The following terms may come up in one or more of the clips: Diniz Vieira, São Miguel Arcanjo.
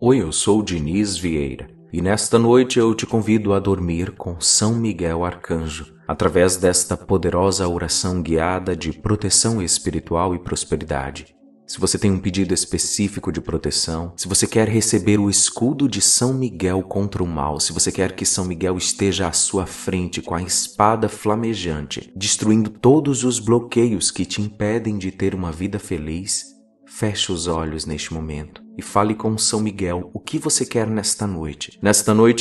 Oi, eu sou Diniz Vieira e nesta noite eu te convido a dormir com São Miguel Arcanjo, através desta poderosa oração guiada de proteção espiritual e prosperidade. Se você tem um pedido específico de proteção, se você quer receber o escudo de São Miguel contra o mal, se você quer que São Miguel esteja à sua frente com a espada flamejante, destruindo todos os bloqueios que te impedem de ter uma vida feliz, feche os olhos neste momento e fale com São Miguel o que você quer nesta noite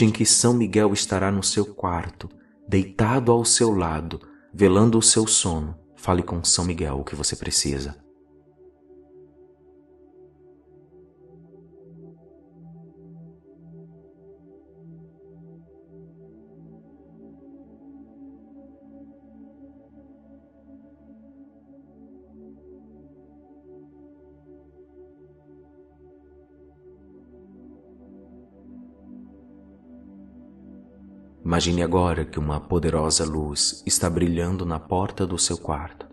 em que São Miguel estará no seu quarto, deitado ao seu lado, velando o seu sono. Fale com São Miguel o que você precisa. Imagine agora que uma poderosa luz está brilhando na porta do seu quarto.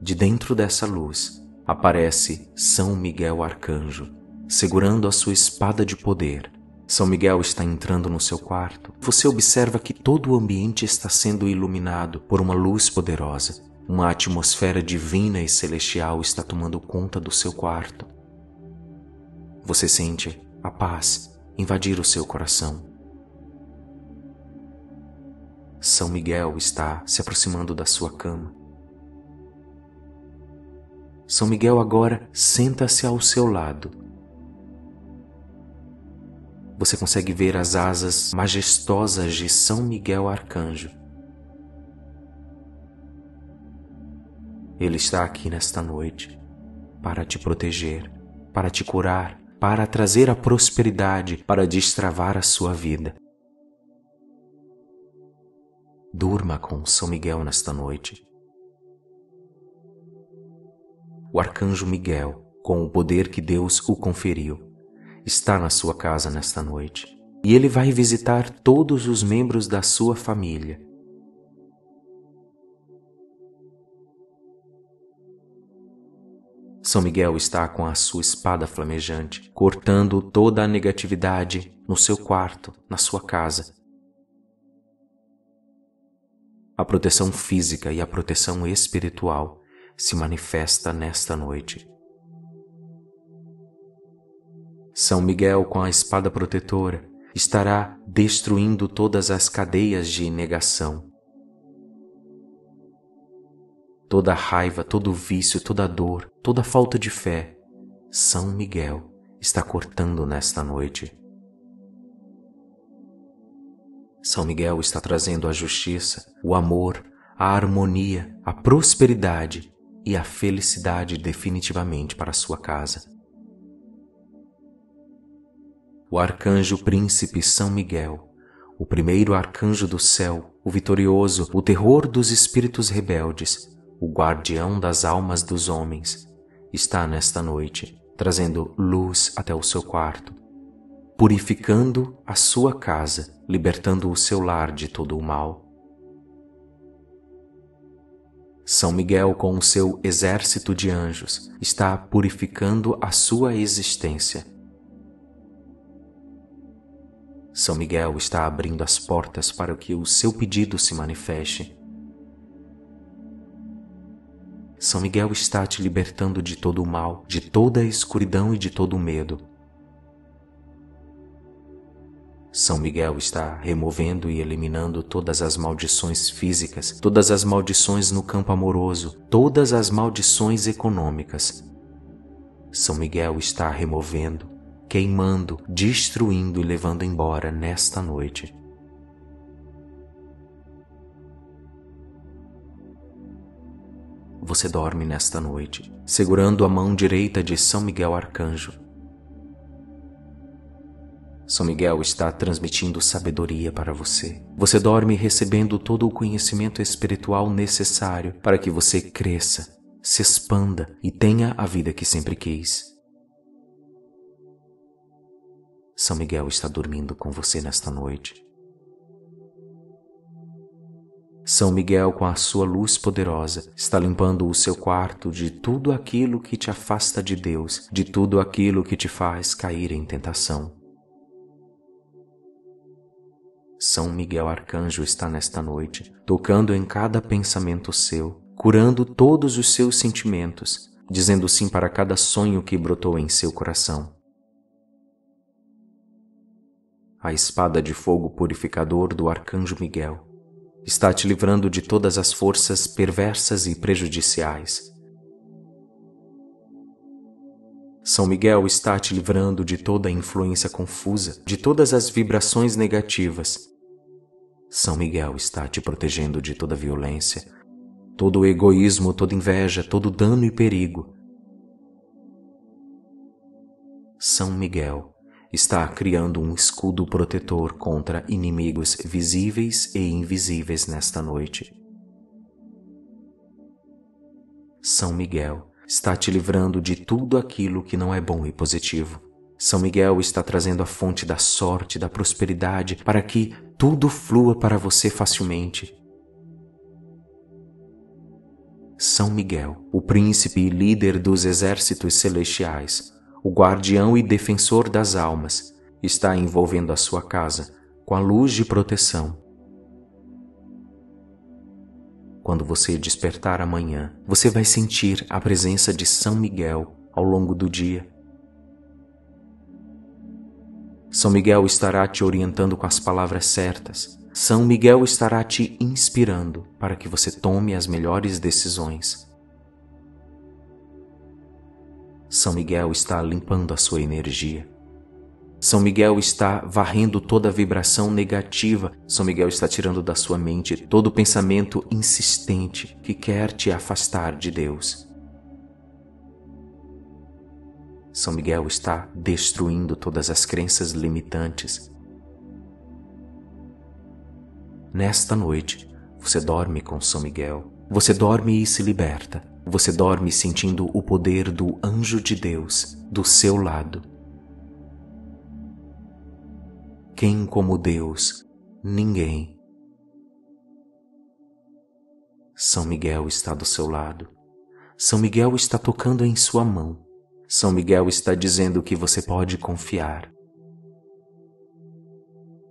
De dentro dessa luz, aparece São Miguel Arcanjo, segurando a sua espada de poder. São Miguel está entrando no seu quarto. Você observa que todo o ambiente está sendo iluminado por uma luz poderosa. Uma atmosfera divina e celestial está tomando conta do seu quarto. Você sente a paz invadir o seu coração. São Miguel está se aproximando da sua cama. São Miguel agora senta-se ao seu lado. Você consegue ver as asas majestosas de São Miguel Arcanjo. Ele está aqui nesta noite para te proteger, para te curar, para trazer a prosperidade, para destravar a sua vida. Durma com São Miguel nesta noite. O Arcanjo Miguel, com o poder que Deus o conferiu, está na sua casa nesta noite e ele vai visitar todos os membros da sua família. São Miguel está com a sua espada flamejante, cortando toda a negatividade no seu quarto, na sua casa. A proteção física e a proteção espiritual se manifesta nesta noite. São Miguel, com a espada protetora, estará destruindo todas as cadeias de negação. Toda a raiva, todo o vício, toda a dor, toda a falta de fé, São Miguel está cortando nesta noite. São Miguel está trazendo a justiça, o amor, a harmonia, a prosperidade e a felicidade definitivamente para a sua casa. O Arcanjo Príncipe São Miguel, o primeiro Arcanjo do céu, o vitorioso, o terror dos espíritos rebeldes, o guardião das almas dos homens, está nesta noite trazendo luz até o seu quarto, purificando a sua casa, libertando o seu lar de todo o mal. São Miguel, com o seu exército de anjos, está purificando a sua existência. São Miguel está abrindo as portas para que o seu pedido se manifeste. São Miguel está te libertando de todo o mal, de toda a escuridão e de todo o medo. São Miguel está removendo e eliminando todas as maldições físicas, todas as maldições no campo amoroso, todas as maldições econômicas. São Miguel está removendo, queimando, destruindo e levando embora nesta noite. Você dorme nesta noite, segurando a mão direita de São Miguel Arcanjo. São Miguel está transmitindo sabedoria para você. Você dorme recebendo todo o conhecimento espiritual necessário para que você cresça, se expanda e tenha a vida que sempre quis. São Miguel está dormindo com você nesta noite. São Miguel, com a sua luz poderosa, está limpando o seu quarto de tudo aquilo que te afasta de Deus, de tudo aquilo que te faz cair em tentação. São Miguel Arcanjo está nesta noite, tocando em cada pensamento seu, curando todos os seus sentimentos, dizendo sim para cada sonho que brotou em seu coração. A espada de fogo purificador do Arcanjo Miguel está te livrando de todas as forças perversas e prejudiciais. São Miguel está te livrando de toda a influência confusa, de todas as vibrações negativas. São Miguel está te protegendo de toda violência, todo o egoísmo, toda inveja, todo dano e perigo. São Miguel está criando um escudo protetor contra inimigos visíveis e invisíveis nesta noite. São Miguel está te livrando de tudo aquilo que não é bom e positivo. São Miguel está trazendo a fonte da sorte, da prosperidade, para que tudo flua para você facilmente. São Miguel, o príncipe e líder dos exércitos celestiais, o guardião e defensor das almas, está envolvendo a sua casa com a luz de proteção. Quando você despertar amanhã, você vai sentir a presença de São Miguel ao longo do dia. São Miguel estará te orientando com as palavras certas. São Miguel estará te inspirando para que você tome as melhores decisões. São Miguel está limpando a sua energia. São Miguel está varrendo toda a vibração negativa. São Miguel está tirando da sua mente todo pensamento insistente que quer te afastar de Deus. São Miguel está destruindo todas as crenças limitantes. Nesta noite, você dorme com São Miguel. Você dorme e se liberta. Você dorme sentindo o poder do anjo de Deus do seu lado. Quem como Deus? Ninguém. São Miguel está do seu lado. São Miguel está tocando em sua mão. São Miguel está dizendo que você pode confiar.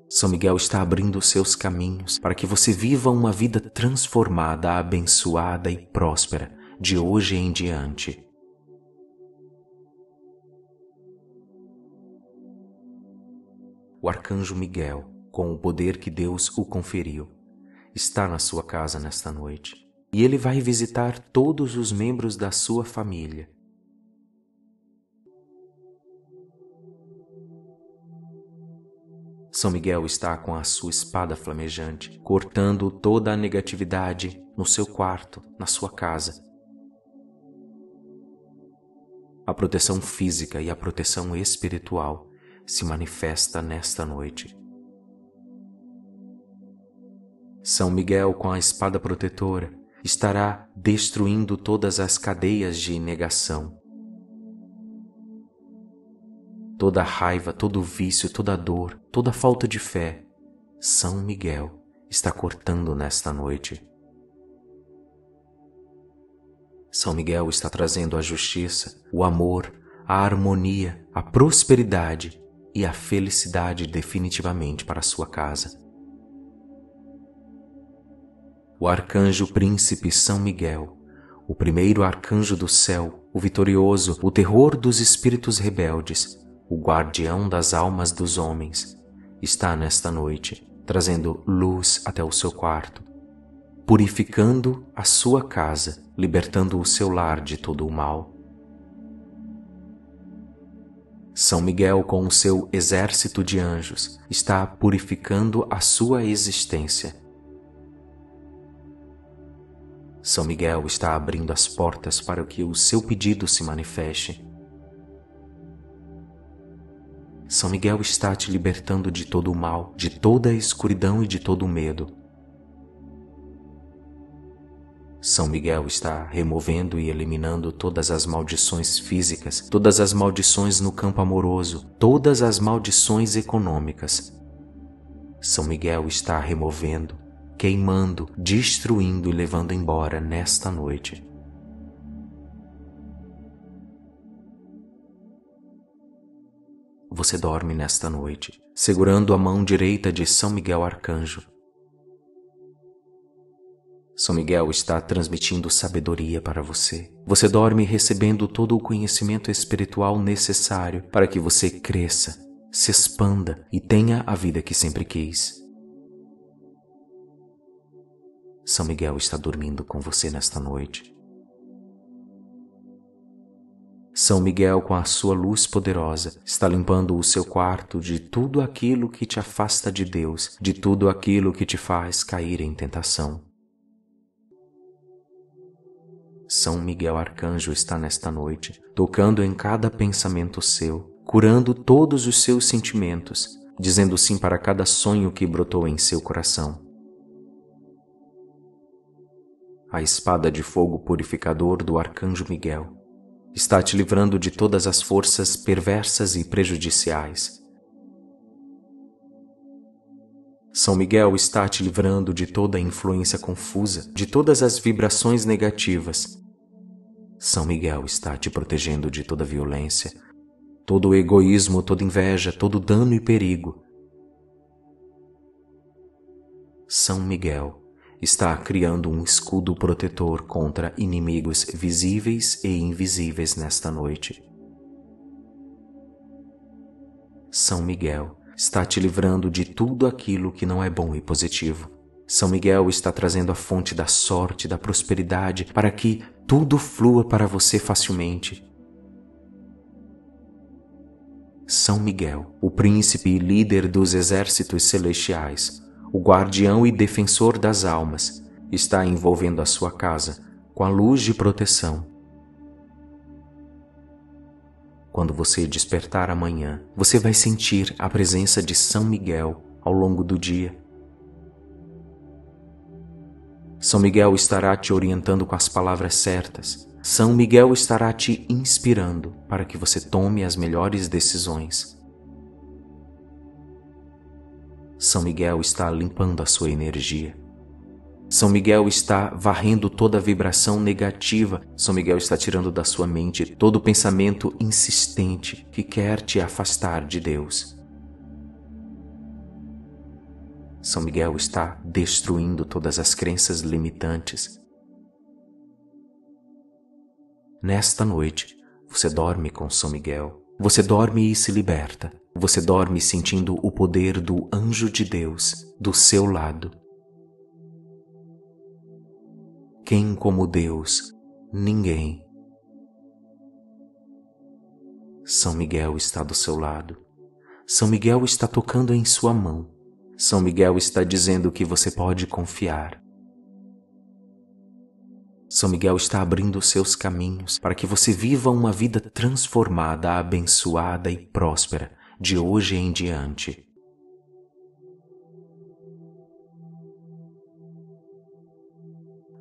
São Miguel está abrindo seus caminhos para que você viva uma vida transformada, abençoada e próspera de hoje em diante. O Arcanjo Miguel, com o poder que Deus o conferiu, está na sua casa nesta noite e ele vai visitar todos os membros da sua família. São Miguel está com a sua espada flamejante, cortando toda a negatividade no seu quarto, na sua casa. A proteção física e a proteção espiritual se manifesta nesta noite. São Miguel, com a espada protetora, estará destruindo todas as cadeias de negação. Toda raiva, todo vício, toda dor, toda falta de fé, São Miguel está cortando nesta noite. São Miguel está trazendo a justiça, o amor, a harmonia, a prosperidade e a felicidade definitivamente para a sua casa. O Arcanjo Príncipe São Miguel, o primeiro arcanjo do céu, o vitorioso, o terror dos espíritos rebeldes, o guardião das almas dos homens, está nesta noite trazendo luz até o seu quarto, purificando a sua casa, libertando o seu lar de todo o mal. São Miguel, com o seu exército de anjos, está purificando a sua existência. São Miguel está abrindo as portas para que o seu pedido se manifeste. São Miguel está te libertando de todo o mal, de toda a escuridão e de todo o medo. São Miguel está removendo e eliminando todas as maldições físicas, todas as maldições no campo amoroso, todas as maldições econômicas. São Miguel está removendo, queimando, destruindo e levando embora nesta noite. Você dorme nesta noite, segurando a mão direita de São Miguel Arcanjo. São Miguel está transmitindo sabedoria para você. Você dorme recebendo todo o conhecimento espiritual necessário para que você cresça, se expanda e tenha a vida que sempre quis. São Miguel está dormindo com você nesta noite. São Miguel, com a sua luz poderosa, está limpando o seu quarto de tudo aquilo que te afasta de Deus, de tudo aquilo que te faz cair em tentação. São Miguel Arcanjo está nesta noite, tocando em cada pensamento seu, curando todos os seus sentimentos, dizendo sim para cada sonho que brotou em seu coração. A espada de fogo purificador do Arcanjo Miguel está te livrando de todas as forças perversas e prejudiciais. São Miguel está te livrando de toda a influência confusa, de todas as vibrações negativas. São Miguel está te protegendo de toda violência, todo egoísmo, toda inveja, todo dano e perigo. São Miguel está criando um escudo protetor contra inimigos visíveis e invisíveis nesta noite. São Miguel está te livrando de tudo aquilo que não é bom e positivo. São Miguel está trazendo a fonte da sorte, da prosperidade, para que tudo flua para você facilmente. São Miguel, o príncipe e líder dos exércitos celestiais, o guardião e defensor das almas, está envolvendo a sua casa com a luz de proteção. Quando você despertar amanhã, você vai sentir a presença de São Miguel ao longo do dia. São Miguel estará te orientando com as palavras certas. São Miguel estará te inspirando para que você tome as melhores decisões. São Miguel está limpando a sua energia. São Miguel está varrendo toda a vibração negativa. São Miguel está tirando da sua mente todo o pensamento insistente que quer te afastar de Deus. São Miguel está destruindo todas as crenças limitantes. Nesta noite, você dorme com São Miguel. Você dorme e se liberta. Você dorme sentindo o poder do anjo de Deus do seu lado. Quem como Deus? Ninguém. São Miguel está do seu lado. São Miguel está tocando em sua mão. São Miguel está dizendo que você pode confiar. São Miguel está abrindo seus caminhos para que você viva uma vida transformada, abençoada e próspera de hoje em diante.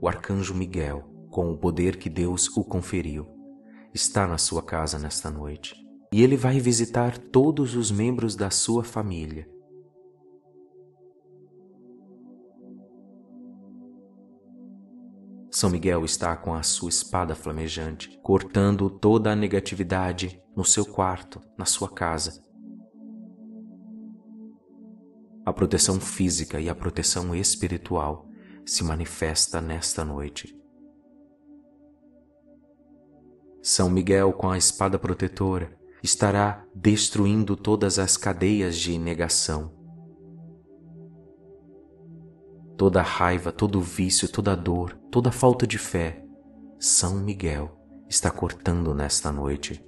O Arcanjo Miguel, com o poder que Deus o conferiu, está na sua casa nesta noite e ele vai visitar todos os membros da sua família. São Miguel está com a sua espada flamejante, cortando toda a negatividade no seu quarto, na sua casa. A proteção física e a proteção espiritual se manifesta nesta noite. São Miguel, com a espada protetora, estará destruindo todas as cadeias de negação. Toda a raiva, todo o vício, toda a dor, toda a falta de fé, São Miguel está cortando nesta noite.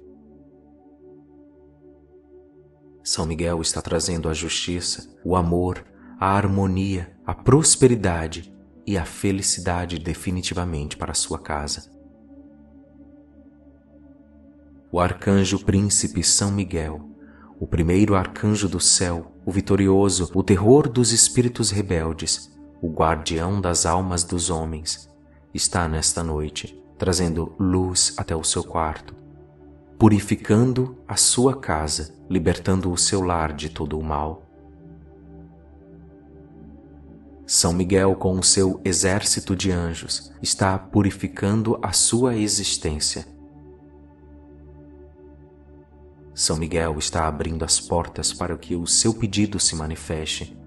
São Miguel está trazendo a justiça, o amor, a harmonia, a prosperidade e a felicidade definitivamente para sua casa. O Arcanjo Príncipe São Miguel, o primeiro Arcanjo do Céu, o vitorioso, o terror dos espíritos rebeldes, o guardião das almas dos homens, está nesta noite, trazendo luz até o seu quarto, purificando a sua casa, libertando o seu lar de todo o mal. São Miguel, com o seu exército de anjos, está purificando a sua existência. São Miguel está abrindo as portas para que o seu pedido se manifeste.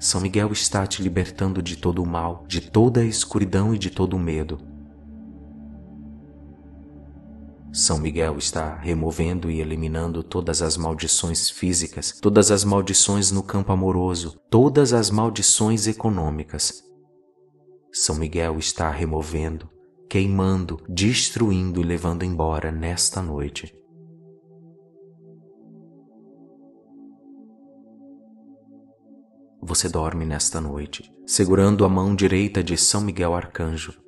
São Miguel está te libertando de todo o mal, de toda a escuridão e de todo o medo. São Miguel está removendo e eliminando todas as maldições físicas, todas as maldições no campo amoroso, todas as maldições econômicas. São Miguel está removendo, queimando, destruindo e levando embora nesta noite. Você dorme nesta noite, segurando a mão direita de São Miguel Arcanjo.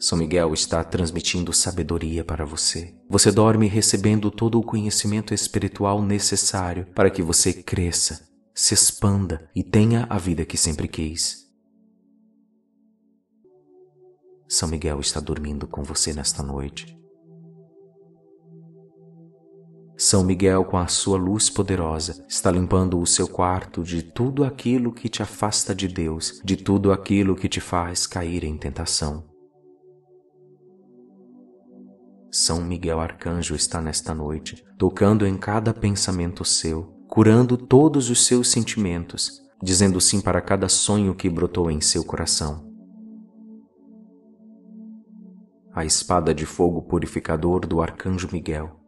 São Miguel está transmitindo sabedoria para você. Você dorme recebendo todo o conhecimento espiritual necessário para que você cresça, se expanda e tenha a vida que sempre quis. São Miguel está dormindo com você nesta noite. São Miguel, com a sua luz poderosa, está limpando o seu quarto de tudo aquilo que te afasta de Deus, de tudo aquilo que te faz cair em tentação. São Miguel Arcanjo está nesta noite, tocando em cada pensamento seu, curando todos os seus sentimentos, dizendo sim para cada sonho que brotou em seu coração. A espada de fogo purificador do Arcanjo Miguel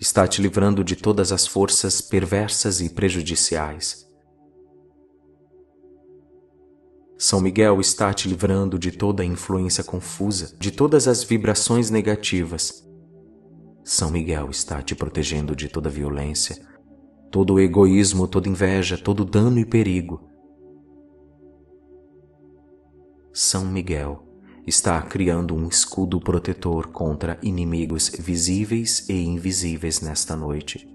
está te livrando de todas as forças perversas e prejudiciais. São Miguel está te livrando de toda a influência confusa, de todas as vibrações negativas. São Miguel está te protegendo de toda violência, todo egoísmo, toda inveja, todo dano e perigo. São Miguel está criando um escudo protetor contra inimigos visíveis e invisíveis nesta noite.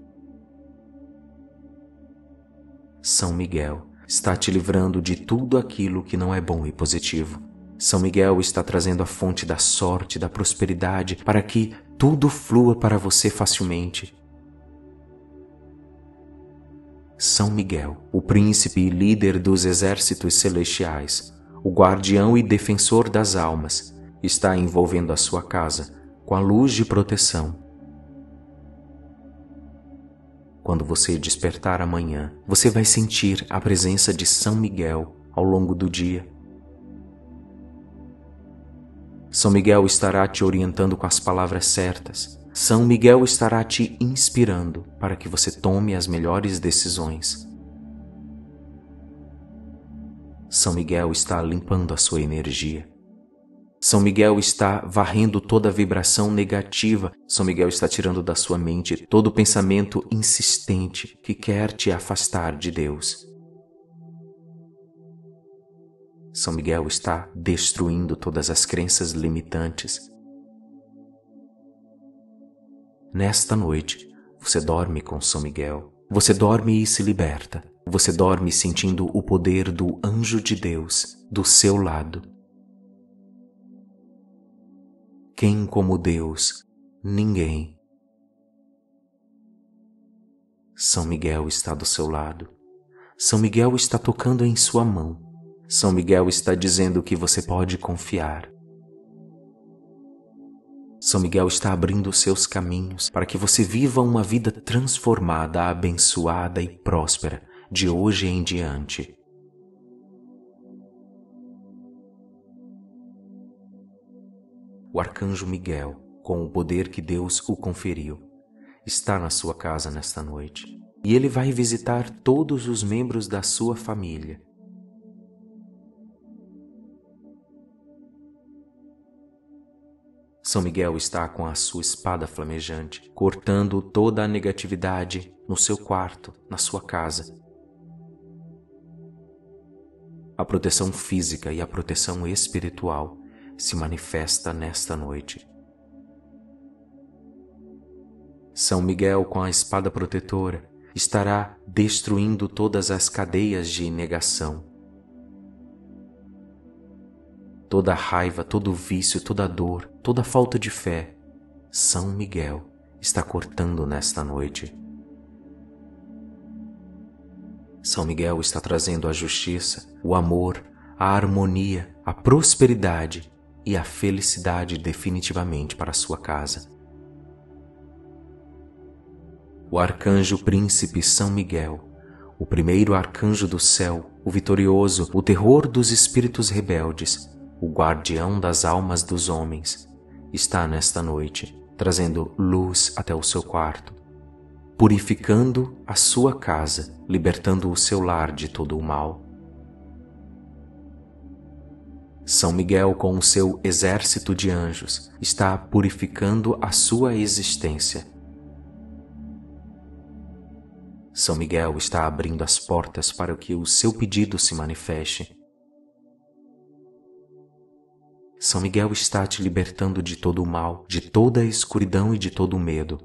São Miguel está te livrando de tudo aquilo que não é bom e positivo. São Miguel está trazendo a fonte da sorte, da prosperidade, para que tudo flua para você facilmente. São Miguel, o príncipe e líder dos exércitos celestiais, o guardião e defensor das almas, está envolvendo a sua casa com a luz de proteção. Quando você despertar amanhã, você vai sentir a presença de São Miguel ao longo do dia. São Miguel estará te orientando com as palavras certas. São Miguel estará te inspirando para que você tome as melhores decisões. São Miguel está limpando a sua energia. São Miguel está varrendo toda a vibração negativa. São Miguel está tirando da sua mente todo o pensamento insistente que quer te afastar de Deus. São Miguel está destruindo todas as crenças limitantes. Nesta noite, você dorme com São Miguel. Você dorme e se liberta. Você dorme sentindo o poder do anjo de Deus do seu lado. Quem como Deus? Ninguém. São Miguel está do seu lado. São Miguel está tocando em sua mão. São Miguel está dizendo que você pode confiar. São Miguel está abrindo seus caminhos para que você viva uma vida transformada, abençoada e próspera de hoje em diante. O Arcanjo Miguel, com o poder que Deus o conferiu, está na sua casa nesta noite e ele vai visitar todos os membros da sua família. São Miguel está com a sua espada flamejante, cortando toda a negatividade no seu quarto, na sua casa. A proteção física e a proteção espiritual se manifesta nesta noite. São Miguel, com a espada protetora, estará destruindo todas as cadeias de negação. Toda raiva, todo vício, toda dor, toda falta de fé, São Miguel está cortando nesta noite. São Miguel está trazendo a justiça, o amor, a harmonia, a prosperidade e a felicidade definitivamente para a sua casa. O arcanjo príncipe São Miguel, o primeiro arcanjo do céu, o vitorioso, o terror dos espíritos rebeldes, o guardião das almas dos homens, está nesta noite trazendo luz até o seu quarto, purificando a sua casa, libertando o seu lar de todo o mal. São Miguel, com o seu exército de anjos, está purificando a sua existência. São Miguel está abrindo as portas para que o seu pedido se manifeste. São Miguel está te libertando de todo o mal, de toda a escuridão e de todo o medo.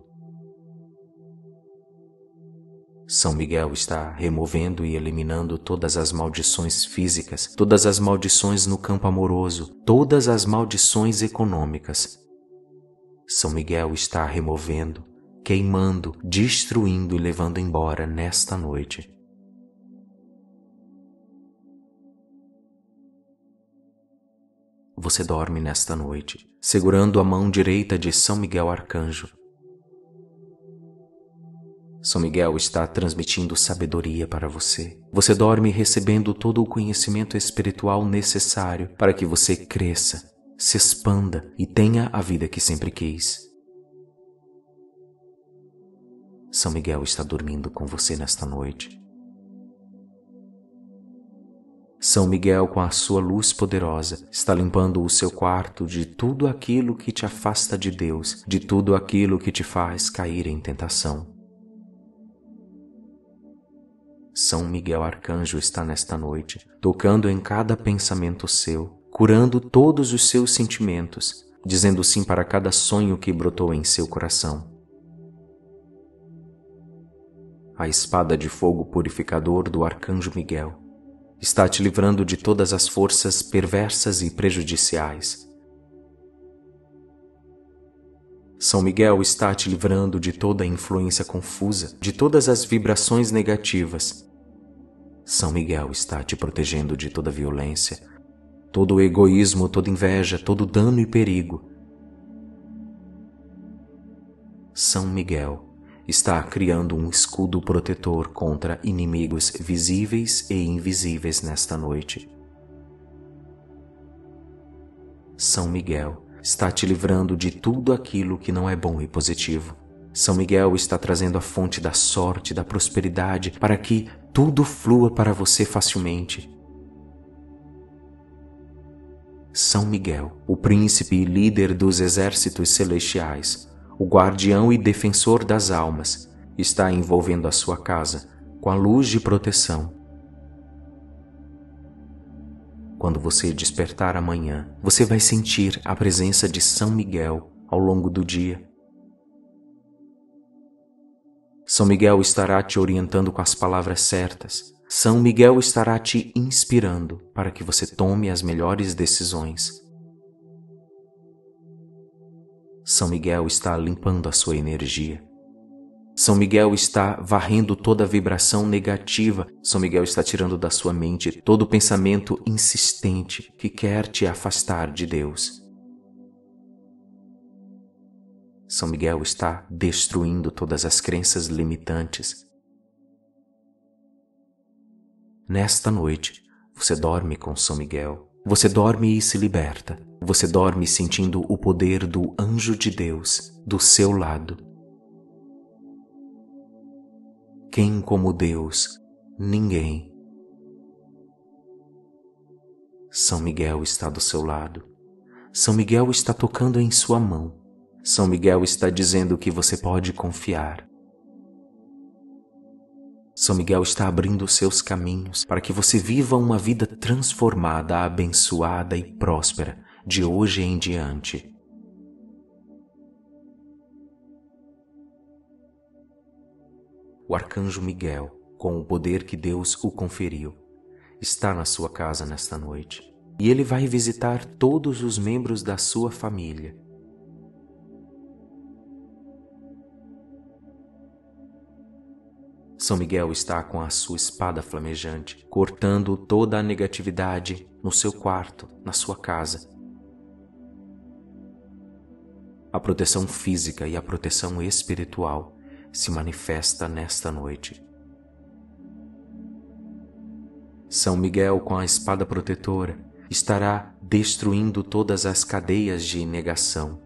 São Miguel está removendo e eliminando todas as maldições físicas, todas as maldições no campo amoroso, todas as maldições econômicas. São Miguel está removendo, queimando, destruindo e levando embora nesta noite. Você dorme nesta noite, segurando a mão direita de São Miguel Arcanjo. São Miguel está transmitindo sabedoria para você. Você dorme recebendo todo o conhecimento espiritual necessário para que você cresça, se expanda e tenha a vida que sempre quis. São Miguel está dormindo com você nesta noite. São Miguel, com a sua luz poderosa, está limpando o seu quarto de tudo aquilo que te afasta de Deus, de tudo aquilo que te faz cair em tentação. São Miguel Arcanjo está nesta noite, tocando em cada pensamento seu, curando todos os seus sentimentos, dizendo sim para cada sonho que brotou em seu coração. A espada de fogo purificador do Arcanjo Miguel está te livrando de todas as forças perversas e prejudiciais. São Miguel está te livrando de toda a influência confusa, de todas as vibrações negativas. São Miguel está te protegendo de toda violência, todo egoísmo, toda inveja, todo dano e perigo. São Miguel está criando um escudo protetor contra inimigos visíveis e invisíveis nesta noite. São Miguel está te livrando de tudo aquilo que não é bom e positivo. São Miguel está trazendo a fonte da sorte, da prosperidade, para que tudo flua para você facilmente. São Miguel, o príncipe e líder dos exércitos celestiais, o guardião e defensor das almas, está envolvendo a sua casa com a luz de proteção. Quando você despertar amanhã, você vai sentir a presença de São Miguel ao longo do dia. São Miguel estará te orientando com as palavras certas. São Miguel estará te inspirando para que você tome as melhores decisões. São Miguel está limpando a sua energia. São Miguel está varrendo toda a vibração negativa. São Miguel está tirando da sua mente todo o pensamento insistente que quer te afastar de Deus. São Miguel está destruindo todas as crenças limitantes. Nesta noite, você dorme com São Miguel. Você dorme e se liberta. Você dorme sentindo o poder do anjo de Deus do seu lado. Quem como Deus? Ninguém. São Miguel está do seu lado. São Miguel está tocando em sua mão. São Miguel está dizendo que você pode confiar. São Miguel está abrindo seus caminhos para que você viva uma vida transformada, abençoada e próspera de hoje em diante. O Arcanjo Miguel, com o poder que Deus o conferiu, está na sua casa nesta noite e ele vai visitar todos os membros da sua família. São Miguel está com a sua espada flamejante, cortando toda a negatividade no seu quarto, na sua casa. A proteção física e a proteção espiritual se manifesta nesta noite. São Miguel, com a espada protetora, estará destruindo todas as cadeias de negação.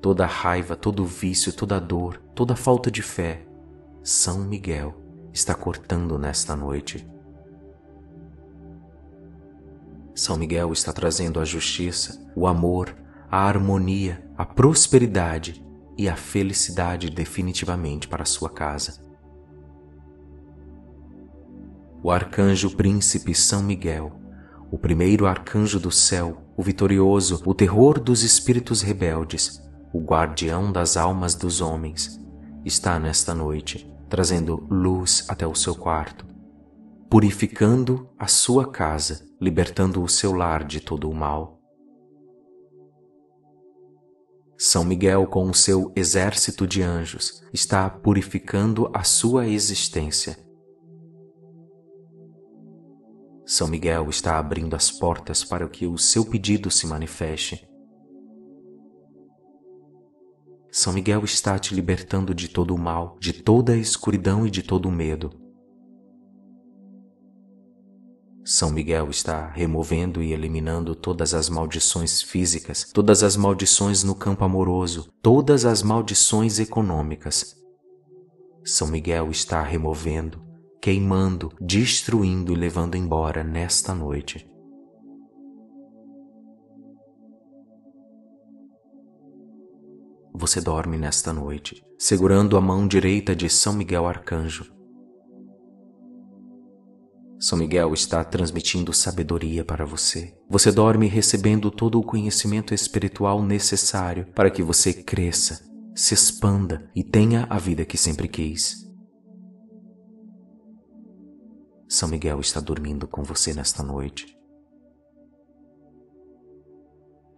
Toda raiva, todo vício, toda dor, toda falta de fé, São Miguel está cortando nesta noite. São Miguel está trazendo a justiça, o amor, a harmonia, a prosperidade e a felicidade definitivamente para a sua casa. O arcanjo príncipe São Miguel, o primeiro arcanjo do céu, o vitorioso, o terror dos espíritos rebeldes, o guardião das almas dos homens, está nesta noite trazendo luz até o seu quarto, purificando a sua casa, libertando o seu lar de todo o mal. São Miguel, com o seu exército de anjos, está purificando a sua existência. São Miguel está abrindo as portas para que o seu pedido se manifeste. São Miguel está te libertando de todo o mal, de toda a escuridão e de todo o medo. São Miguel está removendo e eliminando todas as maldições físicas, todas as maldições no campo amoroso, todas as maldições econômicas. São Miguel está removendo, queimando, destruindo e levando embora nesta noite. Você dorme nesta noite, segurando a mão direita de São Miguel Arcanjo. São Miguel está transmitindo sabedoria para você. Você dorme recebendo todo o conhecimento espiritual necessário para que você cresça, se expanda e tenha a vida que sempre quis. São Miguel está dormindo com você nesta noite.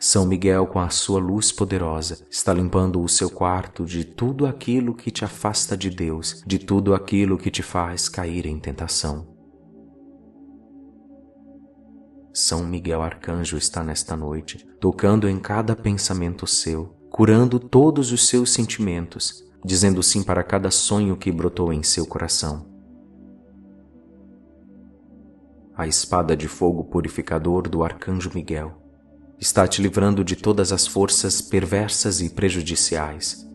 São Miguel, com a sua luz poderosa, está limpando o seu quarto de tudo aquilo que te afasta de Deus, de tudo aquilo que te faz cair em tentação. São Miguel Arcanjo está nesta noite, tocando em cada pensamento seu, curando todos os seus sentimentos, dizendo sim para cada sonho que brotou em seu coração. A espada de fogo purificador do Arcanjo Miguel está te livrando de todas as forças perversas e prejudiciais.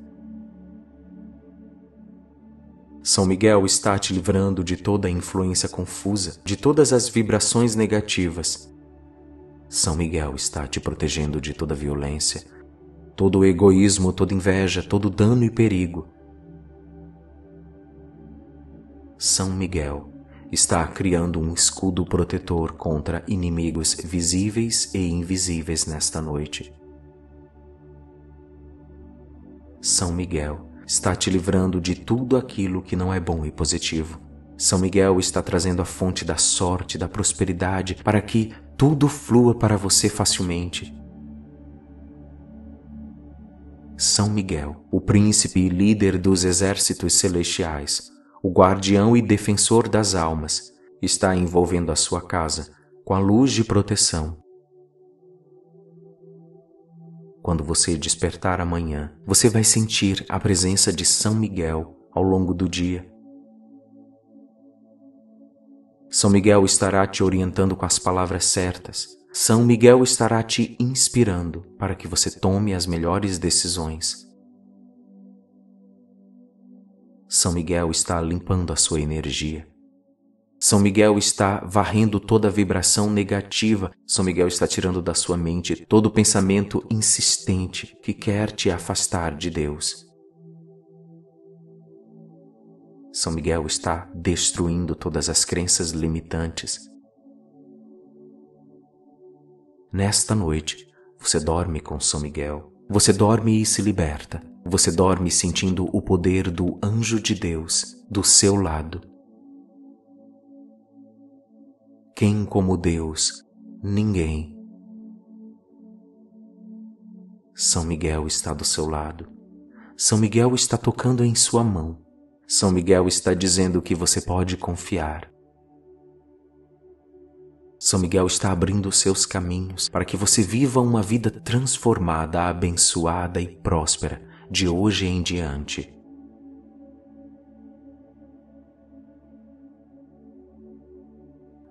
São Miguel está te livrando de toda a influência confusa, de todas as vibrações negativas. São Miguel está te protegendo de toda violência, todo egoísmo, toda inveja, todo dano e perigo. São Miguel está criando um escudo protetor contra inimigos visíveis e invisíveis nesta noite. São Miguel está te livrando de tudo aquilo que não é bom e positivo. São Miguel está trazendo a fonte da sorte, da prosperidade, para que tudo flua para você facilmente. São Miguel, o príncipe e líder dos exércitos celestiais, o guardião e defensor das almas, está envolvendo a sua casa com a luz de proteção. Quando você despertar amanhã, você vai sentir a presença de São Miguel ao longo do dia. São Miguel estará te orientando com as palavras certas. São Miguel estará te inspirando para que você tome as melhores decisões. São Miguel está limpando a sua energia. São Miguel está varrendo toda a vibração negativa. São Miguel está tirando da sua mente todo o pensamento insistente que quer te afastar de Deus. São Miguel está destruindo todas as crenças limitantes. Nesta noite, você dorme com São Miguel. Você dorme e se liberta. Você dorme sentindo o poder do anjo de Deus do seu lado. Quem como Deus? Ninguém. São Miguel está do seu lado. São Miguel está tocando em sua mão. São Miguel está dizendo que você pode confiar. São Miguel está abrindo seus caminhos para que você viva uma vida transformada, abençoada e próspera de hoje em diante.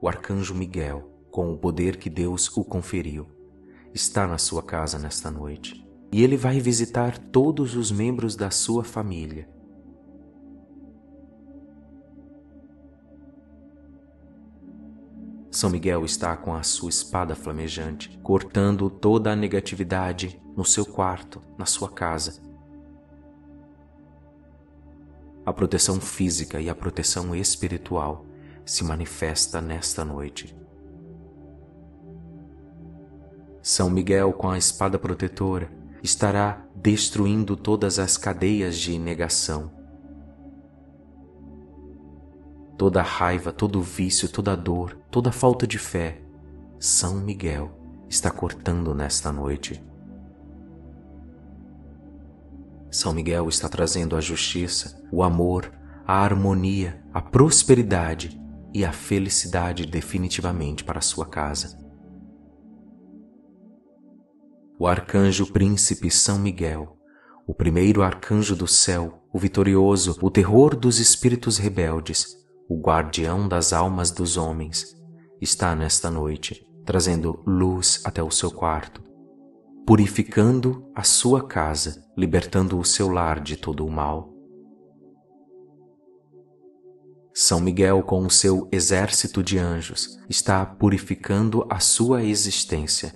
O Arcanjo Miguel, com o poder que Deus o conferiu, está na sua casa nesta noite e ele vai visitar todos os membros da sua família. São Miguel está com a sua espada flamejante, cortando toda a negatividade no seu quarto, na sua casa. A proteção física e a proteção espiritual se manifesta nesta noite. São Miguel, com a espada protetora, estará destruindo todas as cadeias de negação. Toda raiva, todo vício, toda dor, toda falta de fé, São Miguel está cortando nesta noite. São Miguel está trazendo a justiça, o amor, a harmonia, a prosperidade e a felicidade definitivamente para sua casa. O Arcanjo Príncipe São Miguel, o primeiro Arcanjo do Céu, o vitorioso, o terror dos espíritos rebeldes, o guardião das almas dos homens, está nesta noite, trazendo luz até o seu quarto, purificando a sua casa, libertando o seu lar de todo o mal. São Miguel, com o seu exército de anjos, está purificando a sua existência.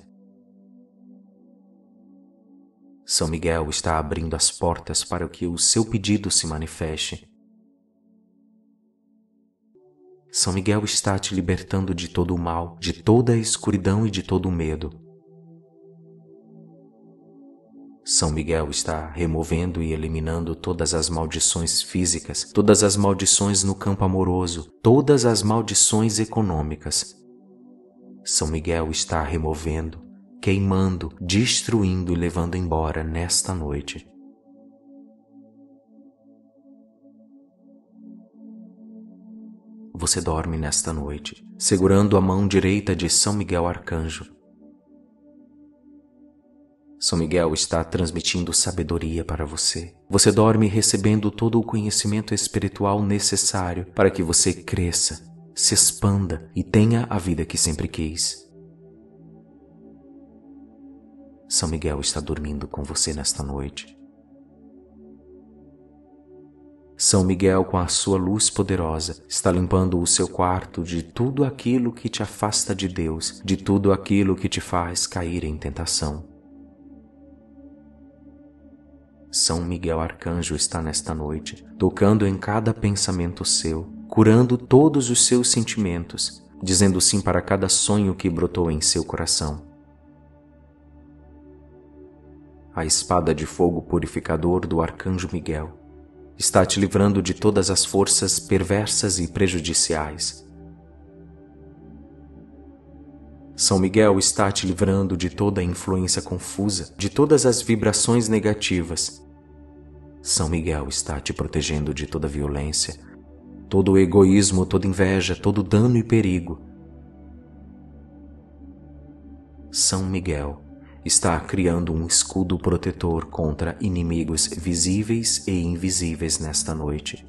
São Miguel está abrindo as portas para que o seu pedido se manifeste. São Miguel está te libertando de todo o mal, de toda a escuridão e de todo o medo. São Miguel está removendo e eliminando todas as maldições físicas, todas as maldições no campo amoroso, todas as maldições econômicas. São Miguel está removendo, queimando, destruindo e levando embora nesta noite. Você dorme nesta noite, segurando a mão direita de São Miguel Arcanjo. São Miguel está transmitindo sabedoria para você. Você dorme recebendo todo o conhecimento espiritual necessário para que você cresça, se expanda e tenha a vida que sempre quis. São Miguel está dormindo com você nesta noite. São Miguel, com a sua luz poderosa, está limpando o seu quarto de tudo aquilo que te afasta de Deus, de tudo aquilo que te faz cair em tentação. São Miguel Arcanjo está nesta noite, tocando em cada pensamento seu, curando todos os seus sentimentos, dizendo sim para cada sonho que brotou em seu coração. A espada de fogo purificador do Arcanjo Miguel está te livrando de todas as forças perversas e prejudiciais. São Miguel está te livrando de toda a influência confusa, de todas as vibrações negativas. São Miguel está te protegendo de toda violência, todo egoísmo, toda inveja, todo dano e perigo. São Miguel está criando um escudo protetor contra inimigos visíveis e invisíveis nesta noite.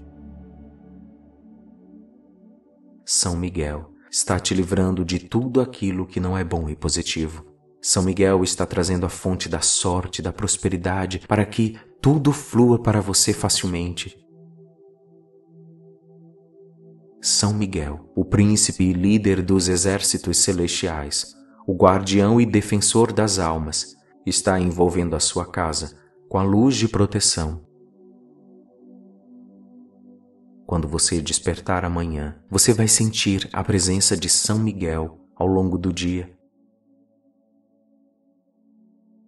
São Miguel está te livrando de tudo aquilo que não é bom e positivo. São Miguel está trazendo a fonte da sorte, da prosperidade, para que tudo flua para você facilmente. São Miguel, o príncipe e líder dos exércitos celestiais, o guardião e defensor das almas, está envolvendo a sua casa com a luz de proteção. Quando você despertar amanhã, você vai sentir a presença de São Miguel ao longo do dia.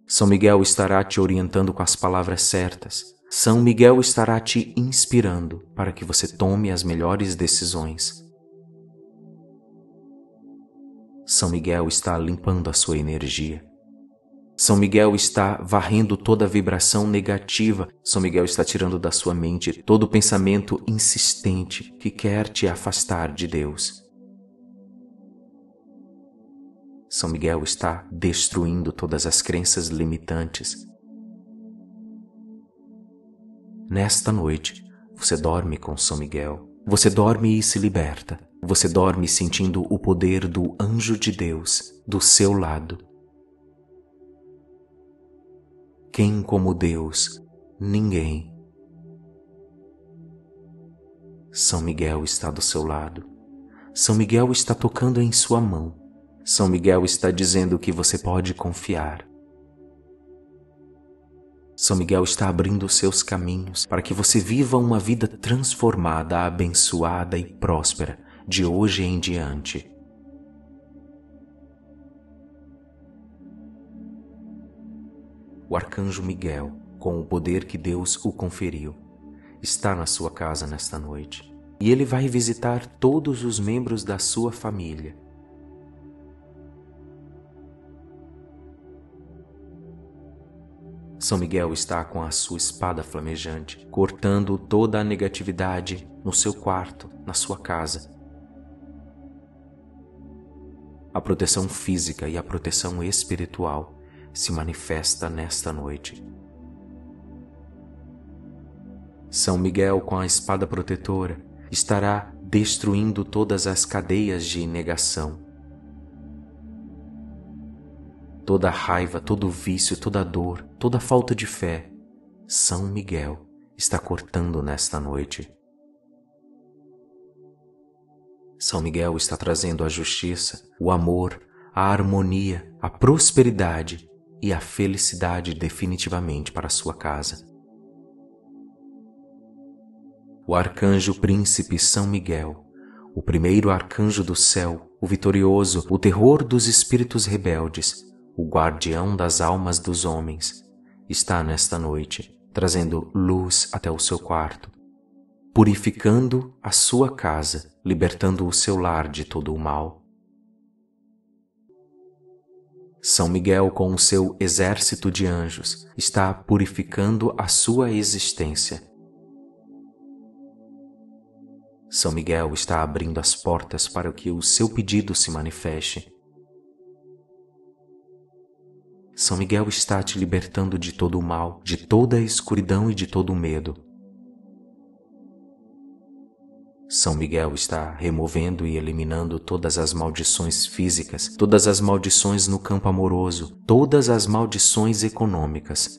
São Miguel estará te orientando com as palavras certas. São Miguel estará te inspirando para que você tome as melhores decisões. São Miguel está limpando a sua energia. São Miguel está varrendo toda a vibração negativa. São Miguel está tirando da sua mente todo o pensamento insistente que quer te afastar de Deus. São Miguel está destruindo todas as crenças limitantes. Nesta noite, você dorme com São Miguel. Você dorme e se liberta. Você dorme sentindo o poder do anjo de Deus do seu lado. Quem como Deus? Ninguém. São Miguel está do seu lado. São Miguel está tocando em sua mão. São Miguel está dizendo que você pode confiar. São Miguel está abrindo seus caminhos para que você viva uma vida transformada, abençoada e próspera de hoje em diante. O Arcanjo Miguel, com o poder que Deus o conferiu, está na sua casa nesta noite e ele vai visitar todos os membros da sua família. São Miguel está com a sua espada flamejante, cortando toda a negatividade no seu quarto, na sua casa. A proteção física e a proteção espiritual se manifesta nesta noite. São Miguel, com a espada protetora, estará destruindo todas as cadeias de negação. Toda raiva, todo vício, toda dor, toda falta de fé, São Miguel está cortando nesta noite. São Miguel está trazendo a justiça, o amor, a harmonia, a prosperidade e a felicidade definitivamente para sua casa. O Arcanjo Príncipe São Miguel, o primeiro Arcanjo do Céu, o vitorioso, o terror dos espíritos rebeldes, o guardião das almas dos homens, está nesta noite, trazendo luz até o seu quarto, purificando a sua casa, libertando o seu lar de todo o mal. São Miguel, com o seu exército de anjos, está purificando a sua existência. São Miguel está abrindo as portas para que o seu pedido se manifeste. São Miguel está te libertando de todo o mal, de toda a escuridão e de todo o medo. São Miguel está removendo e eliminando todas as maldições físicas, todas as maldições no campo amoroso, todas as maldições econômicas.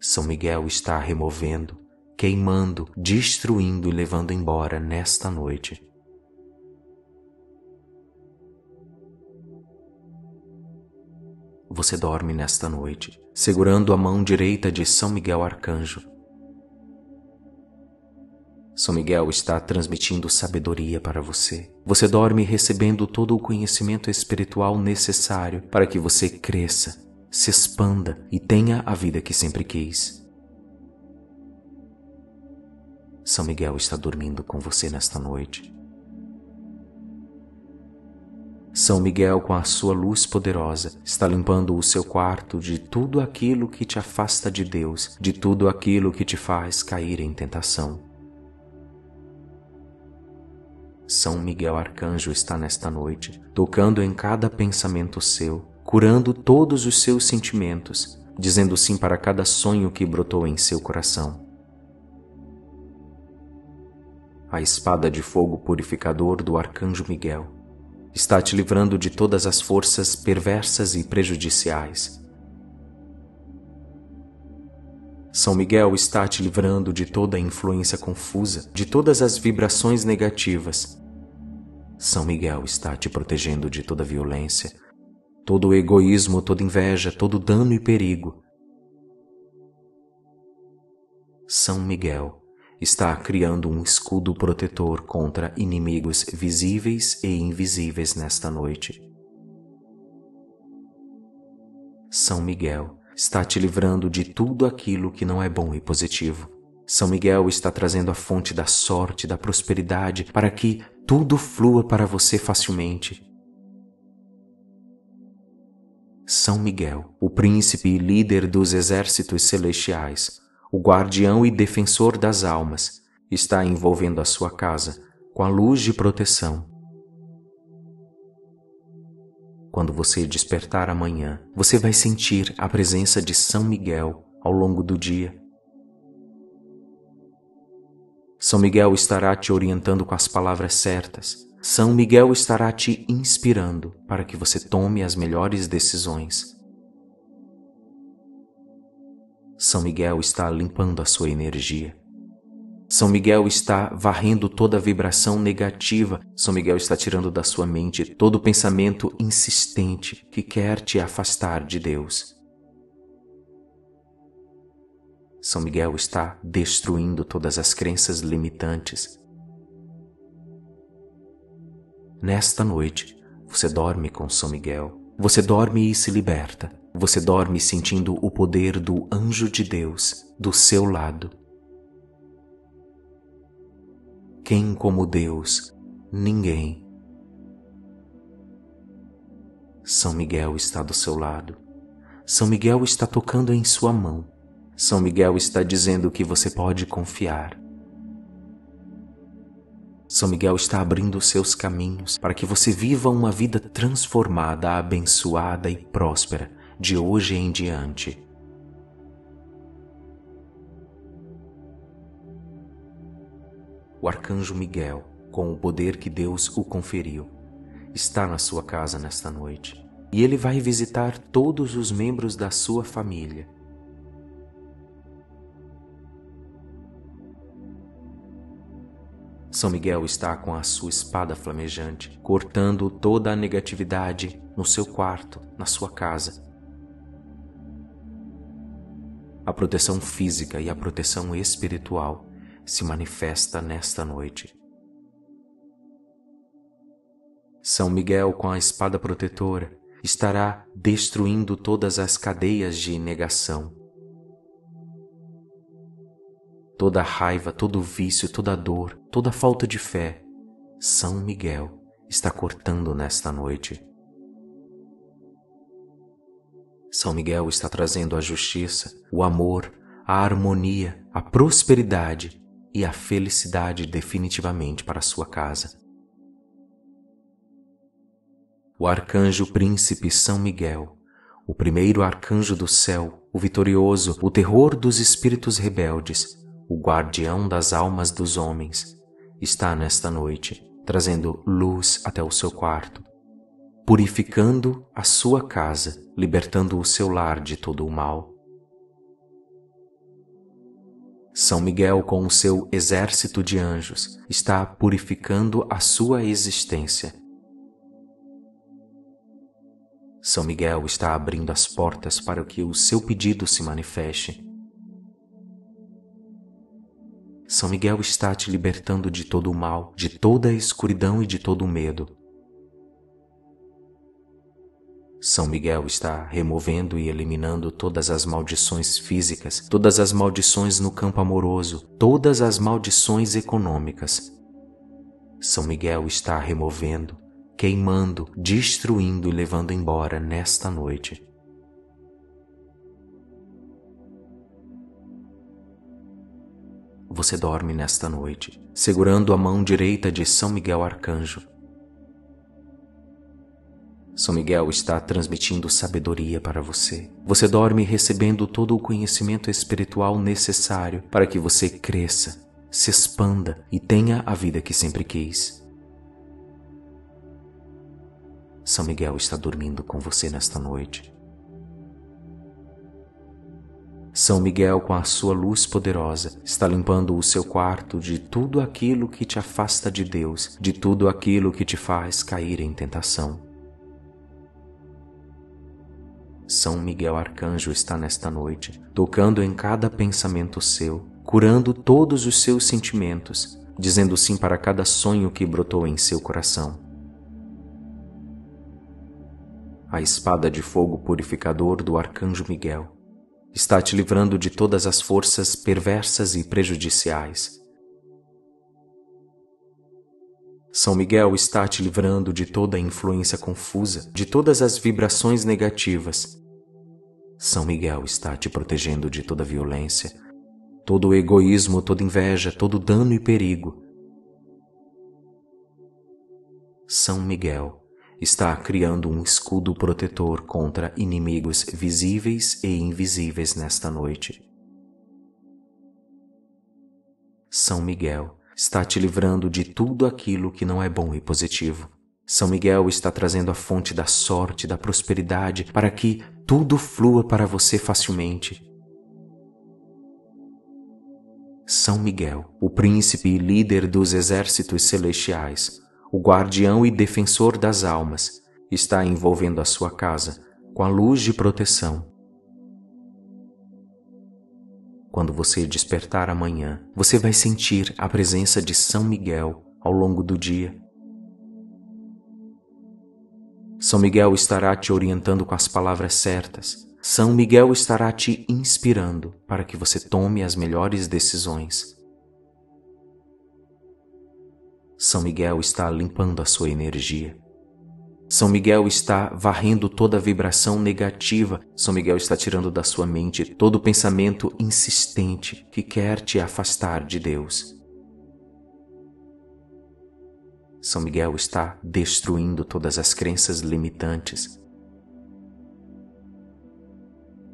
São Miguel está removendo, queimando, destruindo e levando embora nesta noite. Você dorme nesta noite, segurando a mão direita de São Miguel Arcanjo. São Miguel está transmitindo sabedoria para você. Você dorme recebendo todo o conhecimento espiritual necessário para que você cresça, se expanda e tenha a vida que sempre quis. São Miguel está dormindo com você nesta noite. São Miguel, com a sua luz poderosa, está limpando o seu quarto de tudo aquilo que te afasta de Deus, de tudo aquilo que te faz cair em tentação. São Miguel Arcanjo está nesta noite, tocando em cada pensamento seu, curando todos os seus sentimentos, dizendo sim para cada sonho que brotou em seu coração. A espada de fogo purificador do Arcanjo Miguel está te livrando de todas as forças perversas e prejudiciais. São Miguel está te livrando de toda a influência confusa, de todas as vibrações negativas. São Miguel está te protegendo de toda violência, todo egoísmo, toda inveja, todo dano e perigo. São Miguel está criando um escudo protetor contra inimigos visíveis e invisíveis nesta noite. São Miguel está te livrando de tudo aquilo que não é bom e positivo. São Miguel está trazendo a fonte da sorte, da prosperidade, para que tudo flua para você facilmente. São Miguel, o príncipe e líder dos exércitos celestiais, o guardião e defensor das almas, está envolvendo a sua casa com a luz de proteção. Quando você despertar amanhã, você vai sentir a presença de São Miguel ao longo do dia. São Miguel estará te orientando com as palavras certas. São Miguel estará te inspirando para que você tome as melhores decisões. São Miguel está limpando a sua energia. São Miguel está varrendo toda a vibração negativa. São Miguel está tirando da sua mente todo o pensamento insistente que quer te afastar de Deus. São Miguel está destruindo todas as crenças limitantes. Nesta noite, você dorme com São Miguel. Você dorme e se liberta. Você dorme sentindo o poder do anjo de Deus do seu lado. Quem como Deus? Ninguém. São Miguel está do seu lado. São Miguel está tocando em sua mão. São Miguel está dizendo que você pode confiar. São Miguel está abrindo seus caminhos para que você viva uma vida transformada, abençoada e próspera de hoje em diante. O Arcanjo Miguel, com o poder que Deus o conferiu, está na sua casa nesta noite e ele vai visitar todos os membros da sua família. São Miguel está com a sua espada flamejante, cortando toda a negatividade no seu quarto, na sua casa. A proteção física e a proteção espiritual se manifesta nesta noite. São Miguel, com a espada protetora, estará destruindo todas as cadeias de negação. Toda raiva, todo vício, toda dor, toda falta de fé, São Miguel está cortando nesta noite. São Miguel está trazendo a justiça, o amor, a harmonia, a prosperidade e a felicidade definitivamente para sua casa. O Arcanjo Príncipe São Miguel, o primeiro arcanjo do céu, o vitorioso, o terror dos espíritos rebeldes, o guardião das almas dos homens, está nesta noite, trazendo luz até o seu quarto, purificando a sua casa, libertando o seu lar de todo o mal. São Miguel, com o seu exército de anjos, está purificando a sua existência. São Miguel está abrindo as portas para que o seu pedido se manifeste. São Miguel está te libertando de todo o mal, de toda a escuridão e de todo o medo. São Miguel está removendo e eliminando todas as maldições físicas, todas as maldições no campo amoroso, todas as maldições econômicas. São Miguel está removendo, queimando, destruindo e levando embora nesta noite. Você dorme nesta noite, segurando a mão direita de São Miguel Arcanjo. São Miguel está transmitindo sabedoria para você. Você dorme recebendo todo o conhecimento espiritual necessário para que você cresça, se expanda e tenha a vida que sempre quis. São Miguel está dormindo com você nesta noite. São Miguel, com a sua luz poderosa, está limpando o seu quarto de tudo aquilo que te afasta de Deus, de tudo aquilo que te faz cair em tentação. São Miguel Arcanjo está nesta noite, tocando em cada pensamento seu, curando todos os seus sentimentos, dizendo sim para cada sonho que brotou em seu coração. A espada de fogo purificador do Arcanjo Miguel está te livrando de todas as forças perversas e prejudiciais. São Miguel está te livrando de toda a influência confusa, de todas as vibrações negativas. São Miguel está te protegendo de toda violência, todo o egoísmo, toda inveja, todo dano e perigo. São Miguel está criando um escudo protetor contra inimigos visíveis e invisíveis nesta noite. São Miguel está te livrando de tudo aquilo que não é bom e positivo. São Miguel está trazendo a fonte da sorte, da prosperidade, para que tudo flua para você facilmente. São Miguel, o príncipe e líder dos exércitos celestiais, o guardião e defensor das almas, está envolvendo a sua casa com a luz de proteção. Quando você despertar amanhã, você vai sentir a presença de São Miguel ao longo do dia. São Miguel estará te orientando com as palavras certas. São Miguel estará te inspirando para que você tome as melhores decisões. São Miguel está limpando a sua energia. São Miguel está varrendo toda a vibração negativa. São Miguel está tirando da sua mente todo o pensamento insistente que quer te afastar de Deus. São Miguel está destruindo todas as crenças limitantes.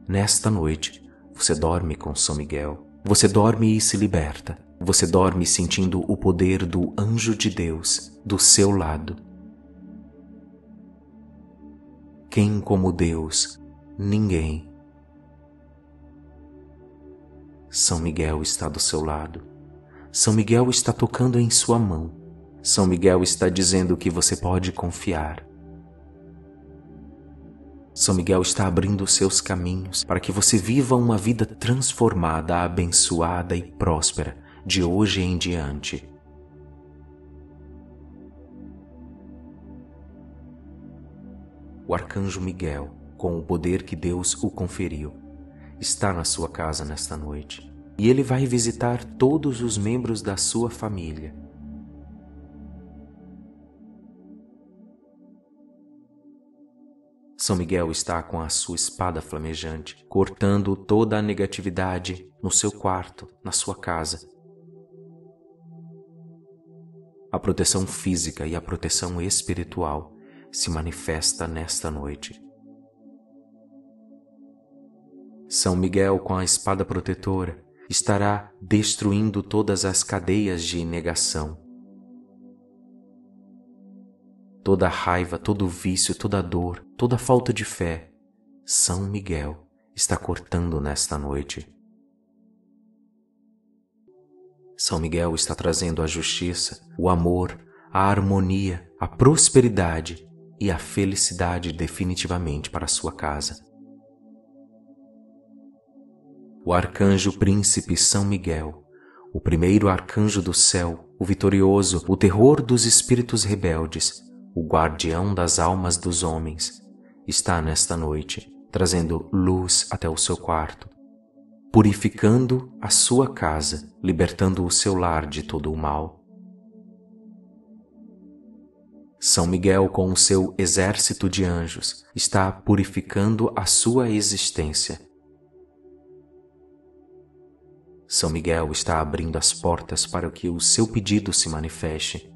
Nesta noite, você dorme com São Miguel. Você dorme e se liberta. Você dorme sentindo o poder do anjo de Deus do seu lado. Quem como Deus? Ninguém. São Miguel está do seu lado. São Miguel está tocando em sua mão. São Miguel está dizendo que você pode confiar. São Miguel está abrindo seus caminhos para que você viva uma vida transformada, abençoada e próspera de hoje em diante. O Arcanjo Miguel, com o poder que Deus o conferiu, está na sua casa nesta noite e ele vai visitar todos os membros da sua família. São Miguel está com a sua espada flamejante, cortando toda a negatividade no seu quarto, na sua casa. A proteção física e a proteção espiritual se manifesta nesta noite. São Miguel, com a espada protetora, estará destruindo todas as cadeias de negação. Toda raiva, todo vício, toda dor, toda falta de fé, São Miguel está cortando nesta noite. São Miguel está trazendo a justiça, o amor, a harmonia, a prosperidade e a felicidade definitivamente para sua casa. O Arcanjo Príncipe São Miguel, o primeiro arcanjo do céu, o vitorioso, o terror dos espíritos rebeldes, o guardião das almas dos homens, está nesta noite trazendo luz até o seu quarto, purificando a sua casa, libertando o seu lar de todo o mal. São Miguel, com o seu exército de anjos, está purificando a sua existência. São Miguel está abrindo as portas para que o seu pedido se manifeste.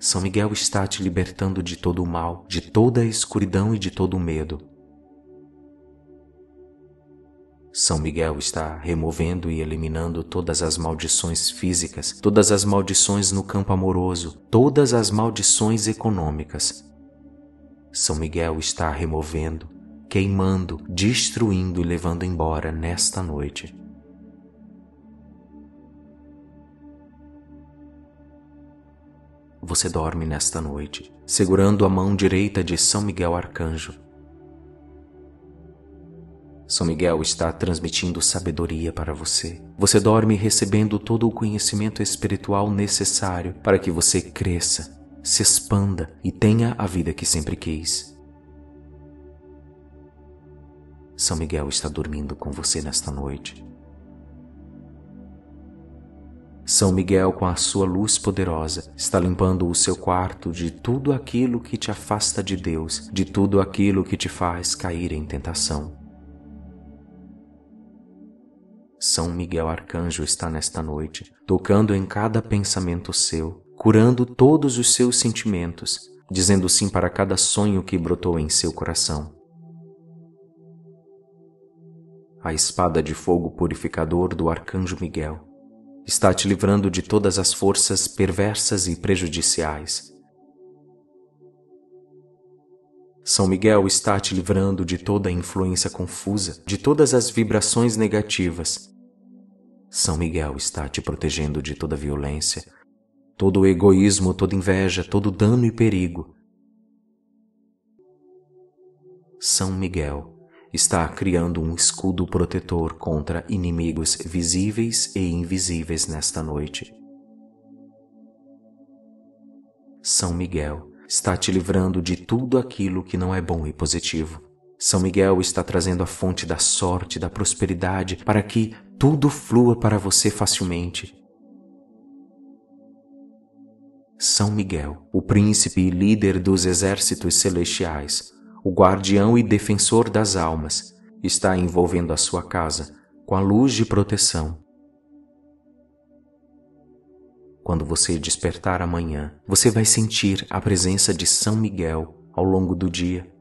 São Miguel está te libertando de todo o mal, de toda a escuridão e de todo o medo. São Miguel está removendo e eliminando todas as maldições físicas, todas as maldições no campo amoroso, todas as maldições econômicas. São Miguel está removendo, queimando, destruindo e levando embora nesta noite. Você dorme nesta noite, segurando a mão direita de São Miguel Arcanjo. São Miguel está transmitindo sabedoria para você. Você dorme recebendo todo o conhecimento espiritual necessário para que você cresça, se expanda e tenha a vida que sempre quis. São Miguel está dormindo com você nesta noite. São Miguel, com a sua luz poderosa, está limpando o seu quarto de tudo aquilo que te afasta de Deus, de tudo aquilo que te faz cair em tentação. São Miguel Arcanjo está nesta noite, tocando em cada pensamento seu, curando todos os seus sentimentos, dizendo sim para cada sonho que brotou em seu coração. A espada de fogo purificador do Arcanjo Miguel está te livrando de todas as forças perversas e prejudiciais. São Miguel está te livrando de toda a influência confusa, de todas as vibrações negativas. São Miguel está te protegendo de toda violência, todo egoísmo, toda inveja, todo dano e perigo. São Miguel está criando um escudo protetor contra inimigos visíveis e invisíveis nesta noite. São Miguel está te livrando de tudo aquilo que não é bom e positivo. São Miguel está trazendo a fonte da sorte, da prosperidade, para que tudo flua para você facilmente. São Miguel, o príncipe e líder dos exércitos celestiais, o guardião e defensor das almas, está envolvendo a sua casa com a luz de proteção. Quando você despertar amanhã, você vai sentir a presença de São Miguel ao longo do dia.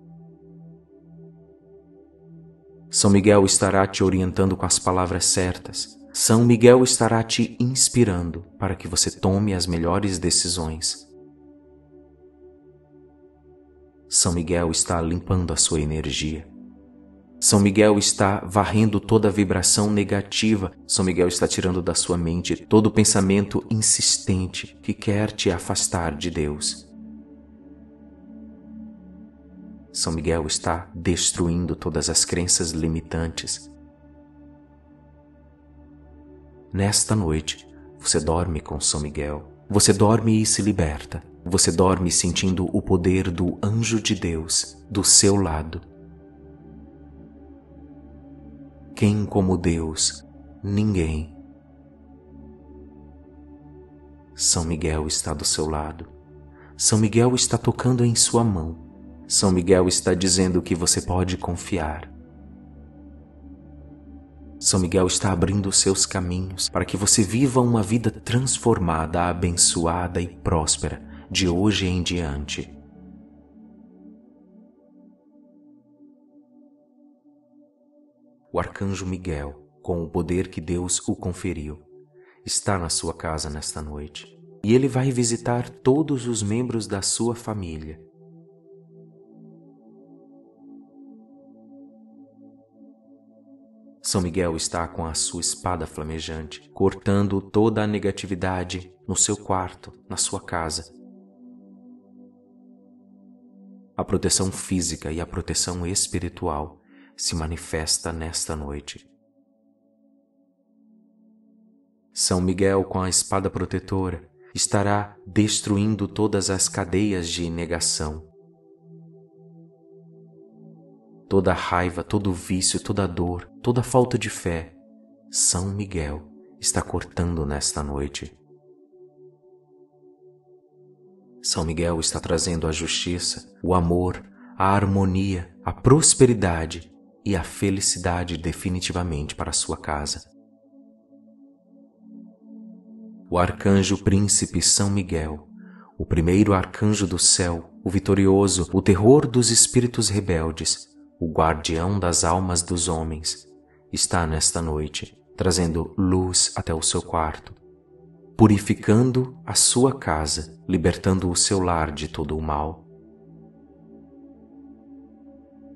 São Miguel estará te orientando com as palavras certas. São Miguel estará te inspirando para que você tome as melhores decisões. São Miguel está limpando a sua energia. São Miguel está varrendo toda a vibração negativa. São Miguel está tirando da sua mente todo o pensamento insistente que quer te afastar de Deus. São Miguel está destruindo todas as crenças limitantes. Nesta noite, você dorme com São Miguel. Você dorme e se liberta. Você dorme sentindo o poder do anjo de Deus do seu lado. Quem como Deus? Ninguém. São Miguel está do seu lado. São Miguel está tocando em sua mão. São Miguel está dizendo que você pode confiar. São Miguel está abrindo seus caminhos para que você viva uma vida transformada, abençoada e próspera de hoje em diante. O Arcanjo Miguel, com o poder que Deus o conferiu, está na sua casa nesta noite e ele vai visitar todos os membros da sua família. São Miguel está com a sua espada flamejante, cortando toda a negatividade no seu quarto, na sua casa. A proteção física e a proteção espiritual se manifesta nesta noite. São Miguel, com a espada protetora, estará destruindo todas as cadeias de negação. Toda raiva, todo vício, toda dor, toda falta de fé, São Miguel está cortando nesta noite. São Miguel está trazendo a justiça, o amor, a harmonia, a prosperidade e a felicidade definitivamente para a sua casa. O Arcanjo Príncipe São Miguel, o primeiro arcanjo do céu, o vitorioso, o terror dos espíritos rebeldes, o guardião das almas dos homens, está nesta noite, trazendo luz até o seu quarto, purificando a sua casa, libertando o seu lar de todo o mal.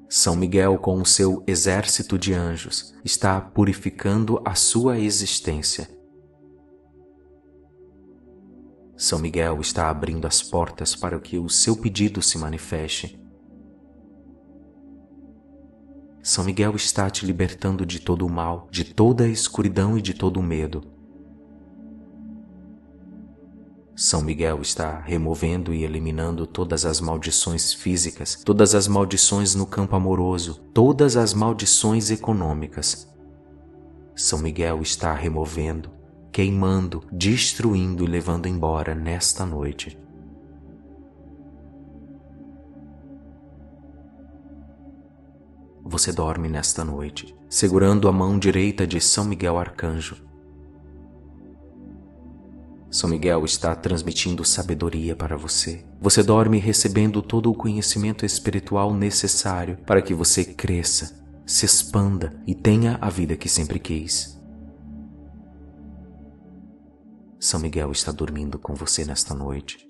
São Miguel, com o seu exército de anjos, está purificando a sua existência. São Miguel está abrindo as portas para que o seu pedido se manifeste. São Miguel está te libertando de todo o mal, de toda a escuridão e de todo o medo. São Miguel está removendo e eliminando todas as maldições físicas, todas as maldições no campo amoroso, todas as maldições econômicas. São Miguel está removendo, queimando, destruindo e levando embora nesta noite. Você dorme nesta noite, segurando a mão direita de São Miguel Arcanjo. São Miguel está transmitindo sabedoria para você. Você dorme recebendo todo o conhecimento espiritual necessário para que você cresça, se expanda e tenha a vida que sempre quis. São Miguel está dormindo com você nesta noite.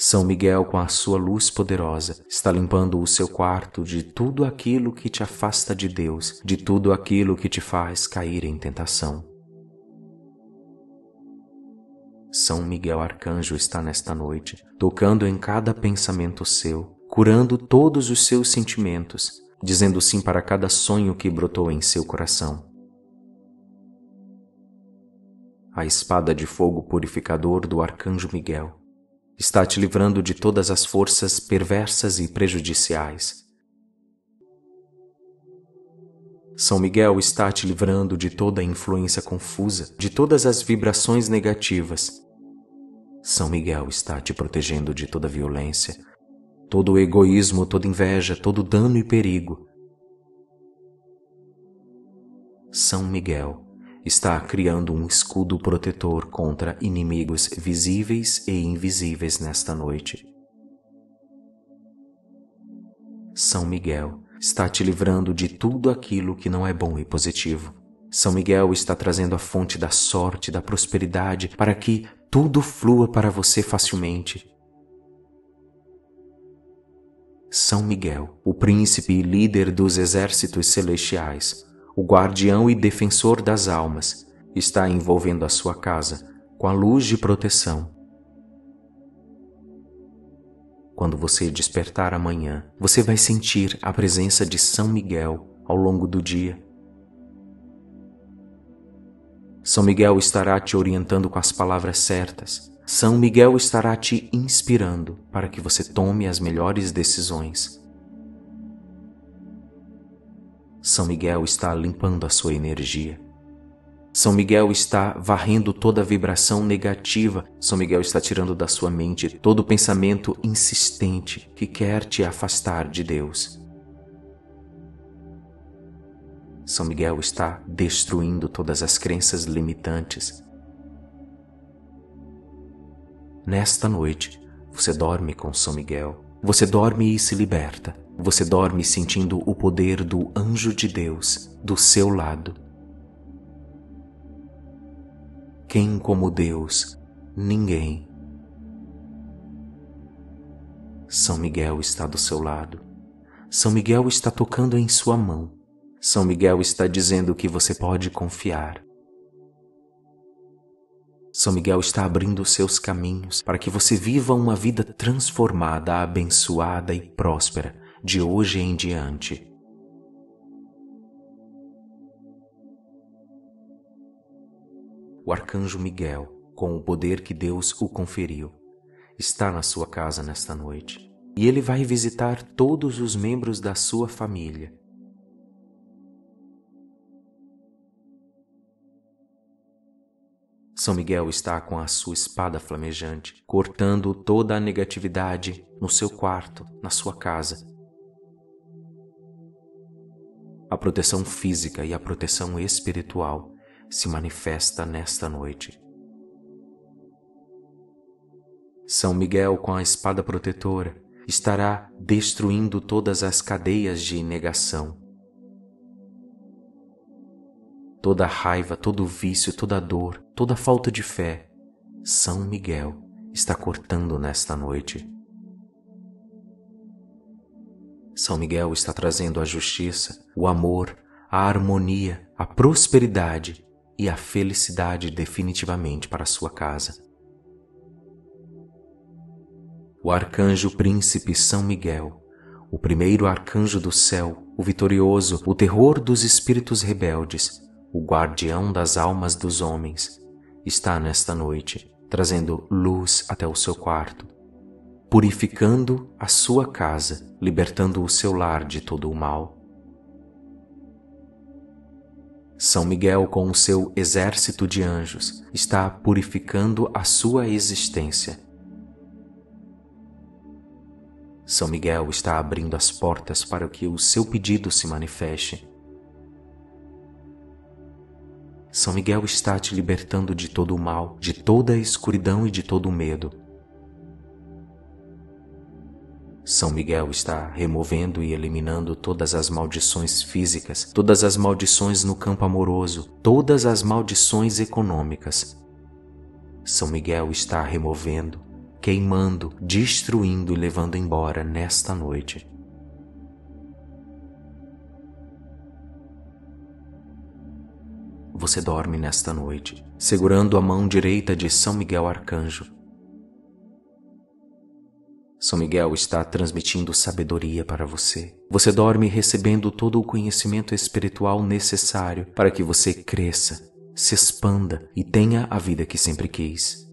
São Miguel, com a sua luz poderosa, está limpando o seu quarto de tudo aquilo que te afasta de Deus, de tudo aquilo que te faz cair em tentação. São Miguel Arcanjo está nesta noite, tocando em cada pensamento seu, curando todos os seus sentimentos, dizendo sim para cada sonho que brotou em seu coração. A espada de fogo purificador do Arcanjo Miguel está te livrando de todas as forças perversas e prejudiciais. São Miguel está te livrando de toda a influência confusa, de todas as vibrações negativas. São Miguel está te protegendo de toda violência, todo egoísmo, toda inveja, todo dano e perigo. São Miguel está criando um escudo protetor contra inimigos visíveis e invisíveis nesta noite. São Miguel está te livrando de tudo aquilo que não é bom e positivo. São Miguel está trazendo a fonte da sorte, da prosperidade, para que tudo flua para você facilmente. São Miguel, o príncipe e líder dos exércitos celestiais, o guardião e defensor das almas, está envolvendo a sua casa com a luz de proteção. Quando você despertar amanhã, você vai sentir a presença de São Miguel ao longo do dia. São Miguel estará te orientando com as palavras certas. São Miguel estará te inspirando para que você tome as melhores decisões. São Miguel está limpando a sua energia. São Miguel está varrendo toda a vibração negativa. São Miguel está tirando da sua mente todo o pensamento insistente que quer te afastar de Deus. São Miguel está destruindo todas as crenças limitantes. Nesta noite, você dorme com São Miguel. Você dorme e se liberta. Você dorme sentindo o poder do anjo de Deus do seu lado. Quem como Deus? Ninguém. São Miguel está do seu lado. São Miguel está tocando em sua mão. São Miguel está dizendo que você pode confiar. São Miguel está abrindo seus caminhos para que você viva uma vida transformada, abençoada e próspera de hoje em diante. O Arcanjo Miguel, com o poder que Deus o conferiu, está na sua casa nesta noite e ele vai visitar todos os membros da sua família. São Miguel está com a sua espada flamejante, cortando toda a negatividade no seu quarto, na sua casa. A proteção física e a proteção espiritual se manifesta nesta noite. São Miguel, com a espada protetora, estará destruindo todas as cadeias de negação. Toda raiva, todo vício, toda dor, toda falta de fé, São Miguel está cortando nesta noite. São Miguel está trazendo a justiça, o amor, a harmonia, a prosperidade e a felicidade definitivamente para sua casa. O Arcanjo Príncipe São Miguel, o primeiro arcanjo do céu, o vitorioso, o terror dos espíritos rebeldes, o guardião das almas dos homens, está nesta noite, trazendo luz até o seu quarto, purificando a sua casa, libertando o seu lar de todo o mal. São Miguel, com o seu exército de anjos, está purificando a sua existência. São Miguel está abrindo as portas para que o seu pedido se manifeste. São Miguel está te libertando de todo o mal, de toda a escuridão e de todo o medo. São Miguel está removendo e eliminando todas as maldições físicas, todas as maldições no campo amoroso, todas as maldições econômicas. São Miguel está removendo, queimando, destruindo e levando embora nesta noite. Você dorme nesta noite, segurando a mão direita de São Miguel Arcanjo. São Miguel está transmitindo sabedoria para você. Você dorme recebendo todo o conhecimento espiritual necessário para que você cresça, se expanda e tenha a vida que sempre quis.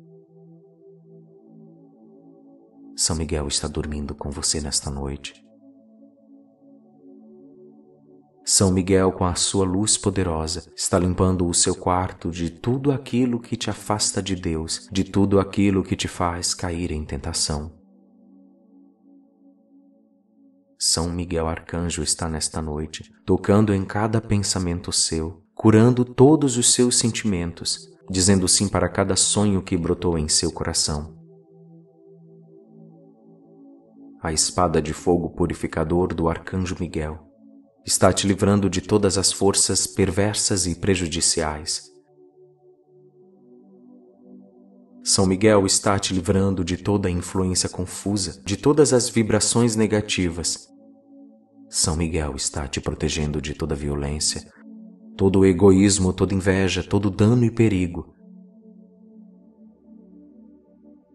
São Miguel está dormindo com você nesta noite. São Miguel, com a sua luz poderosa, está limpando o seu quarto de tudo aquilo que te afasta de Deus, de tudo aquilo que te faz cair em tentação. São Miguel Arcanjo está nesta noite, tocando em cada pensamento seu, curando todos os seus sentimentos, dizendo sim para cada sonho que brotou em seu coração. A espada de fogo purificador do Arcanjo Miguel está te livrando de todas as forças perversas e prejudiciais. São Miguel está te livrando de toda a influência confusa, de todas as vibrações negativas. São Miguel está te protegendo de toda violência, todo egoísmo, toda inveja, todo dano e perigo.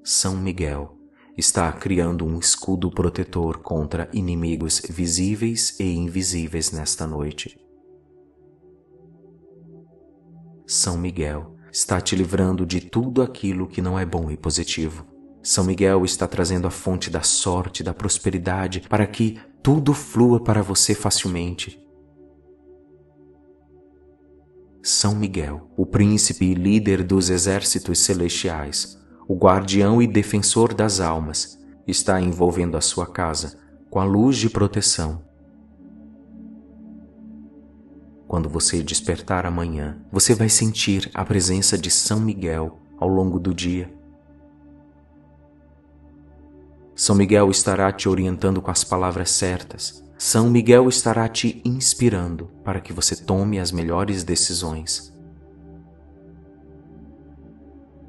São Miguel está criando um escudo protetor contra inimigos visíveis e invisíveis nesta noite. São Miguel está te livrando de tudo aquilo que não é bom e positivo. São Miguel está trazendo a fonte da sorte, da prosperidade, para que tudo flua para você facilmente. São Miguel, o príncipe e líder dos exércitos celestiais, o guardião e defensor das almas, está envolvendo a sua casa com a luz de proteção. Quando você despertar amanhã, você vai sentir a presença de São Miguel ao longo do dia. São Miguel estará te orientando com as palavras certas. São Miguel estará te inspirando para que você tome as melhores decisões.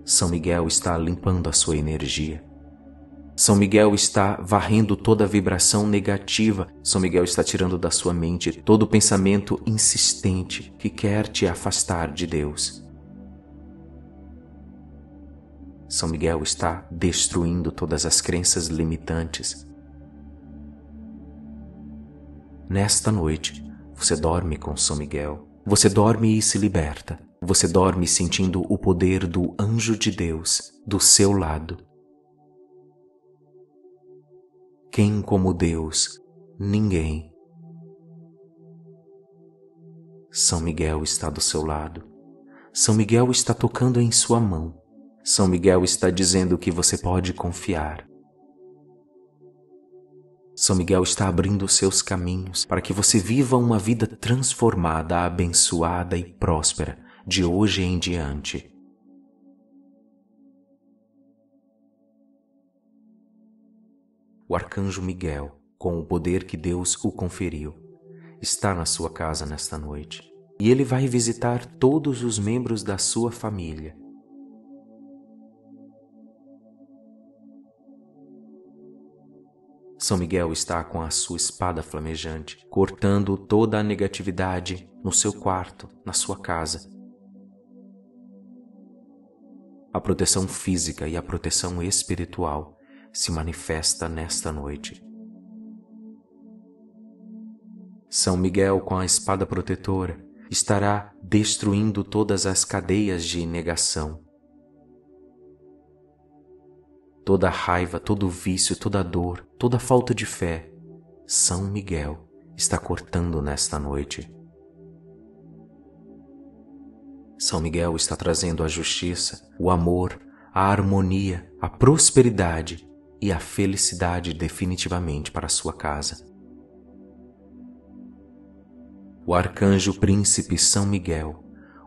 São Miguel está limpando a sua energia. São Miguel está varrendo toda a vibração negativa. São Miguel está tirando da sua mente todo o pensamento insistente que quer te afastar de Deus. São Miguel está destruindo todas as crenças limitantes. Nesta noite, você dorme com São Miguel. Você dorme e se liberta. Você dorme sentindo o poder do anjo de Deus do seu lado. Quem como Deus? Ninguém. São Miguel está do seu lado. São Miguel está tocando em sua mão. São Miguel está dizendo que você pode confiar. São Miguel está abrindo seus caminhos para que você viva uma vida transformada, abençoada e próspera de hoje em diante. O Arcanjo Miguel, com o poder que Deus o conferiu, está na sua casa nesta noite e ele vai visitar todos os membros da sua família. São Miguel está com a sua espada flamejante, cortando toda a negatividade no seu quarto, na sua casa. A proteção física e a proteção espiritual se manifesta nesta noite. São Miguel, com a espada protetora, estará destruindo todas as cadeias de negação. Toda raiva, todo vício, toda dor, toda falta de fé, São Miguel está cortando nesta noite. São Miguel está trazendo a justiça, o amor, a harmonia, a prosperidade e a felicidade definitivamente para a sua casa. O arcanjo príncipe São Miguel,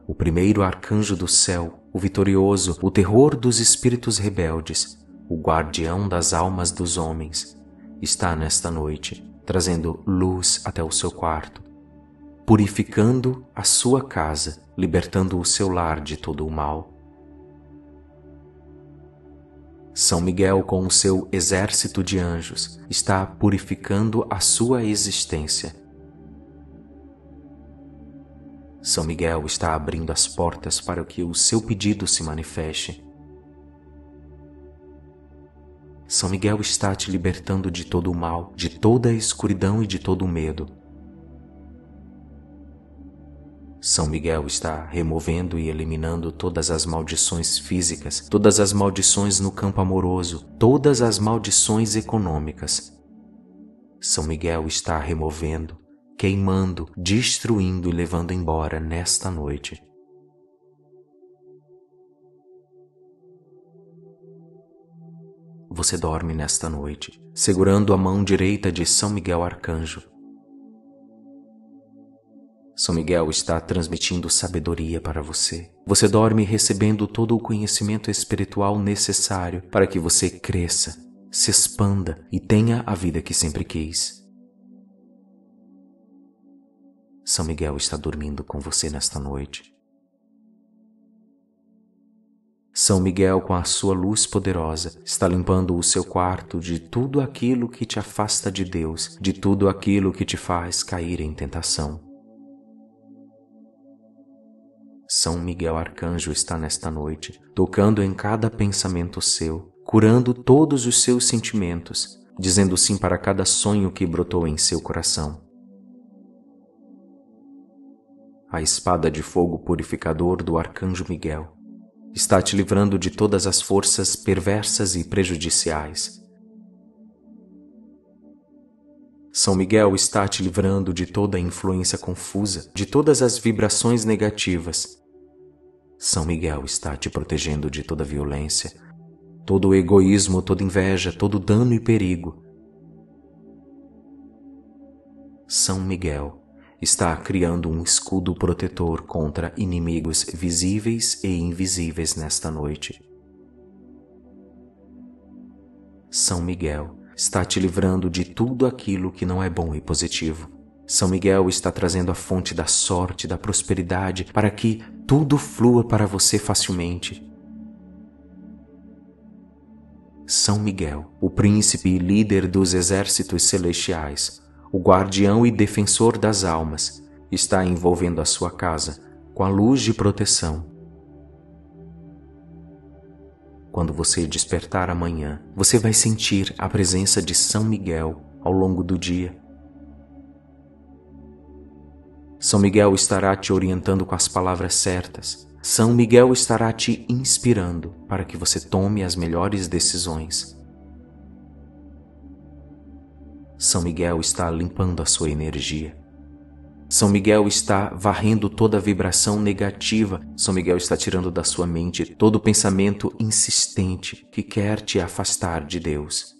o primeiro arcanjo do céu, o vitorioso, o terror dos espíritos rebeldes, o guardião das almas dos homens, está nesta noite trazendo luz até o seu quarto, purificando a sua casa, libertando o seu lar de todo o mal. São Miguel, com o seu exército de anjos, está purificando a sua existência. São Miguel está abrindo as portas para que o seu pedido se manifeste. São Miguel está te libertando de todo o mal, de toda a escuridão e de todo o medo. São Miguel está removendo e eliminando todas as maldições físicas, todas as maldições no campo amoroso, todas as maldições econômicas. São Miguel está removendo, queimando, destruindo e levando embora nesta noite. Você dorme nesta noite, segurando a mão direita de São Miguel Arcanjo. São Miguel está transmitindo sabedoria para você. Você dorme recebendo todo o conhecimento espiritual necessário para que você cresça, se expanda e tenha a vida que sempre quis. São Miguel está dormindo com você nesta noite. São Miguel, com a sua luz poderosa, está limpando o seu quarto de tudo aquilo que te afasta de Deus, de tudo aquilo que te faz cair em tentação. São Miguel Arcanjo está nesta noite, tocando em cada pensamento seu, curando todos os seus sentimentos, dizendo sim para cada sonho que brotou em seu coração. A espada de fogo purificador do Arcanjo Miguel está te livrando de todas as forças perversas e prejudiciais. São Miguel está te livrando de toda a influência confusa, de todas as vibrações negativas. São Miguel está te protegendo de toda violência, todo egoísmo, toda inveja, todo dano e perigo. São Miguel está criando um escudo protetor contra inimigos visíveis e invisíveis nesta noite. São Miguel está te livrando de tudo aquilo que não é bom e positivo. São Miguel está trazendo a fonte da sorte, da prosperidade, para que tudo flua para você facilmente. São Miguel, o príncipe e líder dos exércitos celestiais, o guardião e defensor das almas, está envolvendo a sua casa com a luz de proteção. Quando você despertar amanhã, você vai sentir a presença de São Miguel ao longo do dia. São Miguel estará te orientando com as palavras certas. São Miguel estará te inspirando para que você tome as melhores decisões. São Miguel está limpando a sua energia. São Miguel está varrendo toda a vibração negativa. São Miguel está tirando da sua mente todo o pensamento insistente que quer te afastar de Deus.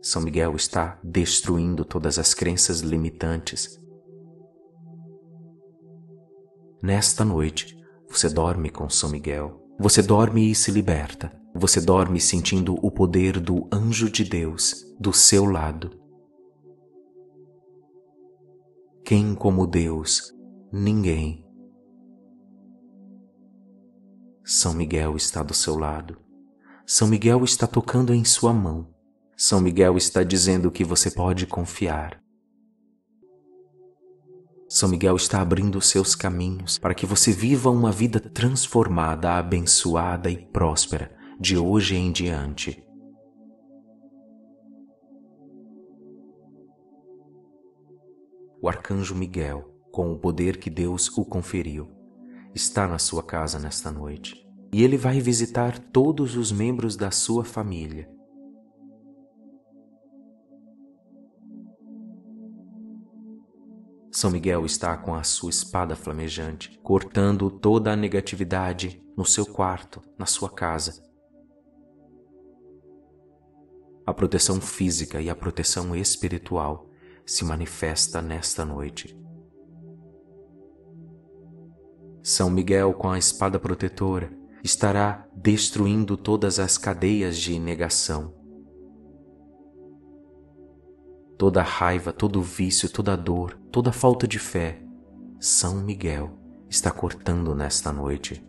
São Miguel está destruindo todas as crenças limitantes. Nesta noite, você dorme com São Miguel. Você dorme e se liberta. Você dorme sentindo o poder do anjo de Deus do seu lado. Quem como Deus? Ninguém. São Miguel está do seu lado. São Miguel está tocando em sua mão. São Miguel está dizendo que você pode confiar. São Miguel está abrindo seus caminhos para que você viva uma vida transformada, abençoada e próspera de hoje em diante. O Arcanjo Miguel, com o poder que Deus o conferiu, está na sua casa nesta noite e ele vai visitar todos os membros da sua família. São Miguel está com a sua espada flamejante, cortando toda a negatividade no seu quarto, na sua casa. A proteção física e a proteção espiritual se manifesta nesta noite. São Miguel, com a espada protetora, estará destruindo todas as cadeias de negação. Toda raiva, todo vício, toda dor, toda falta de fé, São Miguel está cortando nesta noite.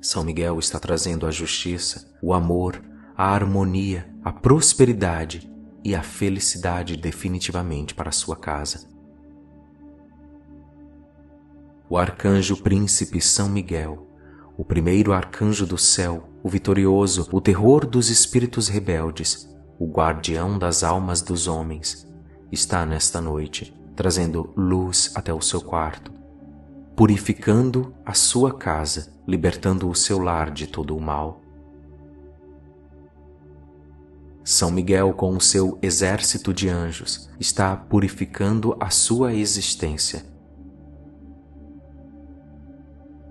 São Miguel está trazendo a justiça, o amor, a harmonia, a prosperidade e a felicidade definitivamente para sua casa. O arcanjo príncipe São Miguel, o primeiro arcanjo do céu, o vitorioso, o terror dos espíritos rebeldes, o guardião das almas dos homens, está nesta noite trazendo luz até o seu quarto, purificando a sua casa, libertando o seu lar de todo o mal. São Miguel, com o seu exército de anjos, está purificando a sua existência.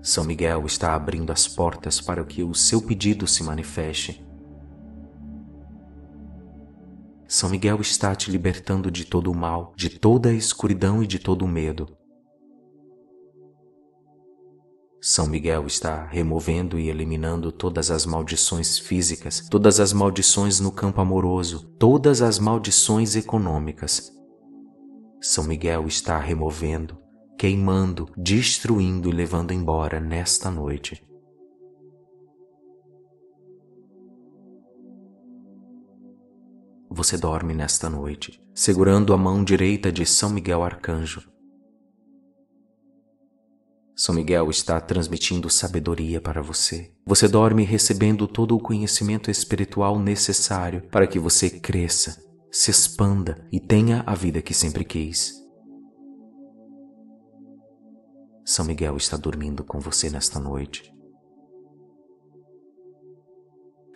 São Miguel está abrindo as portas para que o seu pedido se manifeste. São Miguel está te libertando de todo o mal, de toda a escuridão e de todo o medo. São Miguel está removendo e eliminando todas as maldições físicas, todas as maldições no campo amoroso, todas as maldições econômicas. São Miguel está removendo, queimando, destruindo e levando embora nesta noite. Você dorme nesta noite, segurando a mão direita de São Miguel Arcanjo. São Miguel está transmitindo sabedoria para você. Você dorme recebendo todo o conhecimento espiritual necessário para que você cresça, se expanda e tenha a vida que sempre quis. São Miguel está dormindo com você nesta noite.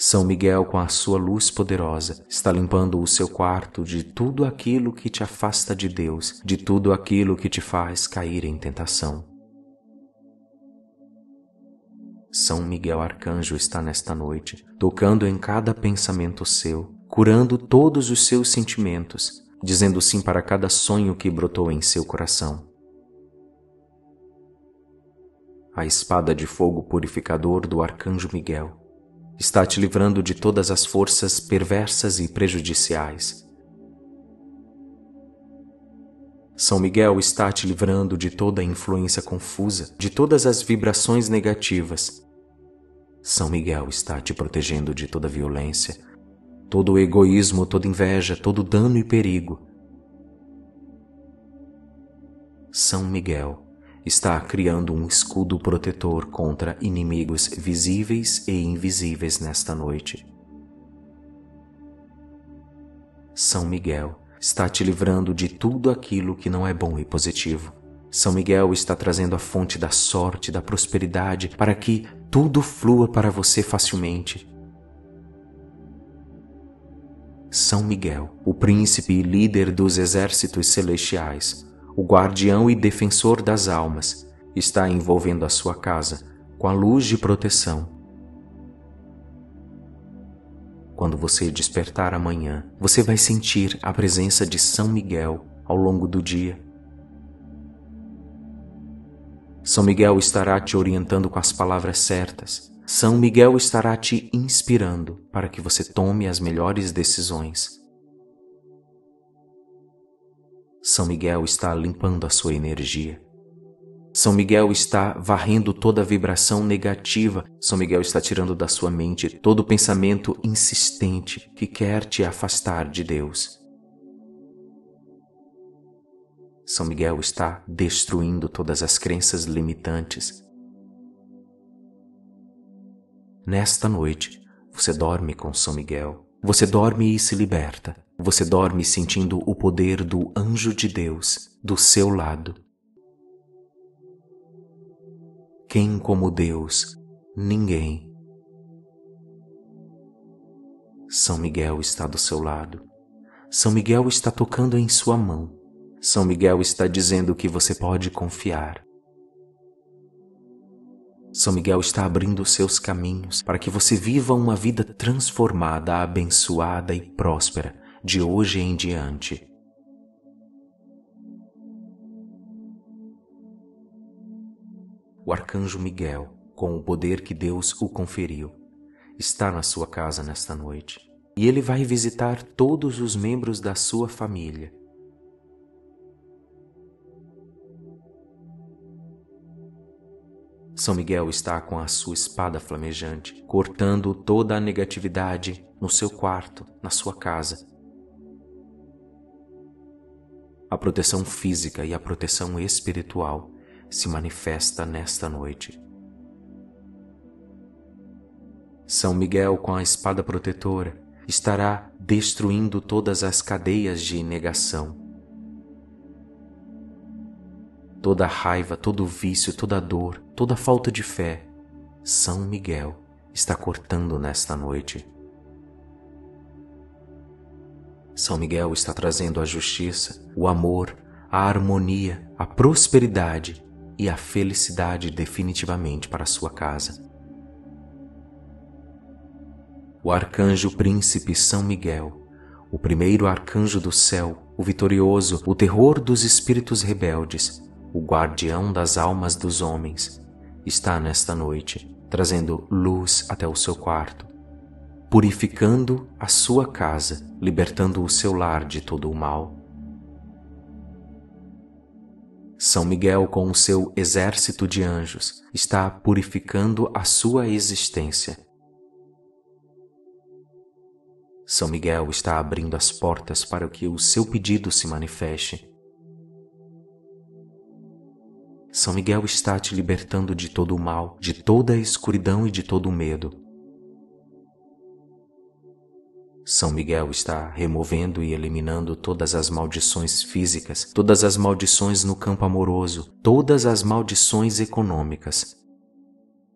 São Miguel, com a sua luz poderosa, está limpando o seu quarto de tudo aquilo que te afasta de Deus, de tudo aquilo que te faz cair em tentação. São Miguel Arcanjo está nesta noite, tocando em cada pensamento seu, curando todos os seus sentimentos, dizendo sim para cada sonho que brotou em seu coração. A espada de fogo purificador do Arcanjo Miguel está te livrando de todas as forças perversas e prejudiciais. São Miguel está te livrando de toda a influência confusa, de todas as vibrações negativas. São Miguel está te protegendo de toda violência, todo egoísmo, toda inveja, todo dano e perigo. São Miguel está criando um escudo protetor contra inimigos visíveis e invisíveis nesta noite. São Miguel está te livrando de tudo aquilo que não é bom e positivo. São Miguel está trazendo a fonte da sorte, da prosperidade, para que tudo flua para você facilmente. São Miguel, o príncipe e líder dos exércitos celestiais, o guardião e defensor das almas, está envolvendo a sua casa com a luz de proteção. Quando você despertar amanhã, você vai sentir a presença de São Miguel ao longo do dia. São Miguel estará te orientando com as palavras certas. São Miguel estará te inspirando para que você tome as melhores decisões. São Miguel está limpando a sua energia. São Miguel está varrendo toda a vibração negativa. São Miguel está tirando da sua mente todo o pensamento insistente que quer te afastar de Deus. São Miguel está destruindo todas as crenças limitantes. Nesta noite, você dorme com São Miguel. Você dorme e se liberta. Você dorme sentindo o poder do anjo de Deus do seu lado. Quem como Deus? Ninguém. São Miguel está do seu lado. São Miguel está tocando em sua mão. São Miguel está dizendo que você pode confiar. São Miguel está abrindo seus caminhos para que você viva uma vida transformada, abençoada e próspera de hoje em diante. O Arcanjo Miguel, com o poder que Deus o conferiu, está na sua casa nesta noite e ele vai visitar todos os membros da sua família. São Miguel está com a sua espada flamejante, cortando toda a negatividade no seu quarto, na sua casa. A proteção física e a proteção espiritual se manifesta nesta noite. São Miguel, com a espada protetora, estará destruindo todas as cadeias de negação. Toda raiva, todo vício, toda dor, toda falta de fé, São Miguel está cortando nesta noite. São Miguel está trazendo a justiça, o amor, a harmonia, a prosperidade e a felicidade definitivamente para sua casa. O Arcanjo Príncipe São Miguel, o primeiro arcanjo do céu, o vitorioso, o terror dos espíritos rebeldes, o guardião das almas dos homens, está nesta noite, trazendo luz até o seu quarto, purificando a sua casa, libertando o seu lar de todo o mal. São Miguel, com o seu exército de anjos, está purificando a sua existência. São Miguel está abrindo as portas para que o seu pedido se manifeste. São Miguel está te libertando de todo o mal, de toda a escuridão e de todo o medo. São Miguel está removendo e eliminando todas as maldições físicas, todas as maldições no campo amoroso, todas as maldições econômicas.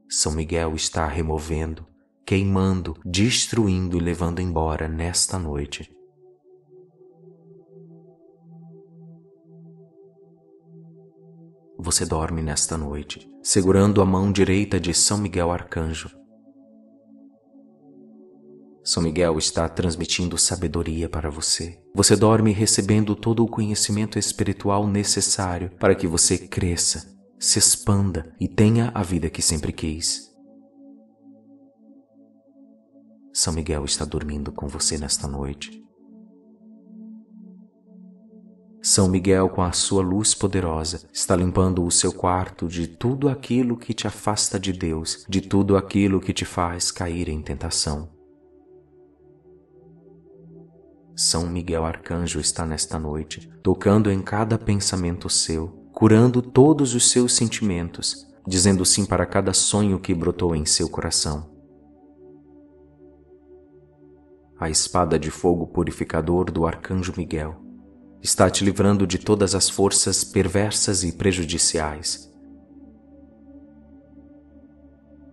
São Miguel está removendo, queimando, destruindo e levando embora nesta noite. Você dorme nesta noite, segurando a mão direita de São Miguel Arcanjo. São Miguel está transmitindo sabedoria para você. Você dorme recebendo todo o conhecimento espiritual necessário para que você cresça, se expanda e tenha a vida que sempre quis. São Miguel está dormindo com você nesta noite. São Miguel, com a sua luz poderosa, está limpando o seu quarto de tudo aquilo que te afasta de Deus, de tudo aquilo que te faz cair em tentação. São Miguel Arcanjo está nesta noite, tocando em cada pensamento seu, curando todos os seus sentimentos, dizendo sim para cada sonho que brotou em seu coração. A espada de fogo purificador do Arcanjo Miguel está te livrando de todas as forças perversas e prejudiciais.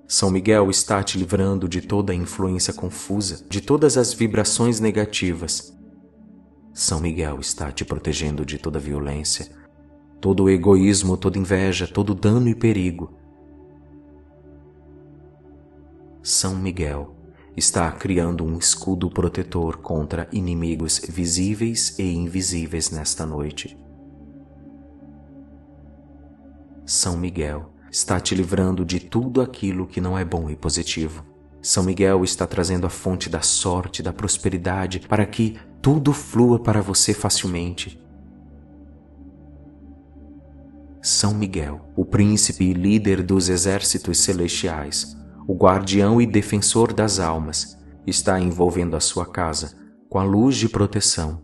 São Miguel está te livrando de toda a influência confusa, de todas as vibrações negativas. São Miguel está te protegendo de toda violência, todo egoísmo, toda inveja, todo dano e perigo. São Miguel está criando um escudo protetor contra inimigos visíveis e invisíveis nesta noite. São Miguel está te livrando de tudo aquilo que não é bom e positivo. São Miguel está trazendo a fonte da sorte, da prosperidade, para que tudo flua para você facilmente. São Miguel, o príncipe e líder dos exércitos celestiais, o guardião e defensor das almas, está envolvendo a sua casa com a luz de proteção.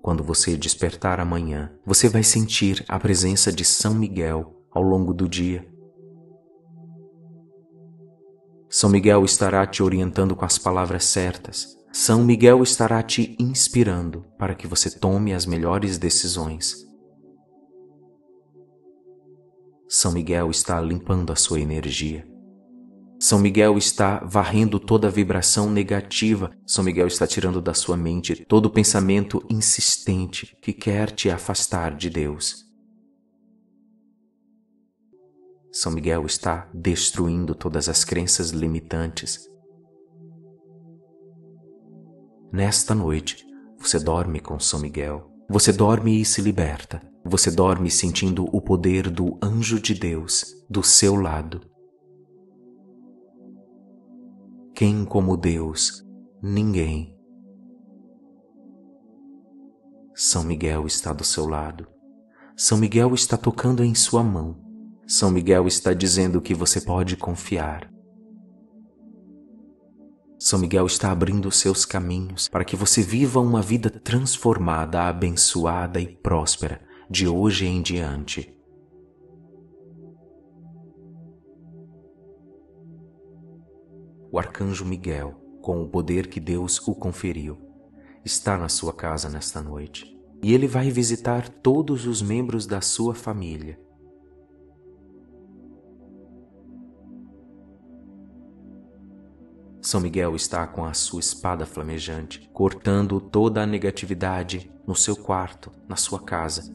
Quando você despertar amanhã, você vai sentir a presença de São Miguel ao longo do dia. São Miguel estará te orientando com as palavras certas. São Miguel estará te inspirando para que você tome as melhores decisões. São Miguel está limpando a sua energia. São Miguel está varrendo toda a vibração negativa. São Miguel está tirando da sua mente todo o pensamento insistente que quer te afastar de Deus. São Miguel está destruindo todas as crenças limitantes. Nesta noite, você dorme com São Miguel. Você dorme e se liberta. Você dorme sentindo o poder do anjo de Deus do seu lado. Quem como Deus? Ninguém. São Miguel está do seu lado. São Miguel está tocando em sua mão. São Miguel está dizendo que você pode confiar. São Miguel está abrindo seus caminhos para que você viva uma vida transformada, abençoada e próspera de hoje em diante. O Arcanjo Miguel, com o poder que Deus o conferiu, está na sua casa nesta noite e ele vai visitar todos os membros da sua família. São Miguel está com a sua espada flamejante, cortando toda a negatividade no seu quarto, na sua casa.